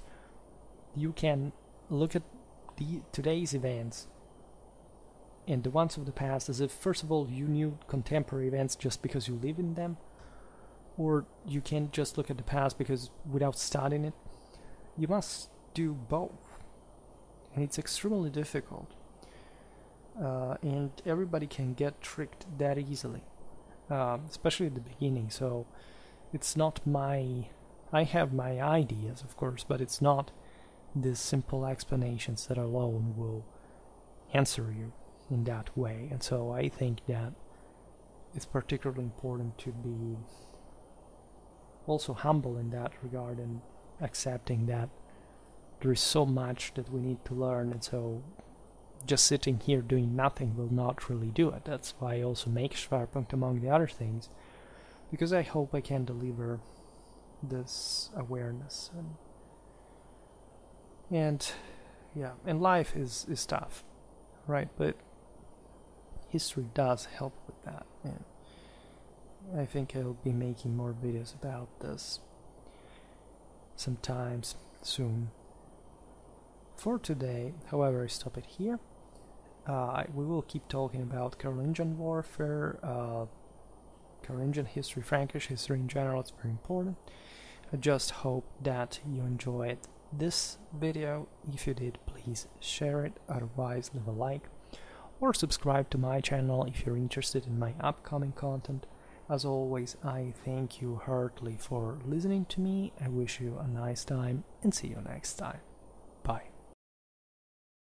you can look at the, today's events and the ones of the past as if, first of all, you knew contemporary events just because you live in them, or you can't just look at the past because without studying it. You must do both, and it's extremely difficult. Uh, and everybody can get tricked that easily, um, especially at the beginning. So it's not my... I have my ideas, of course, but it's not these simple explanations that alone will answer you in that way. And so I think that it's particularly important to be also humble in that regard, and accepting that there is so much that we need to learn, and so just sitting here doing nothing will not really do it. That's why I also make Schwerpunkt, among the other things, because I hope I can deliver this awareness. And, and yeah, and life is, is tough, right? But history does help with that, and I think I'll be making more videos about this sometimes soon. For today, however, I stop it here. Uh, we will keep talking about Carolingian warfare, uh, Carolingian history, Frankish history in general. It's very important. I just hope that you enjoyed this video. If you did, please share it, otherwise leave a like, or subscribe to my channel if you're interested in my upcoming content. As always, I thank you heartily for listening to me. I wish you a nice time, and see you next time.